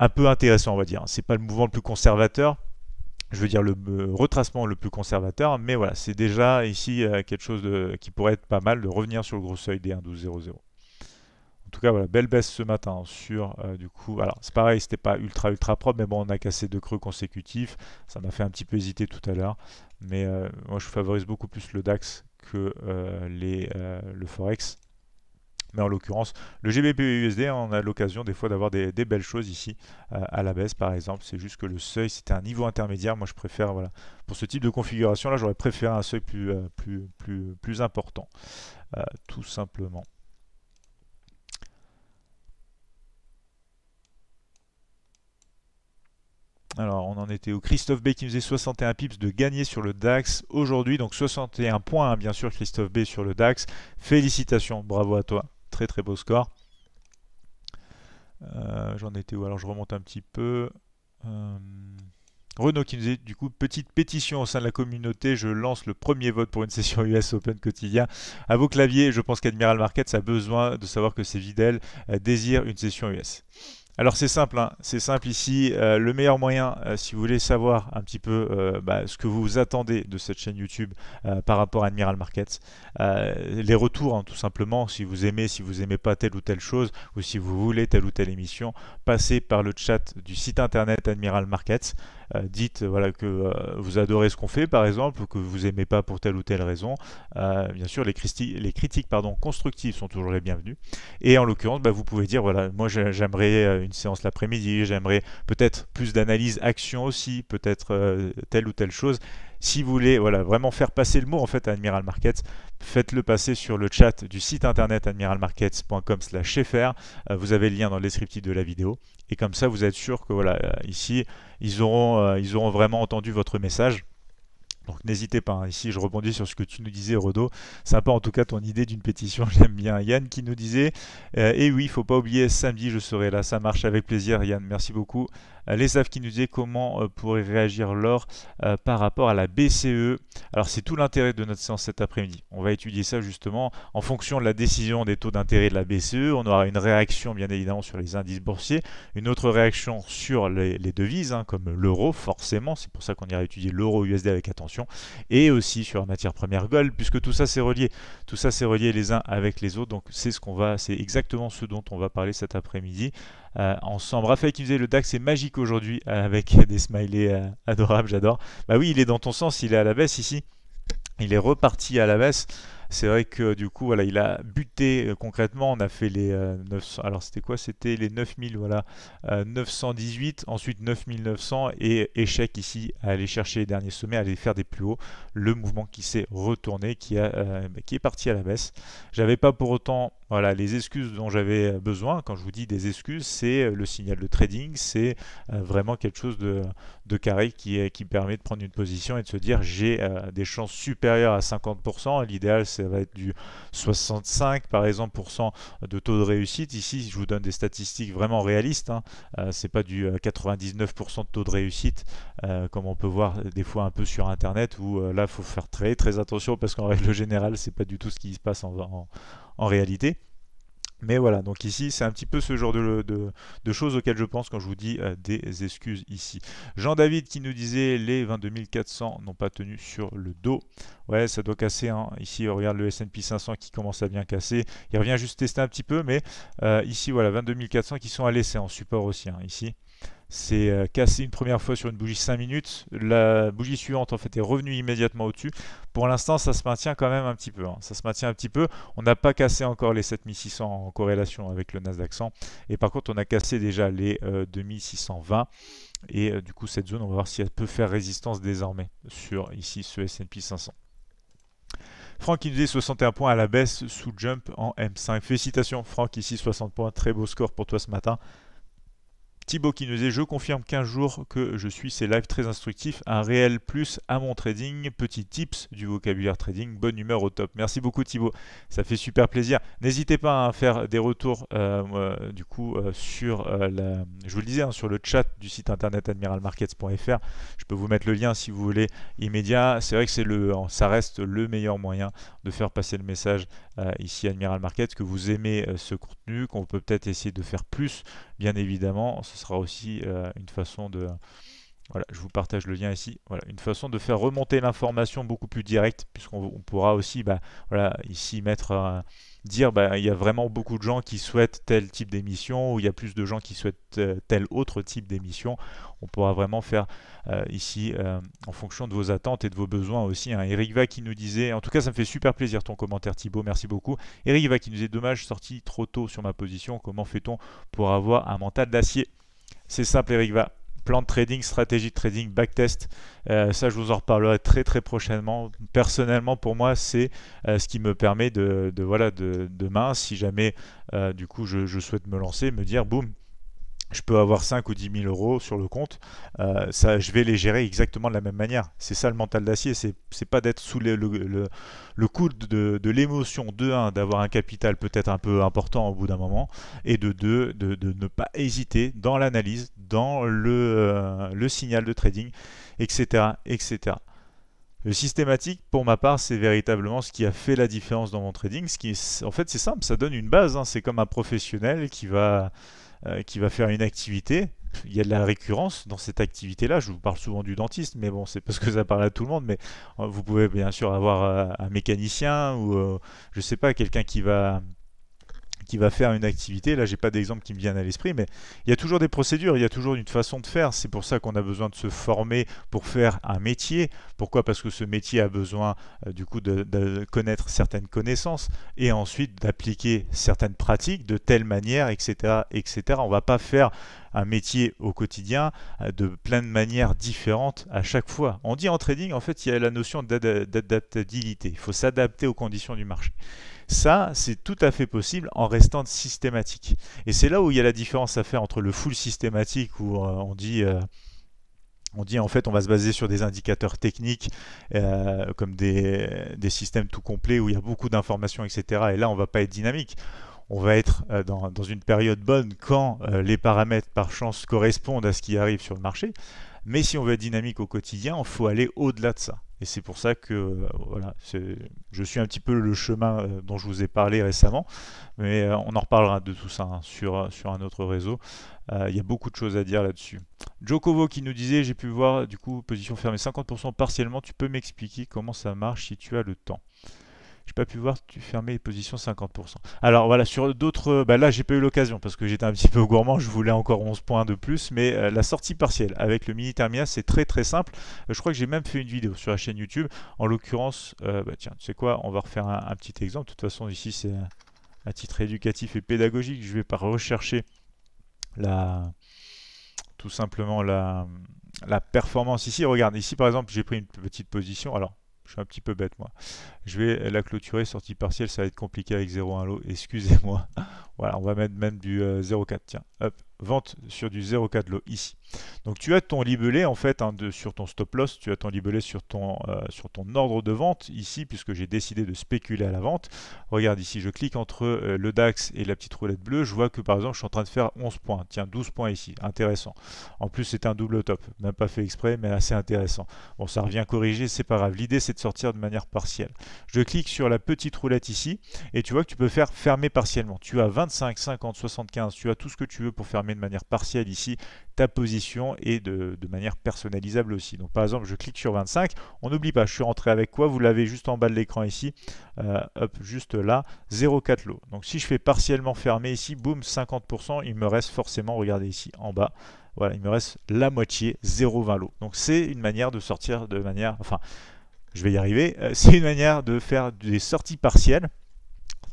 un peu intéressant on va dire. C'est pas le mouvement le plus conservateur. Je veux dire le retracement le plus conservateur, mais voilà, c'est déjà ici euh, quelque chose de, qui pourrait être pas mal de revenir sur le gros seuil des un virgule douze zéro zéro. En tout cas, voilà, belle baisse ce matin sur euh, du coup. Alors, c'est pareil, c'était pas ultra ultra propre, mais bon, on a cassé deux creux consécutifs. Ça m'a fait un petit peu hésiter tout à l'heure. Mais euh, moi, je favorise beaucoup plus le DAX que euh, les, euh, le Forex. Mais en l'occurrence, le G B P U S D, on a l'occasion des fois d'avoir des, des belles choses ici euh, à la baisse par exemple. C'est juste que le seuil, c'était un niveau intermédiaire. Moi, je préfère, voilà, pour ce type de configuration là, j'aurais préféré un seuil plus, euh, plus, plus, plus important, euh, tout simplement. Alors, on en était où? Christophe B qui nous faisait soixante et un pips de gagner sur le DAX aujourd'hui. Donc, soixante et un points, hein, bien sûr, Christophe B sur le DAX. Félicitations, bravo à toi. Très, très beau score. Euh, J'en étais où? Alors, je remonte un petit peu. Euh... Renaud qui nous dit du coup petite pétition au sein de la communauté, je lance le premier vote pour une session U S Open quotidien à vos claviers. Je pense qu'Admiral Markets a besoin de savoir que ses fidèles désirent une session U S. Alors c'est simple, hein, c'est simple ici, euh, le meilleur moyen, euh, si vous voulez savoir un petit peu euh, bah, ce que vous attendez de cette chaîne YouTube euh, par rapport à Admiral Markets, euh, les retours hein, tout simplement, si vous aimez, si vous n'aimez pas telle ou telle chose, ou si vous voulez telle ou telle émission, passez par le chat du site internet Admiral Markets, euh, dites voilà, que euh, vous adorez ce qu'on fait par exemple, ou que vous n'aimez pas pour telle ou telle raison, euh, bien sûr les, les critiques pardon, constructives sont toujours les bienvenues, et en l'occurrence bah, vous pouvez dire, voilà, moi j'aimerais euh, une Une séance l'après-midi, j'aimerais peut-être plus d'analyse action aussi, peut-être euh, telle ou telle chose. Si vous voulez voilà, vraiment faire passer le mot en fait à Admiral Markets, faites-le passer sur le chat du site internet admiral markets point com slash F R. Vous avez le lien dans le descriptif de la vidéo. Et comme ça, vous êtes sûr que voilà, ici, ils auront, ils auront vraiment entendu votre message. Donc n'hésitez pas, hein. Ici je rebondis sur ce que tu nous disais Rodo, sympa en tout cas ton idée d'une pétition, j'aime bien. Yann qui nous disait, euh, et oui, il ne faut pas oublier, samedi je serai là, ça marche avec plaisir Yann, merci beaucoup. Euh, les S A F qui nous disaient comment euh, pourrait réagir l'or euh, par rapport à la B C E. Alors c'est tout l'intérêt de notre séance cet après-midi, on va étudier ça justement en fonction de la décision des taux d'intérêt de la B C E, on aura une réaction bien évidemment sur les indices boursiers, une autre réaction sur les, les devises hein, comme l'euro forcément, c'est pour ça qu'on ira étudier l'euro U S D avec attention. Et aussi sur la matière première gold, puisque tout ça c'est relié, tout ça c'est relié les uns avec les autres, donc c'est ce qu'on va, c'est exactement ce dont on va parler cet après-midi euh, ensemble. Raphaël qui nous disait le DAX est magique aujourd'hui avec des smileys euh, adorables, j'adore. Bah oui, il est dans ton sens, il est à la baisse ici, il est reparti à la baisse. C'est vrai que du coup, voilà, il a buté euh, concrètement. On a fait les euh, neuf cents. Alors, c'était quoi? C'était les neuf mille, voilà, euh, neuf cent dix-huit, ensuite neuf mille neuf cents et échec ici à aller chercher les derniers sommets, à aller faire des plus hauts. Le mouvement qui s'est retourné, qui, a, euh, qui est parti à la baisse. J'avais pas pour autant, voilà, les excuses dont j'avais besoin. Quand je vous dis des excuses, c'est le signal de trading, c'est euh, vraiment quelque chose de, de carré qui, qui permet de prendre une position et de se dire j'ai euh, des chances supérieures à cinquante pour cent. L'idéal, c'est ça va être du soixante-cinq par exemple pour cent de taux de réussite. Ici je vous donne des statistiques vraiment réalistes hein. euh, c'est pas du quatre-vingt-dix-neuf pour cent de taux de réussite euh, comme on peut voir des fois un peu sur internet où euh, là faut faire très très attention parce qu'en règle générale c'est pas du tout ce qui se passe en, en, en réalité. Mais voilà, donc ici, c'est un petit peu ce genre de, de, de choses auxquelles je pense quand je vous dis euh, des excuses ici. Jean-David qui nous disait les vingt-deux mille quatre cents n'ont pas tenu sur le dos. Ouais, ça doit casser. Hein. Ici, on regarde le S and P cinq cents qui commence à bien casser. Il revient juste tester un petit peu, mais euh, ici, voilà, vingt-deux mille quatre cents qui sont à l'essai en support aussi, hein, ici. C'est euh, cassé une première fois sur une bougie cinq minutes. La bougie suivante en fait est revenue immédiatement au-dessus. Pour l'instant, ça se maintient quand même un petit peu. Hein. Ça se maintient un petit peu. On n'a pas cassé encore les sept mille six cents en corrélation avec le Nasdaq cent. Et par contre, on a cassé déjà les euh, deux mille six cent vingt. Et euh, du coup, cette zone, on va voir si elle peut faire résistance désormais sur ici ce S and P cinq cents. Franck qui nous dit soixante et un points à la baisse sous jump en M cinq. Félicitations Franck, ici soixante points. Très beau score pour toi ce matin. Thibaut qui nous dit je confirme quinze jours que je suis ces lives très instructifs, un réel plus à mon trading, petit tips du vocabulaire trading, bonne humeur au top. Merci beaucoup Thibaut, ça fait super plaisir. N'hésitez pas à faire des retours euh, euh, du coup euh, sur euh, la, je vous le disais hein, sur le chat du site internet admiral markets point F R. Je peux vous mettre le lien si vous voulez immédiat. C'est vrai que c'est le, ça reste le meilleur moyen de faire passer le message euh, ici Admiral Markets que vous aimez euh, ce contenu, qu'on peut peut-être essayer de faire plus, bien évidemment. Ce sera aussi euh, une façon de... Voilà, je vous partage le lien ici. Voilà, une façon de faire remonter l'information beaucoup plus directe, puisqu'on pourra aussi bah, voilà, ici mettre... Euh, dire bah, il y a vraiment beaucoup de gens qui souhaitent tel type d'émission, ou il y a plus de gens qui souhaitent euh, tel autre type d'émission. On pourra vraiment faire euh, ici euh, en fonction de vos attentes et de vos besoins aussi hein. Eric Va qui nous disait, en tout cas ça me fait super plaisir ton commentaire Thibaut, merci beaucoup. Eric Va qui nous disait dommage sorti trop tôt sur ma position, comment fait-on pour avoir un mental d'acier? C'est simple Eric Va, plan de trading, stratégie de trading, backtest, euh, ça je vous en reparlerai très très prochainement. Personnellement pour moi c'est euh, ce qui me permet de, de voilà de, demain si jamais euh, du coup je, je souhaite me lancer, me dire boum, je peux avoir cinq ou dix mille euros sur le compte, euh, ça, je vais les gérer exactement de la même manière. C'est ça le mental d'acier, c'est pas d'être sous les, le, le, le coup de, de l'émotion, de un, d'avoir un capital peut-être un peu important au bout d'un moment, et de deux, de, de ne pas hésiter dans l'analyse, dans le, euh, le signal de trading, et cetera, et cetera. Le systématique, pour ma part, c'est véritablement ce qui a fait la différence dans mon trading. Ce qui est, en fait, c'est simple, ça donne une base, hein. C'est comme un professionnel qui va... Euh, qui va faire une activité, il y a de la récurrence dans cette activité-là. Je vous parle souvent du dentiste, mais bon, c'est parce que ça parle à tout le monde. Mais vous pouvez bien sûr avoir euh, un mécanicien ou euh, je sais pas, quelqu'un qui va qui va faire une activité. Là, j'ai pas d'exemple qui me vient à l'esprit, mais il y a toujours des procédures, il y a toujours une façon de faire. C'est pour ça qu'on a besoin de se former pour faire un métier. Pourquoi? Parce que ce métier a besoin euh, du coup de, de connaître certaines connaissances et ensuite d'appliquer certaines pratiques de telle manière, et cetera, et cetera. On va pas faire un métier au quotidien de plein de manières différentes à chaque fois. On dit en trading, en fait, il y a la notion d'adaptabilité. Il faut s'adapter aux conditions du marché. Ça, c'est tout à fait possible en restant systématique. Et c'est là où il y a la différence à faire entre le full systématique où on dit... Euh, On dit en fait on va se baser sur des indicateurs techniques euh, comme des, des systèmes tout complets où il y a beaucoup d'informations, et cetera. Et là on va pas être dynamique. On va être euh, dans, dans une période bonne quand euh, les paramètres par chance correspondent à ce qui arrive sur le marché. Mais si on veut être dynamique au quotidien, il faut aller au-delà de ça. Et c'est pour ça que euh, voilà, je suis un petit peu le chemin euh, dont je vous ai parlé récemment. Mais euh, on en reparlera de tout ça hein, sur, sur un autre réseau. Il y a beaucoup de choses à dire là-dessus. Jokovo qui nous disait, j'ai pu voir du coup position fermée cinquante pour cent partiellement, tu peux m'expliquer comment ça marche si tu as le temps? J'ai pas pu voir tu fermais les positions cinquante pour cent. Alors voilà, sur d'autres, bah là j'ai pas eu l'occasion parce que j'étais un petit peu gourmand, je voulais encore onze points de plus, mais euh, la sortie partielle avec le mini terminal c'est très très simple. Euh, je crois que j'ai même fait une vidéo sur la chaîne YouTube. En l'occurrence, euh, bah tiens, tu sais quoi, on va refaire un, un petit exemple. De toute façon ici c'est à titre éducatif et pédagogique, je vais pas rechercher la tout simplement la, la performance ici. Regarde ici par exemple, j'ai pris une petite position. Alors je suis un petit peu bête moi, je vais la clôturer sortie partielle, ça va être compliqué avec zéro virgule un lot, excusez-moi. Voilà, on va mettre même du euh, zéro virgule quatre, tiens hop, vente sur du zéro virgule quatre lot ici. Donc tu as ton libellé en fait hein, de, sur ton stop loss, tu as ton libellé sur ton, euh, sur ton ordre de vente ici, puisque j'ai décidé de spéculer à la vente. Regarde ici, je clique entre euh, le DAX et la petite roulette bleue, je vois que par exemple je suis en train de faire onze points, tiens douze points ici, intéressant. En plus c'est un double top, même pas fait exprès mais assez intéressant. Bon ça revient corriger, c'est pas grave, l'idée c'est de sortir de manière partielle. Je clique sur la petite roulette ici et tu vois que tu peux faire fermer partiellement, tu as vingt-cinq, cinquante, soixante-quinze, tu as tout ce que tu veux pour fermer de manière partielle ici ta position et de, de manière personnalisable aussi. Donc par exemple je clique sur vingt-cinq, on n'oublie pas je suis rentré avec quoi, vous l'avez juste en bas de l'écran ici, euh, hop juste là zéro virgule quatre lot. Donc si je fais partiellement fermer ici, boum cinquante pour cent, il me reste forcément, regardez ici en bas, voilà il me reste la moitié zéro virgule vingt lot. Donc c'est une manière de sortir de manière, enfin je vais y arriver, euh, c'est une manière de faire des sorties partielles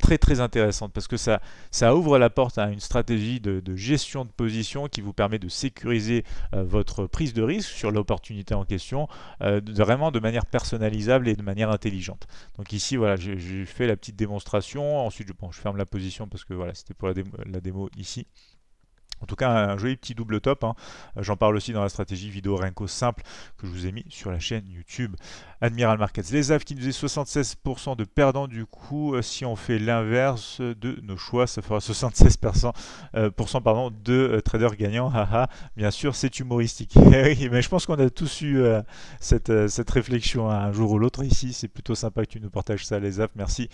très très intéressante parce que ça, ça ouvre la porte à une stratégie de, de gestion de position qui vous permet de sécuriser euh, votre prise de risque sur l'opportunité en question euh, de, vraiment de manière personnalisable et de manière intelligente. Donc ici voilà j'ai fait la petite démonstration, ensuite bon, je ferme la position parce que voilà c'était pour la démo, la démo ici. En tout cas, un joli petit double top. Hein. J'en parle aussi dans la stratégie vidéo Renko simple que je vous ai mis sur la chaîne YouTube. Admiral Markets. Les A F qui nous est soixante-seize pour cent de perdants. Du coup, si on fait l'inverse de nos choix, ça fera soixante-seize pour cent euh, pardon, de euh, traders gagnants. Bien sûr, c'est humoristique. Mais je pense qu'on a tous eu euh, cette, euh, cette réflexion hein, un jour ou l'autre ici. C'est plutôt sympa que tu nous partages ça, les A F. Merci.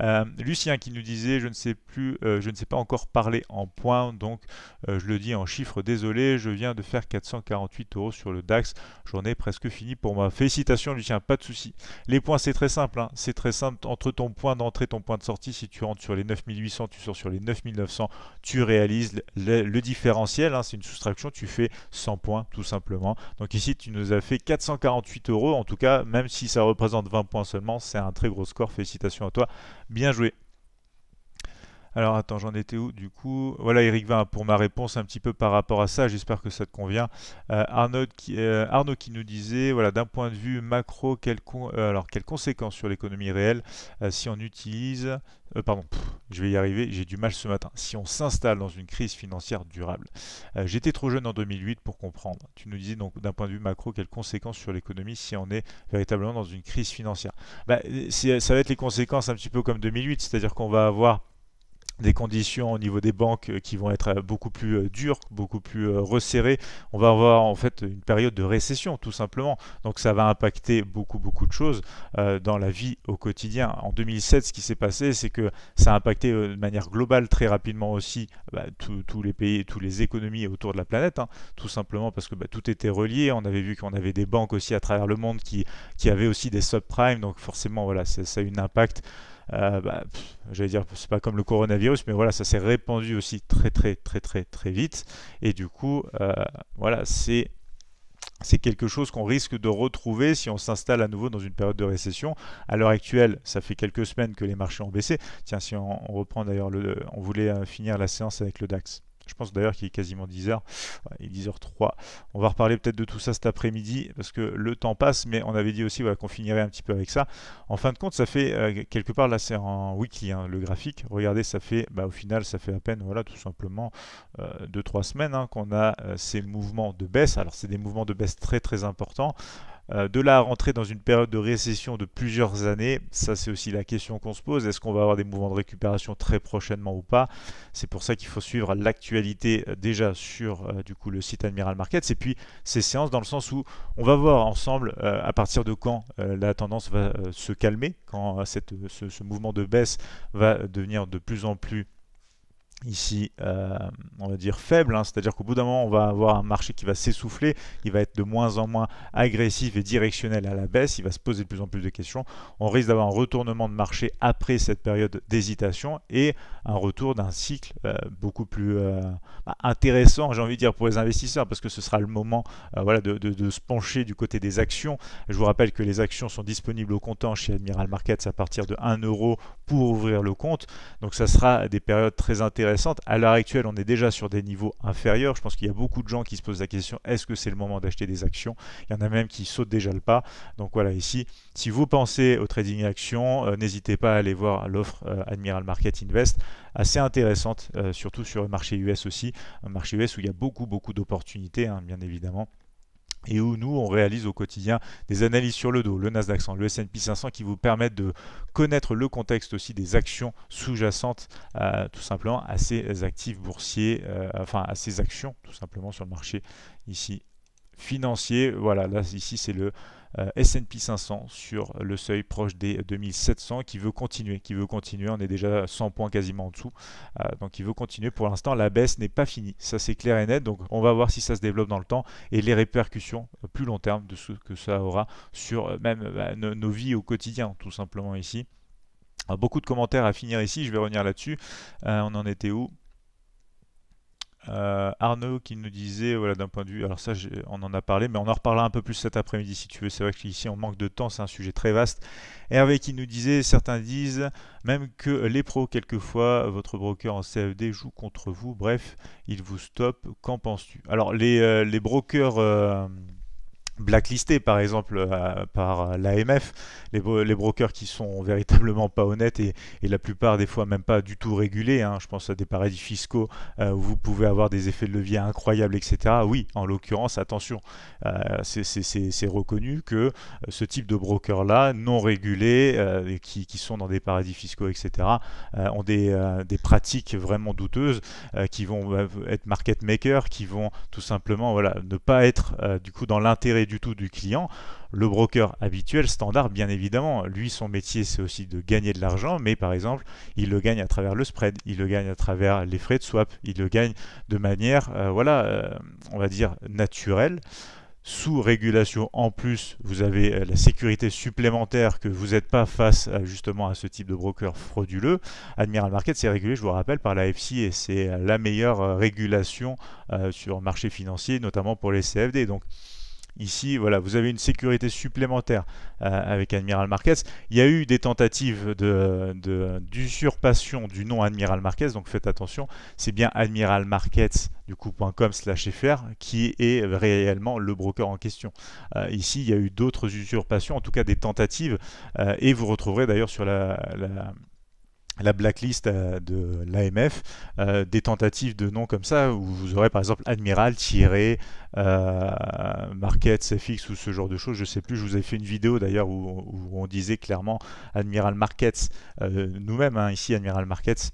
Euh, Lucien qui nous disait, je ne sais plus, euh, je ne sais pas encore parler en points. Donc, Euh, je le dis en chiffres, désolé, je viens de faire quatre cent quarante-huit euros sur le DAX, j'en ai presque fini pour moi. Félicitations Lucien, pas de souci. Les points c'est très simple, hein. C'est très simple, entre ton point d'entrée, ton point de sortie, si tu rentres sur les neuf mille huit cents, tu sors sur les neuf mille neuf cents, tu réalises le, le différentiel, hein. C'est une soustraction, tu fais cent points tout simplement. Donc ici tu nous as fait quatre cent quarante-huit euros, en tout cas même si ça représente vingt points seulement, c'est un très gros score, félicitations à toi, bien joué. Alors attends, j'en étais où du coup? Voilà Eric Vain pour ma réponse un petit peu par rapport à ça, j'espère que ça te convient. Euh, Arnaud, qui, euh, Arnaud qui nous disait, voilà, d'un point de vue macro, quelles con, euh, alors, quelles conséquences sur l'économie réelle euh, si on utilise... Euh, pardon, pff, je vais y arriver, j'ai du mal ce matin. Si on s'installe dans une crise financière durable, euh, j'étais trop jeune en deux mille huit pour comprendre. Tu nous disais donc d'un point de vue macro, quelles conséquences sur l'économie si on est véritablement dans une crise financière? Bah, ça va être les conséquences un petit peu comme deux mille huit, c'est-à-dire qu'on va avoir des conditions au niveau des banques qui vont être beaucoup plus dures, beaucoup plus resserrées. On va avoir en fait une période de récession tout simplement. Donc ça va impacter beaucoup beaucoup de choses euh, dans la vie au quotidien. En deux mille sept, ce qui s'est passé, c'est que ça a impacté euh, de manière globale très rapidement aussi bah, tous les pays, toutes les économies autour de la planète. Hein, tout simplement parce que bah, tout était relié. On avait vu qu'on avait des banques aussi à travers le monde qui, qui avaient aussi des subprimes. Donc forcément, voilà, ça, ça a eu un impact. Euh, bah, j'allais dire c'est pas comme le coronavirus mais voilà ça s'est répandu aussi très très très très très vite et du coup euh, voilà c'est c'est quelque chose qu'on risque de retrouver si on s'installe à nouveau dans une période de récession. À l'heure actuelle, ça fait quelques semaines que les marchés ont baissé. Tiens, si on, on reprend d'ailleurs, on voulait finir la séance avec le DAX. Je pense d'ailleurs qu'il est quasiment dix heures, il est dix heures zéro trois. On va reparler peut-être de tout ça cet après-midi parce que le temps passe, mais on avait dit aussi voilà, qu'on finirait un petit peu avec ça. En fin de compte, ça fait euh, quelque part, là c'est en weekly hein, le graphique. Regardez, ça fait bah, au final, ça fait à peine voilà, tout simplement euh, deux trois semaines hein, qu'on a euh, ces mouvements de baisse. Alors c'est des mouvements de baisse très très importants. Euh, de là à rentrer dans une période de récession de plusieurs années, ça c'est aussi la question qu'on se pose. Est-ce qu'on va avoir des mouvements de récupération très prochainement ou pas? C'est pour ça qu'il faut suivre l'actualité euh, déjà sur euh, du coup le site Admiral Markets et puis ces séances dans le sens où on va voir ensemble euh, à partir de quand euh, la tendance va euh, se calmer, quand euh, cette, ce, ce mouvement de baisse va devenir de plus en plus ici euh, on va dire faible hein, c'est à dire qu'au bout d'un moment on va avoir un marché qui va s'essouffler, il va être de moins en moins agressif et directionnel à la baisse, il va se poser de plus en plus de questions, on risque d'avoir un retournement de marché après cette période d'hésitation et un retour d'un cycle euh, beaucoup plus euh, bah, intéressant, j'ai envie de dire, pour les investisseurs, parce que ce sera le moment euh, voilà, de, de, de se pencher du côté des actions. Je vous rappelle que les actions sont disponibles au comptant chez Admiral Markets à partir de un euro pour ouvrir le compte, donc ça sera des périodes très intéressantes. À l'heure actuelle, on est déjà sur des niveaux inférieurs. Je pense qu'il y a beaucoup de gens qui se posent la question, est-ce que c'est le moment d'acheter des actions? Il y en a même qui sautent déjà le pas. Donc voilà, ici, si vous pensez au trading action, euh, n'hésitez pas à aller voir l'offre euh, Admiral Market Invest, assez intéressante, euh, surtout sur le marché U S aussi, un marché U S où il y a beaucoup, beaucoup d'opportunités, hein, bien évidemment. Et où nous, on réalise au quotidien des analyses sur le dos, le Nasdaq cent, le S and P cinq cents, qui vous permettent de connaître le contexte aussi des actions sous-jacentes, euh, tout simplement, à ces actifs boursiers, euh, enfin à ces actions, tout simplement, sur le marché ici financier. Voilà, là, ici, c'est le euh, S and P cinq cents sur le seuil proche des deux mille sept cents qui veut continuer, qui veut continuer. On est déjà cent points quasiment en dessous, euh, donc il veut continuer. Pour l'instant, la baisse n'est pas finie, ça c'est clair et net. Donc on va voir si ça se développe dans le temps et les répercussions euh, plus long terme de ce que ça aura sur euh, même bah, nos, nos vies au quotidien, tout simplement ici. Alors, beaucoup de commentaires à finir ici, je vais revenir là-dessus. Euh, on en était où? Euh, Arnaud qui nous disait, voilà, d'un point de vue, alors ça on en a parlé, mais on en reparlera un peu plus cet après-midi si tu veux, c'est vrai qu'ici on manque de temps, c'est un sujet très vaste. Hervé qui nous disait, certains disent même que les pros, quelquefois, votre broker en C F D joue contre vous, bref, il vous stoppe, qu'en penses-tu? Alors les, euh, les brokers... Euh, blacklistés par exemple euh, par l'A M F, les, bro les brokers qui sont véritablement pas honnêtes et, et la plupart des fois même pas du tout régulés, hein, je pense à des paradis fiscaux euh, où vous pouvez avoir des effets de levier incroyables, et cetera. Oui, en l'occurrence, attention, euh, c'est reconnu que ce type de broker là, non régulés, euh, qui, qui sont dans des paradis fiscaux, et cetera, euh, ont des, euh, des pratiques vraiment douteuses, euh, qui vont euh, être market makers, qui vont tout simplement voilà, ne pas être euh, du coup dans l'intérêt du tout du client. Le broker habituel, standard, bien évidemment, lui, son métier, c'est aussi de gagner de l'argent, mais par exemple, il le gagne à travers le spread, il le gagne à travers les frais de swap, il le gagne de manière, euh, voilà, euh, on va dire, naturelle. Sous régulation, en plus, vous avez la sécurité supplémentaire que vous n'êtes pas face à, justement à ce type de broker frauduleux. Admiral Markets, c'est régulé, je vous rappelle, par la F C A et c'est la meilleure régulation euh, sur le marché financier, notamment pour les C F D. Donc, ici, voilà, vous avez une sécurité supplémentaire euh, avec Admiral Markets. Il y a eu des tentatives de, de, d'usurpation du nom Admiral Markets, donc faites attention. C'est bien Admiral Markets du coup .com slash F R qui est réellement le broker en question. Euh, ici, il y a eu d'autres usurpations, en tout cas des tentatives, euh, et vous retrouverez d'ailleurs sur la... la la blacklist de l'A M F, euh, des tentatives de noms comme ça, où vous aurez par exemple Admiral-Markets F X ou ce genre de choses, je ne sais plus, je vous avais fait une vidéo d'ailleurs où, où on disait clairement Admiral Markets, euh, nous-mêmes hein, ici Admiral Markets,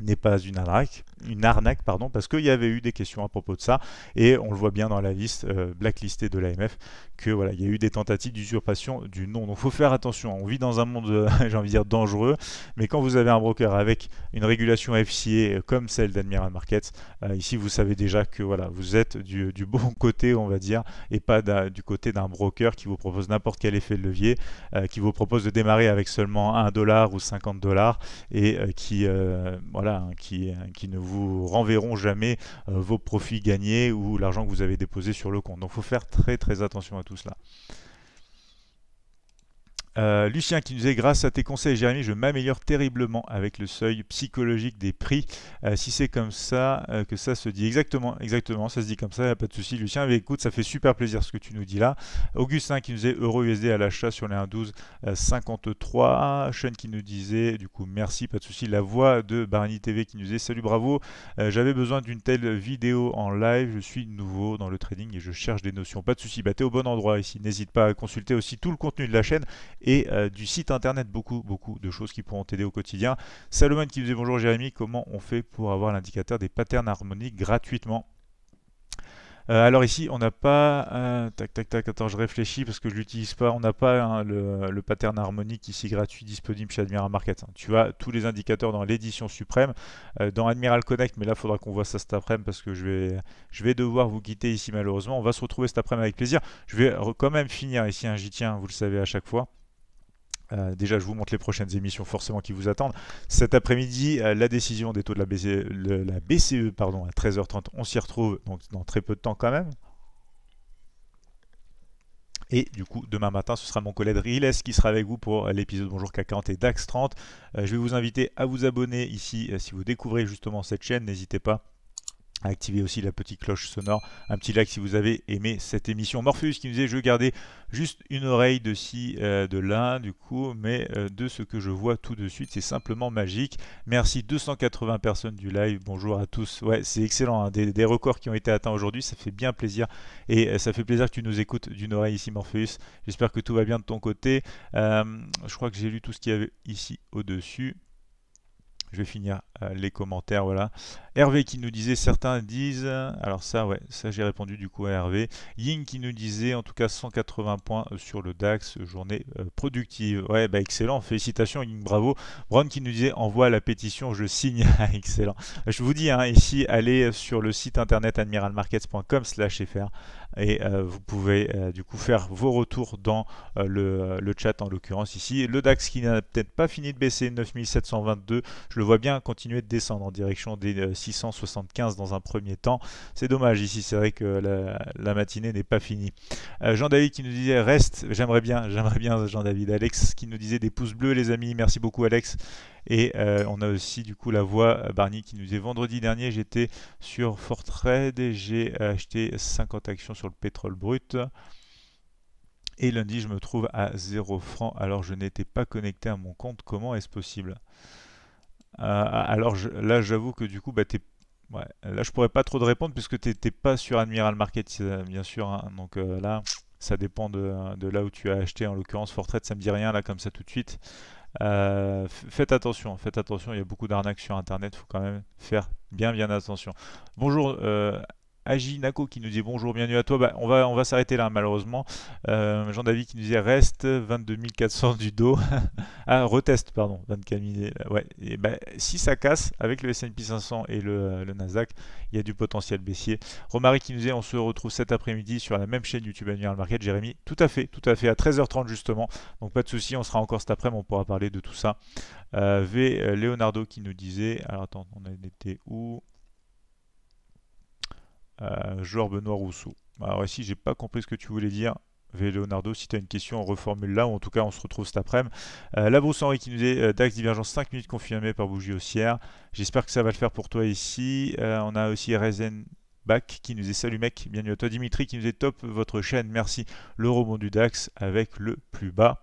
n'est pas une arnaque, une arnaque pardon, parce qu'il y avait eu des questions à propos de ça et on le voit bien dans la liste euh, blacklistée de l'A M F que voilà, il y a eu des tentatives d'usurpation du nom. Donc il faut faire attention, on vit dans un monde euh, j'ai envie de dire dangereux, mais quand vous avez un broker avec une régulation F C A comme celle d'Admiral Markets, euh, ici vous savez déjà que voilà, vous êtes du, du bon côté on va dire et pas du côté d'un broker qui vous propose n'importe quel effet de levier, euh, qui vous propose de démarrer avec seulement un dollar ou cinquante dollars et euh, qui euh, voilà, Voilà, qui, qui ne vous renverront jamais euh, vos profits gagnés ou l'argent que vous avez déposé sur le compte. Donc il faut faire très très attention à tout cela. Euh, Lucien qui nous disait, grâce à tes conseils Jérémy, je m'améliore terriblement avec le seuil psychologique des prix. Euh, si c'est comme ça euh, que ça se dit, exactement, exactement, ça se dit comme ça, il n'y a pas de souci Lucien. Mais écoute, ça fait super plaisir ce que tu nous dis là. Augustin qui nous disait EURUSD à l'achat sur les un virgule douze cinquante-trois. Sean qui nous disait, du coup merci, pas de souci. La voix de Barney T V qui nous disait, salut, bravo, euh, j'avais besoin d'une telle vidéo en live, je suis nouveau dans le trading et je cherche des notions. Pas de souci, bah, t'es au bon endroit ici. N'hésite pas à consulter aussi tout le contenu de la chaîne et euh, du site internet, beaucoup beaucoup de choses qui pourront t'aider au quotidien. Salomon qui nous dit, bonjour Jérémy, comment on fait pour avoir l'indicateur des patterns harmoniques gratuitement? Euh, alors ici on n'a pas, euh, tac tac tac, attends je réfléchis parce que je l'utilise pas, on n'a pas hein, le, le pattern harmonique ici gratuit disponible chez Admiral Markets. Tu as tous les indicateurs dans l'édition suprême, euh, dans Admiral Connect, mais là il faudra qu'on voit ça cet après-midi parce que je vais, je vais devoir vous quitter ici malheureusement. On va se retrouver cet après-midi avec plaisir. Je vais quand même finir ici, hein, j'y tiens, vous le savez à chaque fois. Euh, déjà, je vous montre les prochaines émissions forcément qui vous attendent. Cet après-midi, euh, la décision des taux de la B C E, le, la B C E pardon, à treize heures trente, on s'y retrouve donc dans très peu de temps quand même. Et du coup, demain matin, ce sera mon collègue Riles qui sera avec vous pour l'épisode Bonjour C A C quarante et DAX trente. Euh, je vais vous inviter à vous abonner ici euh, si vous découvrez justement cette chaîne. N'hésitez pas. Activez aussi la petite cloche sonore, un petit like si vous avez aimé cette émission. Morpheus qui nous disait, je gardais juste une oreille de ci, euh, de là, du coup, mais euh, de ce que je vois tout de suite, c'est simplement magique. Merci deux cent quatre-vingts personnes du live, bonjour à tous. Ouais, c'est excellent, hein, des, des records qui ont été atteints aujourd'hui, ça fait bien plaisir. Et euh, ça fait plaisir que tu nous écoutes d'une oreille ici, Morpheus. J'espère que tout va bien de ton côté. Euh, je crois que j'ai lu tout ce qu'il y avait ici au-dessus. Je vais finir euh, les commentaires, voilà. Hervé qui nous disait, certains disent, alors ça, ouais, ça j'ai répondu du coup à Hervé. Ying qui nous disait, en tout cas cent quatre-vingts points sur le DAX, journée euh, productive. Ouais, bah excellent, félicitations Ying, bravo. Brown qui nous disait, envoie la pétition, je signe. Excellent. Je vous dis, hein, ici, allez sur le site internet admiralmarkets point com slash F R et euh, vous pouvez euh, du coup faire vos retours dans euh, le, le chat en l'occurrence ici. Le DAX qui n'a peut-être pas fini de baisser, neuf mille sept cent vingt-deux, je le voit bien continuer de descendre en direction des six cent soixante-quinze dans un premier temps. C'est dommage ici, c'est vrai que la, la matinée n'est pas finie. Euh, Jean-David qui nous disait reste, j'aimerais bien, j'aimerais bien Jean-David. Alex qui nous disait des pouces bleus les amis, merci beaucoup Alex. Et euh, on a aussi du coup la voix Barney qui nous disait vendredi dernier j'étais sur Fortrade et j'ai acheté cinquante actions sur le pétrole brut. Et lundi je me trouve à zéro franc alors je n'étais pas connecté à mon compte, comment est-ce possible ? Euh, alors je, là j'avoue que du coup bah, t'es, ouais, là je pourrais pas trop te répondre puisque tu n'es pas sur Admiral Markets bien sûr hein, donc euh, là ça dépend de, de là où tu as acheté en l'occurrence Fortrade, ça me dit rien là comme ça tout de suite. Euh, faites attention, faites attention, il y a beaucoup d'arnaques sur internet, faut quand même faire bien bien attention. Bonjour euh, Agi Nako qui nous dit bonjour, bienvenue à toi. Bah, on va, on va s'arrêter là malheureusement. Euh, Jean-David qui nous disait reste vingt-deux mille quatre cents du dos. Ah, retest, pardon, vingt-quatre mille. Ouais. Et bah, si ça casse avec le S and P cinq cents et le, le Nasdaq, il y a du potentiel baissier. Romaric qui nous disait on se retrouve cet après-midi sur la même chaîne YouTube Annual Market. Jérémy, tout à fait, tout à fait, à treize heures trente justement. Donc pas de souci, on sera encore cet après-midi, on pourra parler de tout ça. Euh, v. Euh, Leonardo qui nous disait, alors attends, on était où? Euh, joueur Benoît Rousseau. Alors ici j'ai pas compris ce que tu voulais dire V. Leonardo, si tu as une question on reformule là ou en tout cas on se retrouve cet après-midi. euh, La Brousse Henri qui nous dit euh, DAX divergence cinq minutes confirmée par bougie haussière. J'espère que ça va le faire pour toi ici. euh, On a aussi Rezen Back qui nous est salut mec, bienvenue à toi. Dimitri qui nous est top votre chaîne, merci. Le rebond du DAX avec le plus bas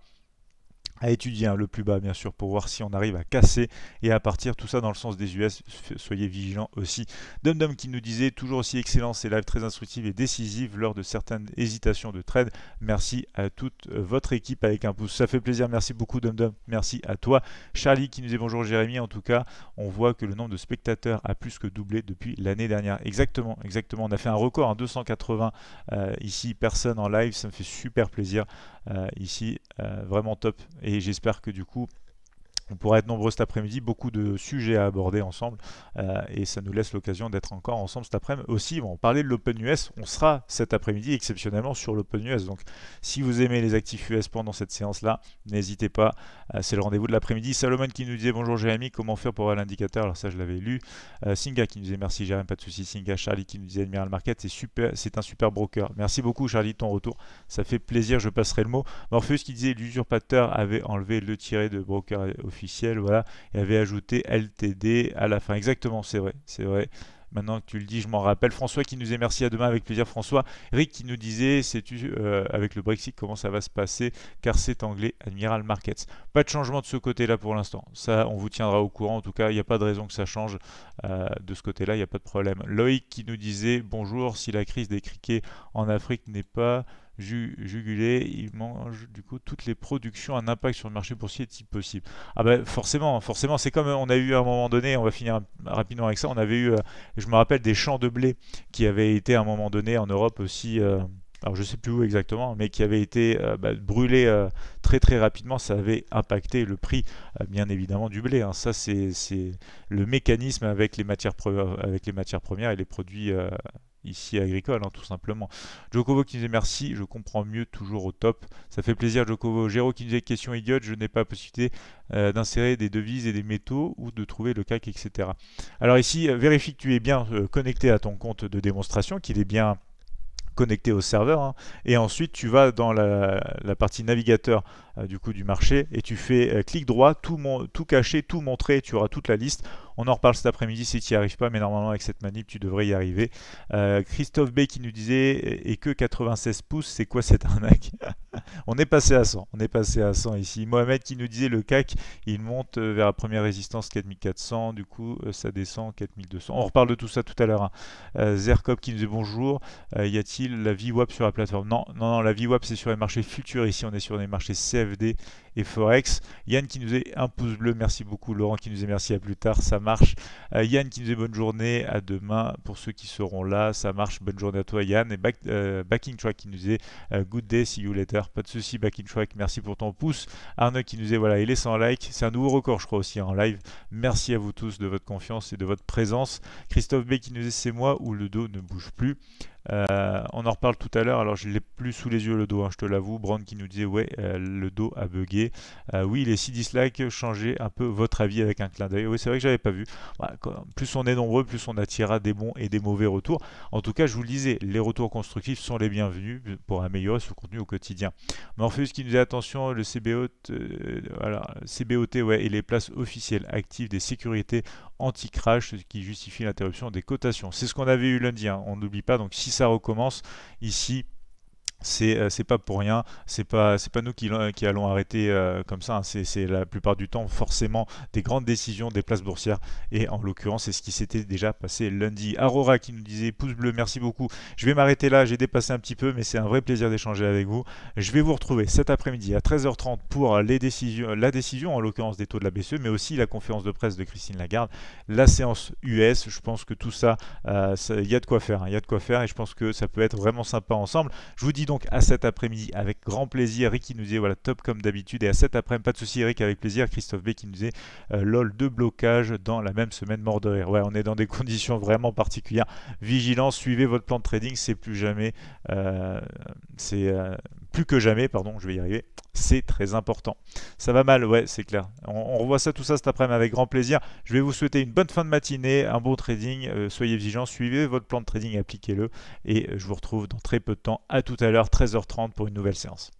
à étudier, hein, le plus bas bien sûr, pour voir si on arrive à casser et à partir, tout ça dans le sens des U S, soyez vigilants aussi. Dumdum qui nous disait, toujours aussi excellent, ces lives très instructives et décisives lors de certaines hésitations de trade, merci à toute votre équipe avec un pouce, ça fait plaisir, merci beaucoup Dumdum, merci à toi. Charlie qui nous dit bonjour Jérémy, en tout cas, on voit que le nombre de spectateurs a plus que doublé depuis l'année dernière. Exactement, exactement, on a fait un record, hein, deux cent quatre-vingts euh, ici, personnes en live, ça me fait super plaisir. Euh, ici euh, vraiment top et j'espère que du coup On pourra être nombreux cet après-midi, beaucoup de sujets à aborder ensemble euh, et ça nous laisse l'occasion d'être encore ensemble cet après-midi. Aussi, on parlait de l'Open U S, on sera cet après-midi exceptionnellement sur l'Open U S. Donc si vous aimez les actifs U S pendant cette séance-là, n'hésitez pas, euh, c'est le rendez-vous de l'après-midi. Salomon qui nous disait bonjour Jérémy, comment faire pour avoir l'indicateur? Alors ça, je l'avais lu. Euh, Singa qui nous disait merci Jérémy, pas de soucis. Singa, Charlie qui nous disait Admiral Markets, c'est super, c'est un super broker. Merci beaucoup Charlie, ton retour, ça fait plaisir, je passerai le mot. Morpheus qui disait l'usurpateur avait enlevé le tiret de broker officiel, voilà, et avait ajouté L T D à la fin. Exactement, c'est vrai, c'est vrai. Maintenant que tu le dis, je m'en rappelle. François qui nous disait merci, à demain, avec plaisir François. Rick qui nous disait, sais-tu euh, avec le Brexit comment ça va se passer, car c'est anglais, Admiral Markets. Pas de changement de ce côté-là pour l'instant. Ça, on vous tiendra au courant. En tout cas, il n'y a pas de raison que ça change euh, de ce côté-là, il n'y a pas de problème. Loïc qui nous disait bonjour, si la crise des criquets en Afrique n'est pas jugulé, il mange du coup toutes les productions, un impact sur le marché boursier est-il possible? Ah ben forcément, forcément, c'est comme on a eu à un moment donné, on va finir rapidement avec ça, on avait eu, je me rappelle, des champs de blé qui avaient été à un moment donné en Europe aussi, euh, alors je sais plus où exactement, mais qui avaient été euh, bah, brûlés euh, très très rapidement, ça avait impacté le prix euh, bien évidemment du blé, hein. Ça c'est le mécanisme avec les matières premières, avec les matières premières et les produits euh, ici agricole, hein, tout simplement. Jokovo qui nous dit merci, je comprends mieux, toujours au top, ça fait plaisir Jokovo. Géro qui nous dit question idiote, je n'ai pas la possibilité euh, d'insérer des devises et des métaux ou de trouver le C A C, et cetera. Alors ici, euh, vérifie que tu es bien euh, connecté à ton compte de démonstration, qu'il est bien connecté au serveur, hein, et ensuite tu vas dans la, la partie navigateur euh, du coup du marché et tu fais euh, clic droit, tout, mon, tout caché, tout montré, tu auras toute la liste. On en reparle cet après-midi si tu n'y arrives pas, mais normalement avec cette manip tu devrais y arriver. Euh, Christophe B qui nous disait et que quatre-vingt-seize pouces, c'est quoi cette arnaque? On est passé à cent, on est passé à cent ici. Mohamed qui nous disait le C A C il monte vers la première résistance quatre mille quatre cents, du coup ça descend quatre mille deux cents. On reparle de tout ça tout à l'heure, hein. euh, Zerkop qui nous dit bonjour, euh, y a-t-il la V WAP sur la plateforme? Non, non, non, la V WAP c'est sur les marchés futurs, ici on est sur les marchés C F D et Forex. Yann qui nous est un pouce bleu, merci beaucoup. Laurent qui nous est merci, à plus tard, ça marche. Euh, Yann qui nous est bonne journée, à demain pour ceux qui seront là, ça marche, bonne journée à toi Yann. Et back, euh, Backing Track qui nous est euh, good day, see you later, pas de souci Backing Track, merci pour ton pouce. Arnaud qui nous est voilà, il est sans like, c'est un nouveau record je crois aussi en live, merci à vous tous de votre confiance et de votre présence. Christophe B qui nous est c'est moi où le dos ne bouge plus. Euh, on en reparle tout à l'heure, alors je l'ai plus sous les yeux le dos, hein, je te l'avoue. Brand qui nous disait ouais euh, le dos a bugué, euh, oui les six dislikes, changez un peu votre avis avec un clin d'œil, oui c'est vrai que j'avais pas vu, voilà, quand, plus on est nombreux plus on attirera des bons et des mauvais retours. En tout cas je vous le disais, les retours constructifs sont les bienvenus pour améliorer ce contenu au quotidien. Morpheus qui nous dit attention le C B O T, euh, voilà, C B O T ouais, et les places officielles actives des sécurités anti-crash, ce qui justifie l'interruption des cotations, c'est ce qu'on avait eu lundi, hein, on n'oublie pas. Donc si ça recommence ici, c'est euh, pas pour rien, c'est pas c'est pas nous qui, qui allons arrêter euh, comme ça, hein. C'est la plupart du temps forcément des grandes décisions des places boursières et en l'occurrence c'est ce qui s'était déjà passé lundi. Aurora qui nous disait pouce bleu, merci beaucoup, je vais m'arrêter là, j'ai dépassé un petit peu mais c'est un vrai plaisir d'échanger avec vous. Je vais vous retrouver cet après-midi à treize heures trente pour les décisions, la décision en l'occurrence des taux de la B C E, mais aussi la conférence de presse de Christine Lagarde, la séance U S. Je pense que tout ça, euh, ça, y a de quoi faire, hein, y a de quoi faire et je pense que ça peut être vraiment sympa ensemble. Je vous dis donc Donc à cet après-midi avec grand plaisir. Rick qui nous dit voilà top comme d'habitude, et à cet après-midi pas de souci Rick, avec plaisir. Christophe B qui nous dit euh, lol de blocage dans la même semaine, mort de rire. Ouais, on est dans des conditions vraiment particulières, vigilance, suivez votre plan de trading, c'est plus jamais euh, c'est euh, plus que jamais pardon, je vais y arriver, c'est très important. Ça va mal, ouais c'est clair, on, on revoit ça tout ça cet après-midi avec grand plaisir. Je vais vous souhaiter une bonne fin de matinée, un bon trading, euh, soyez vigilants, suivez votre plan de trading, appliquez-le et je vous retrouve dans très peu de temps, à tout à l'heure treize heures trente pour une nouvelle séance.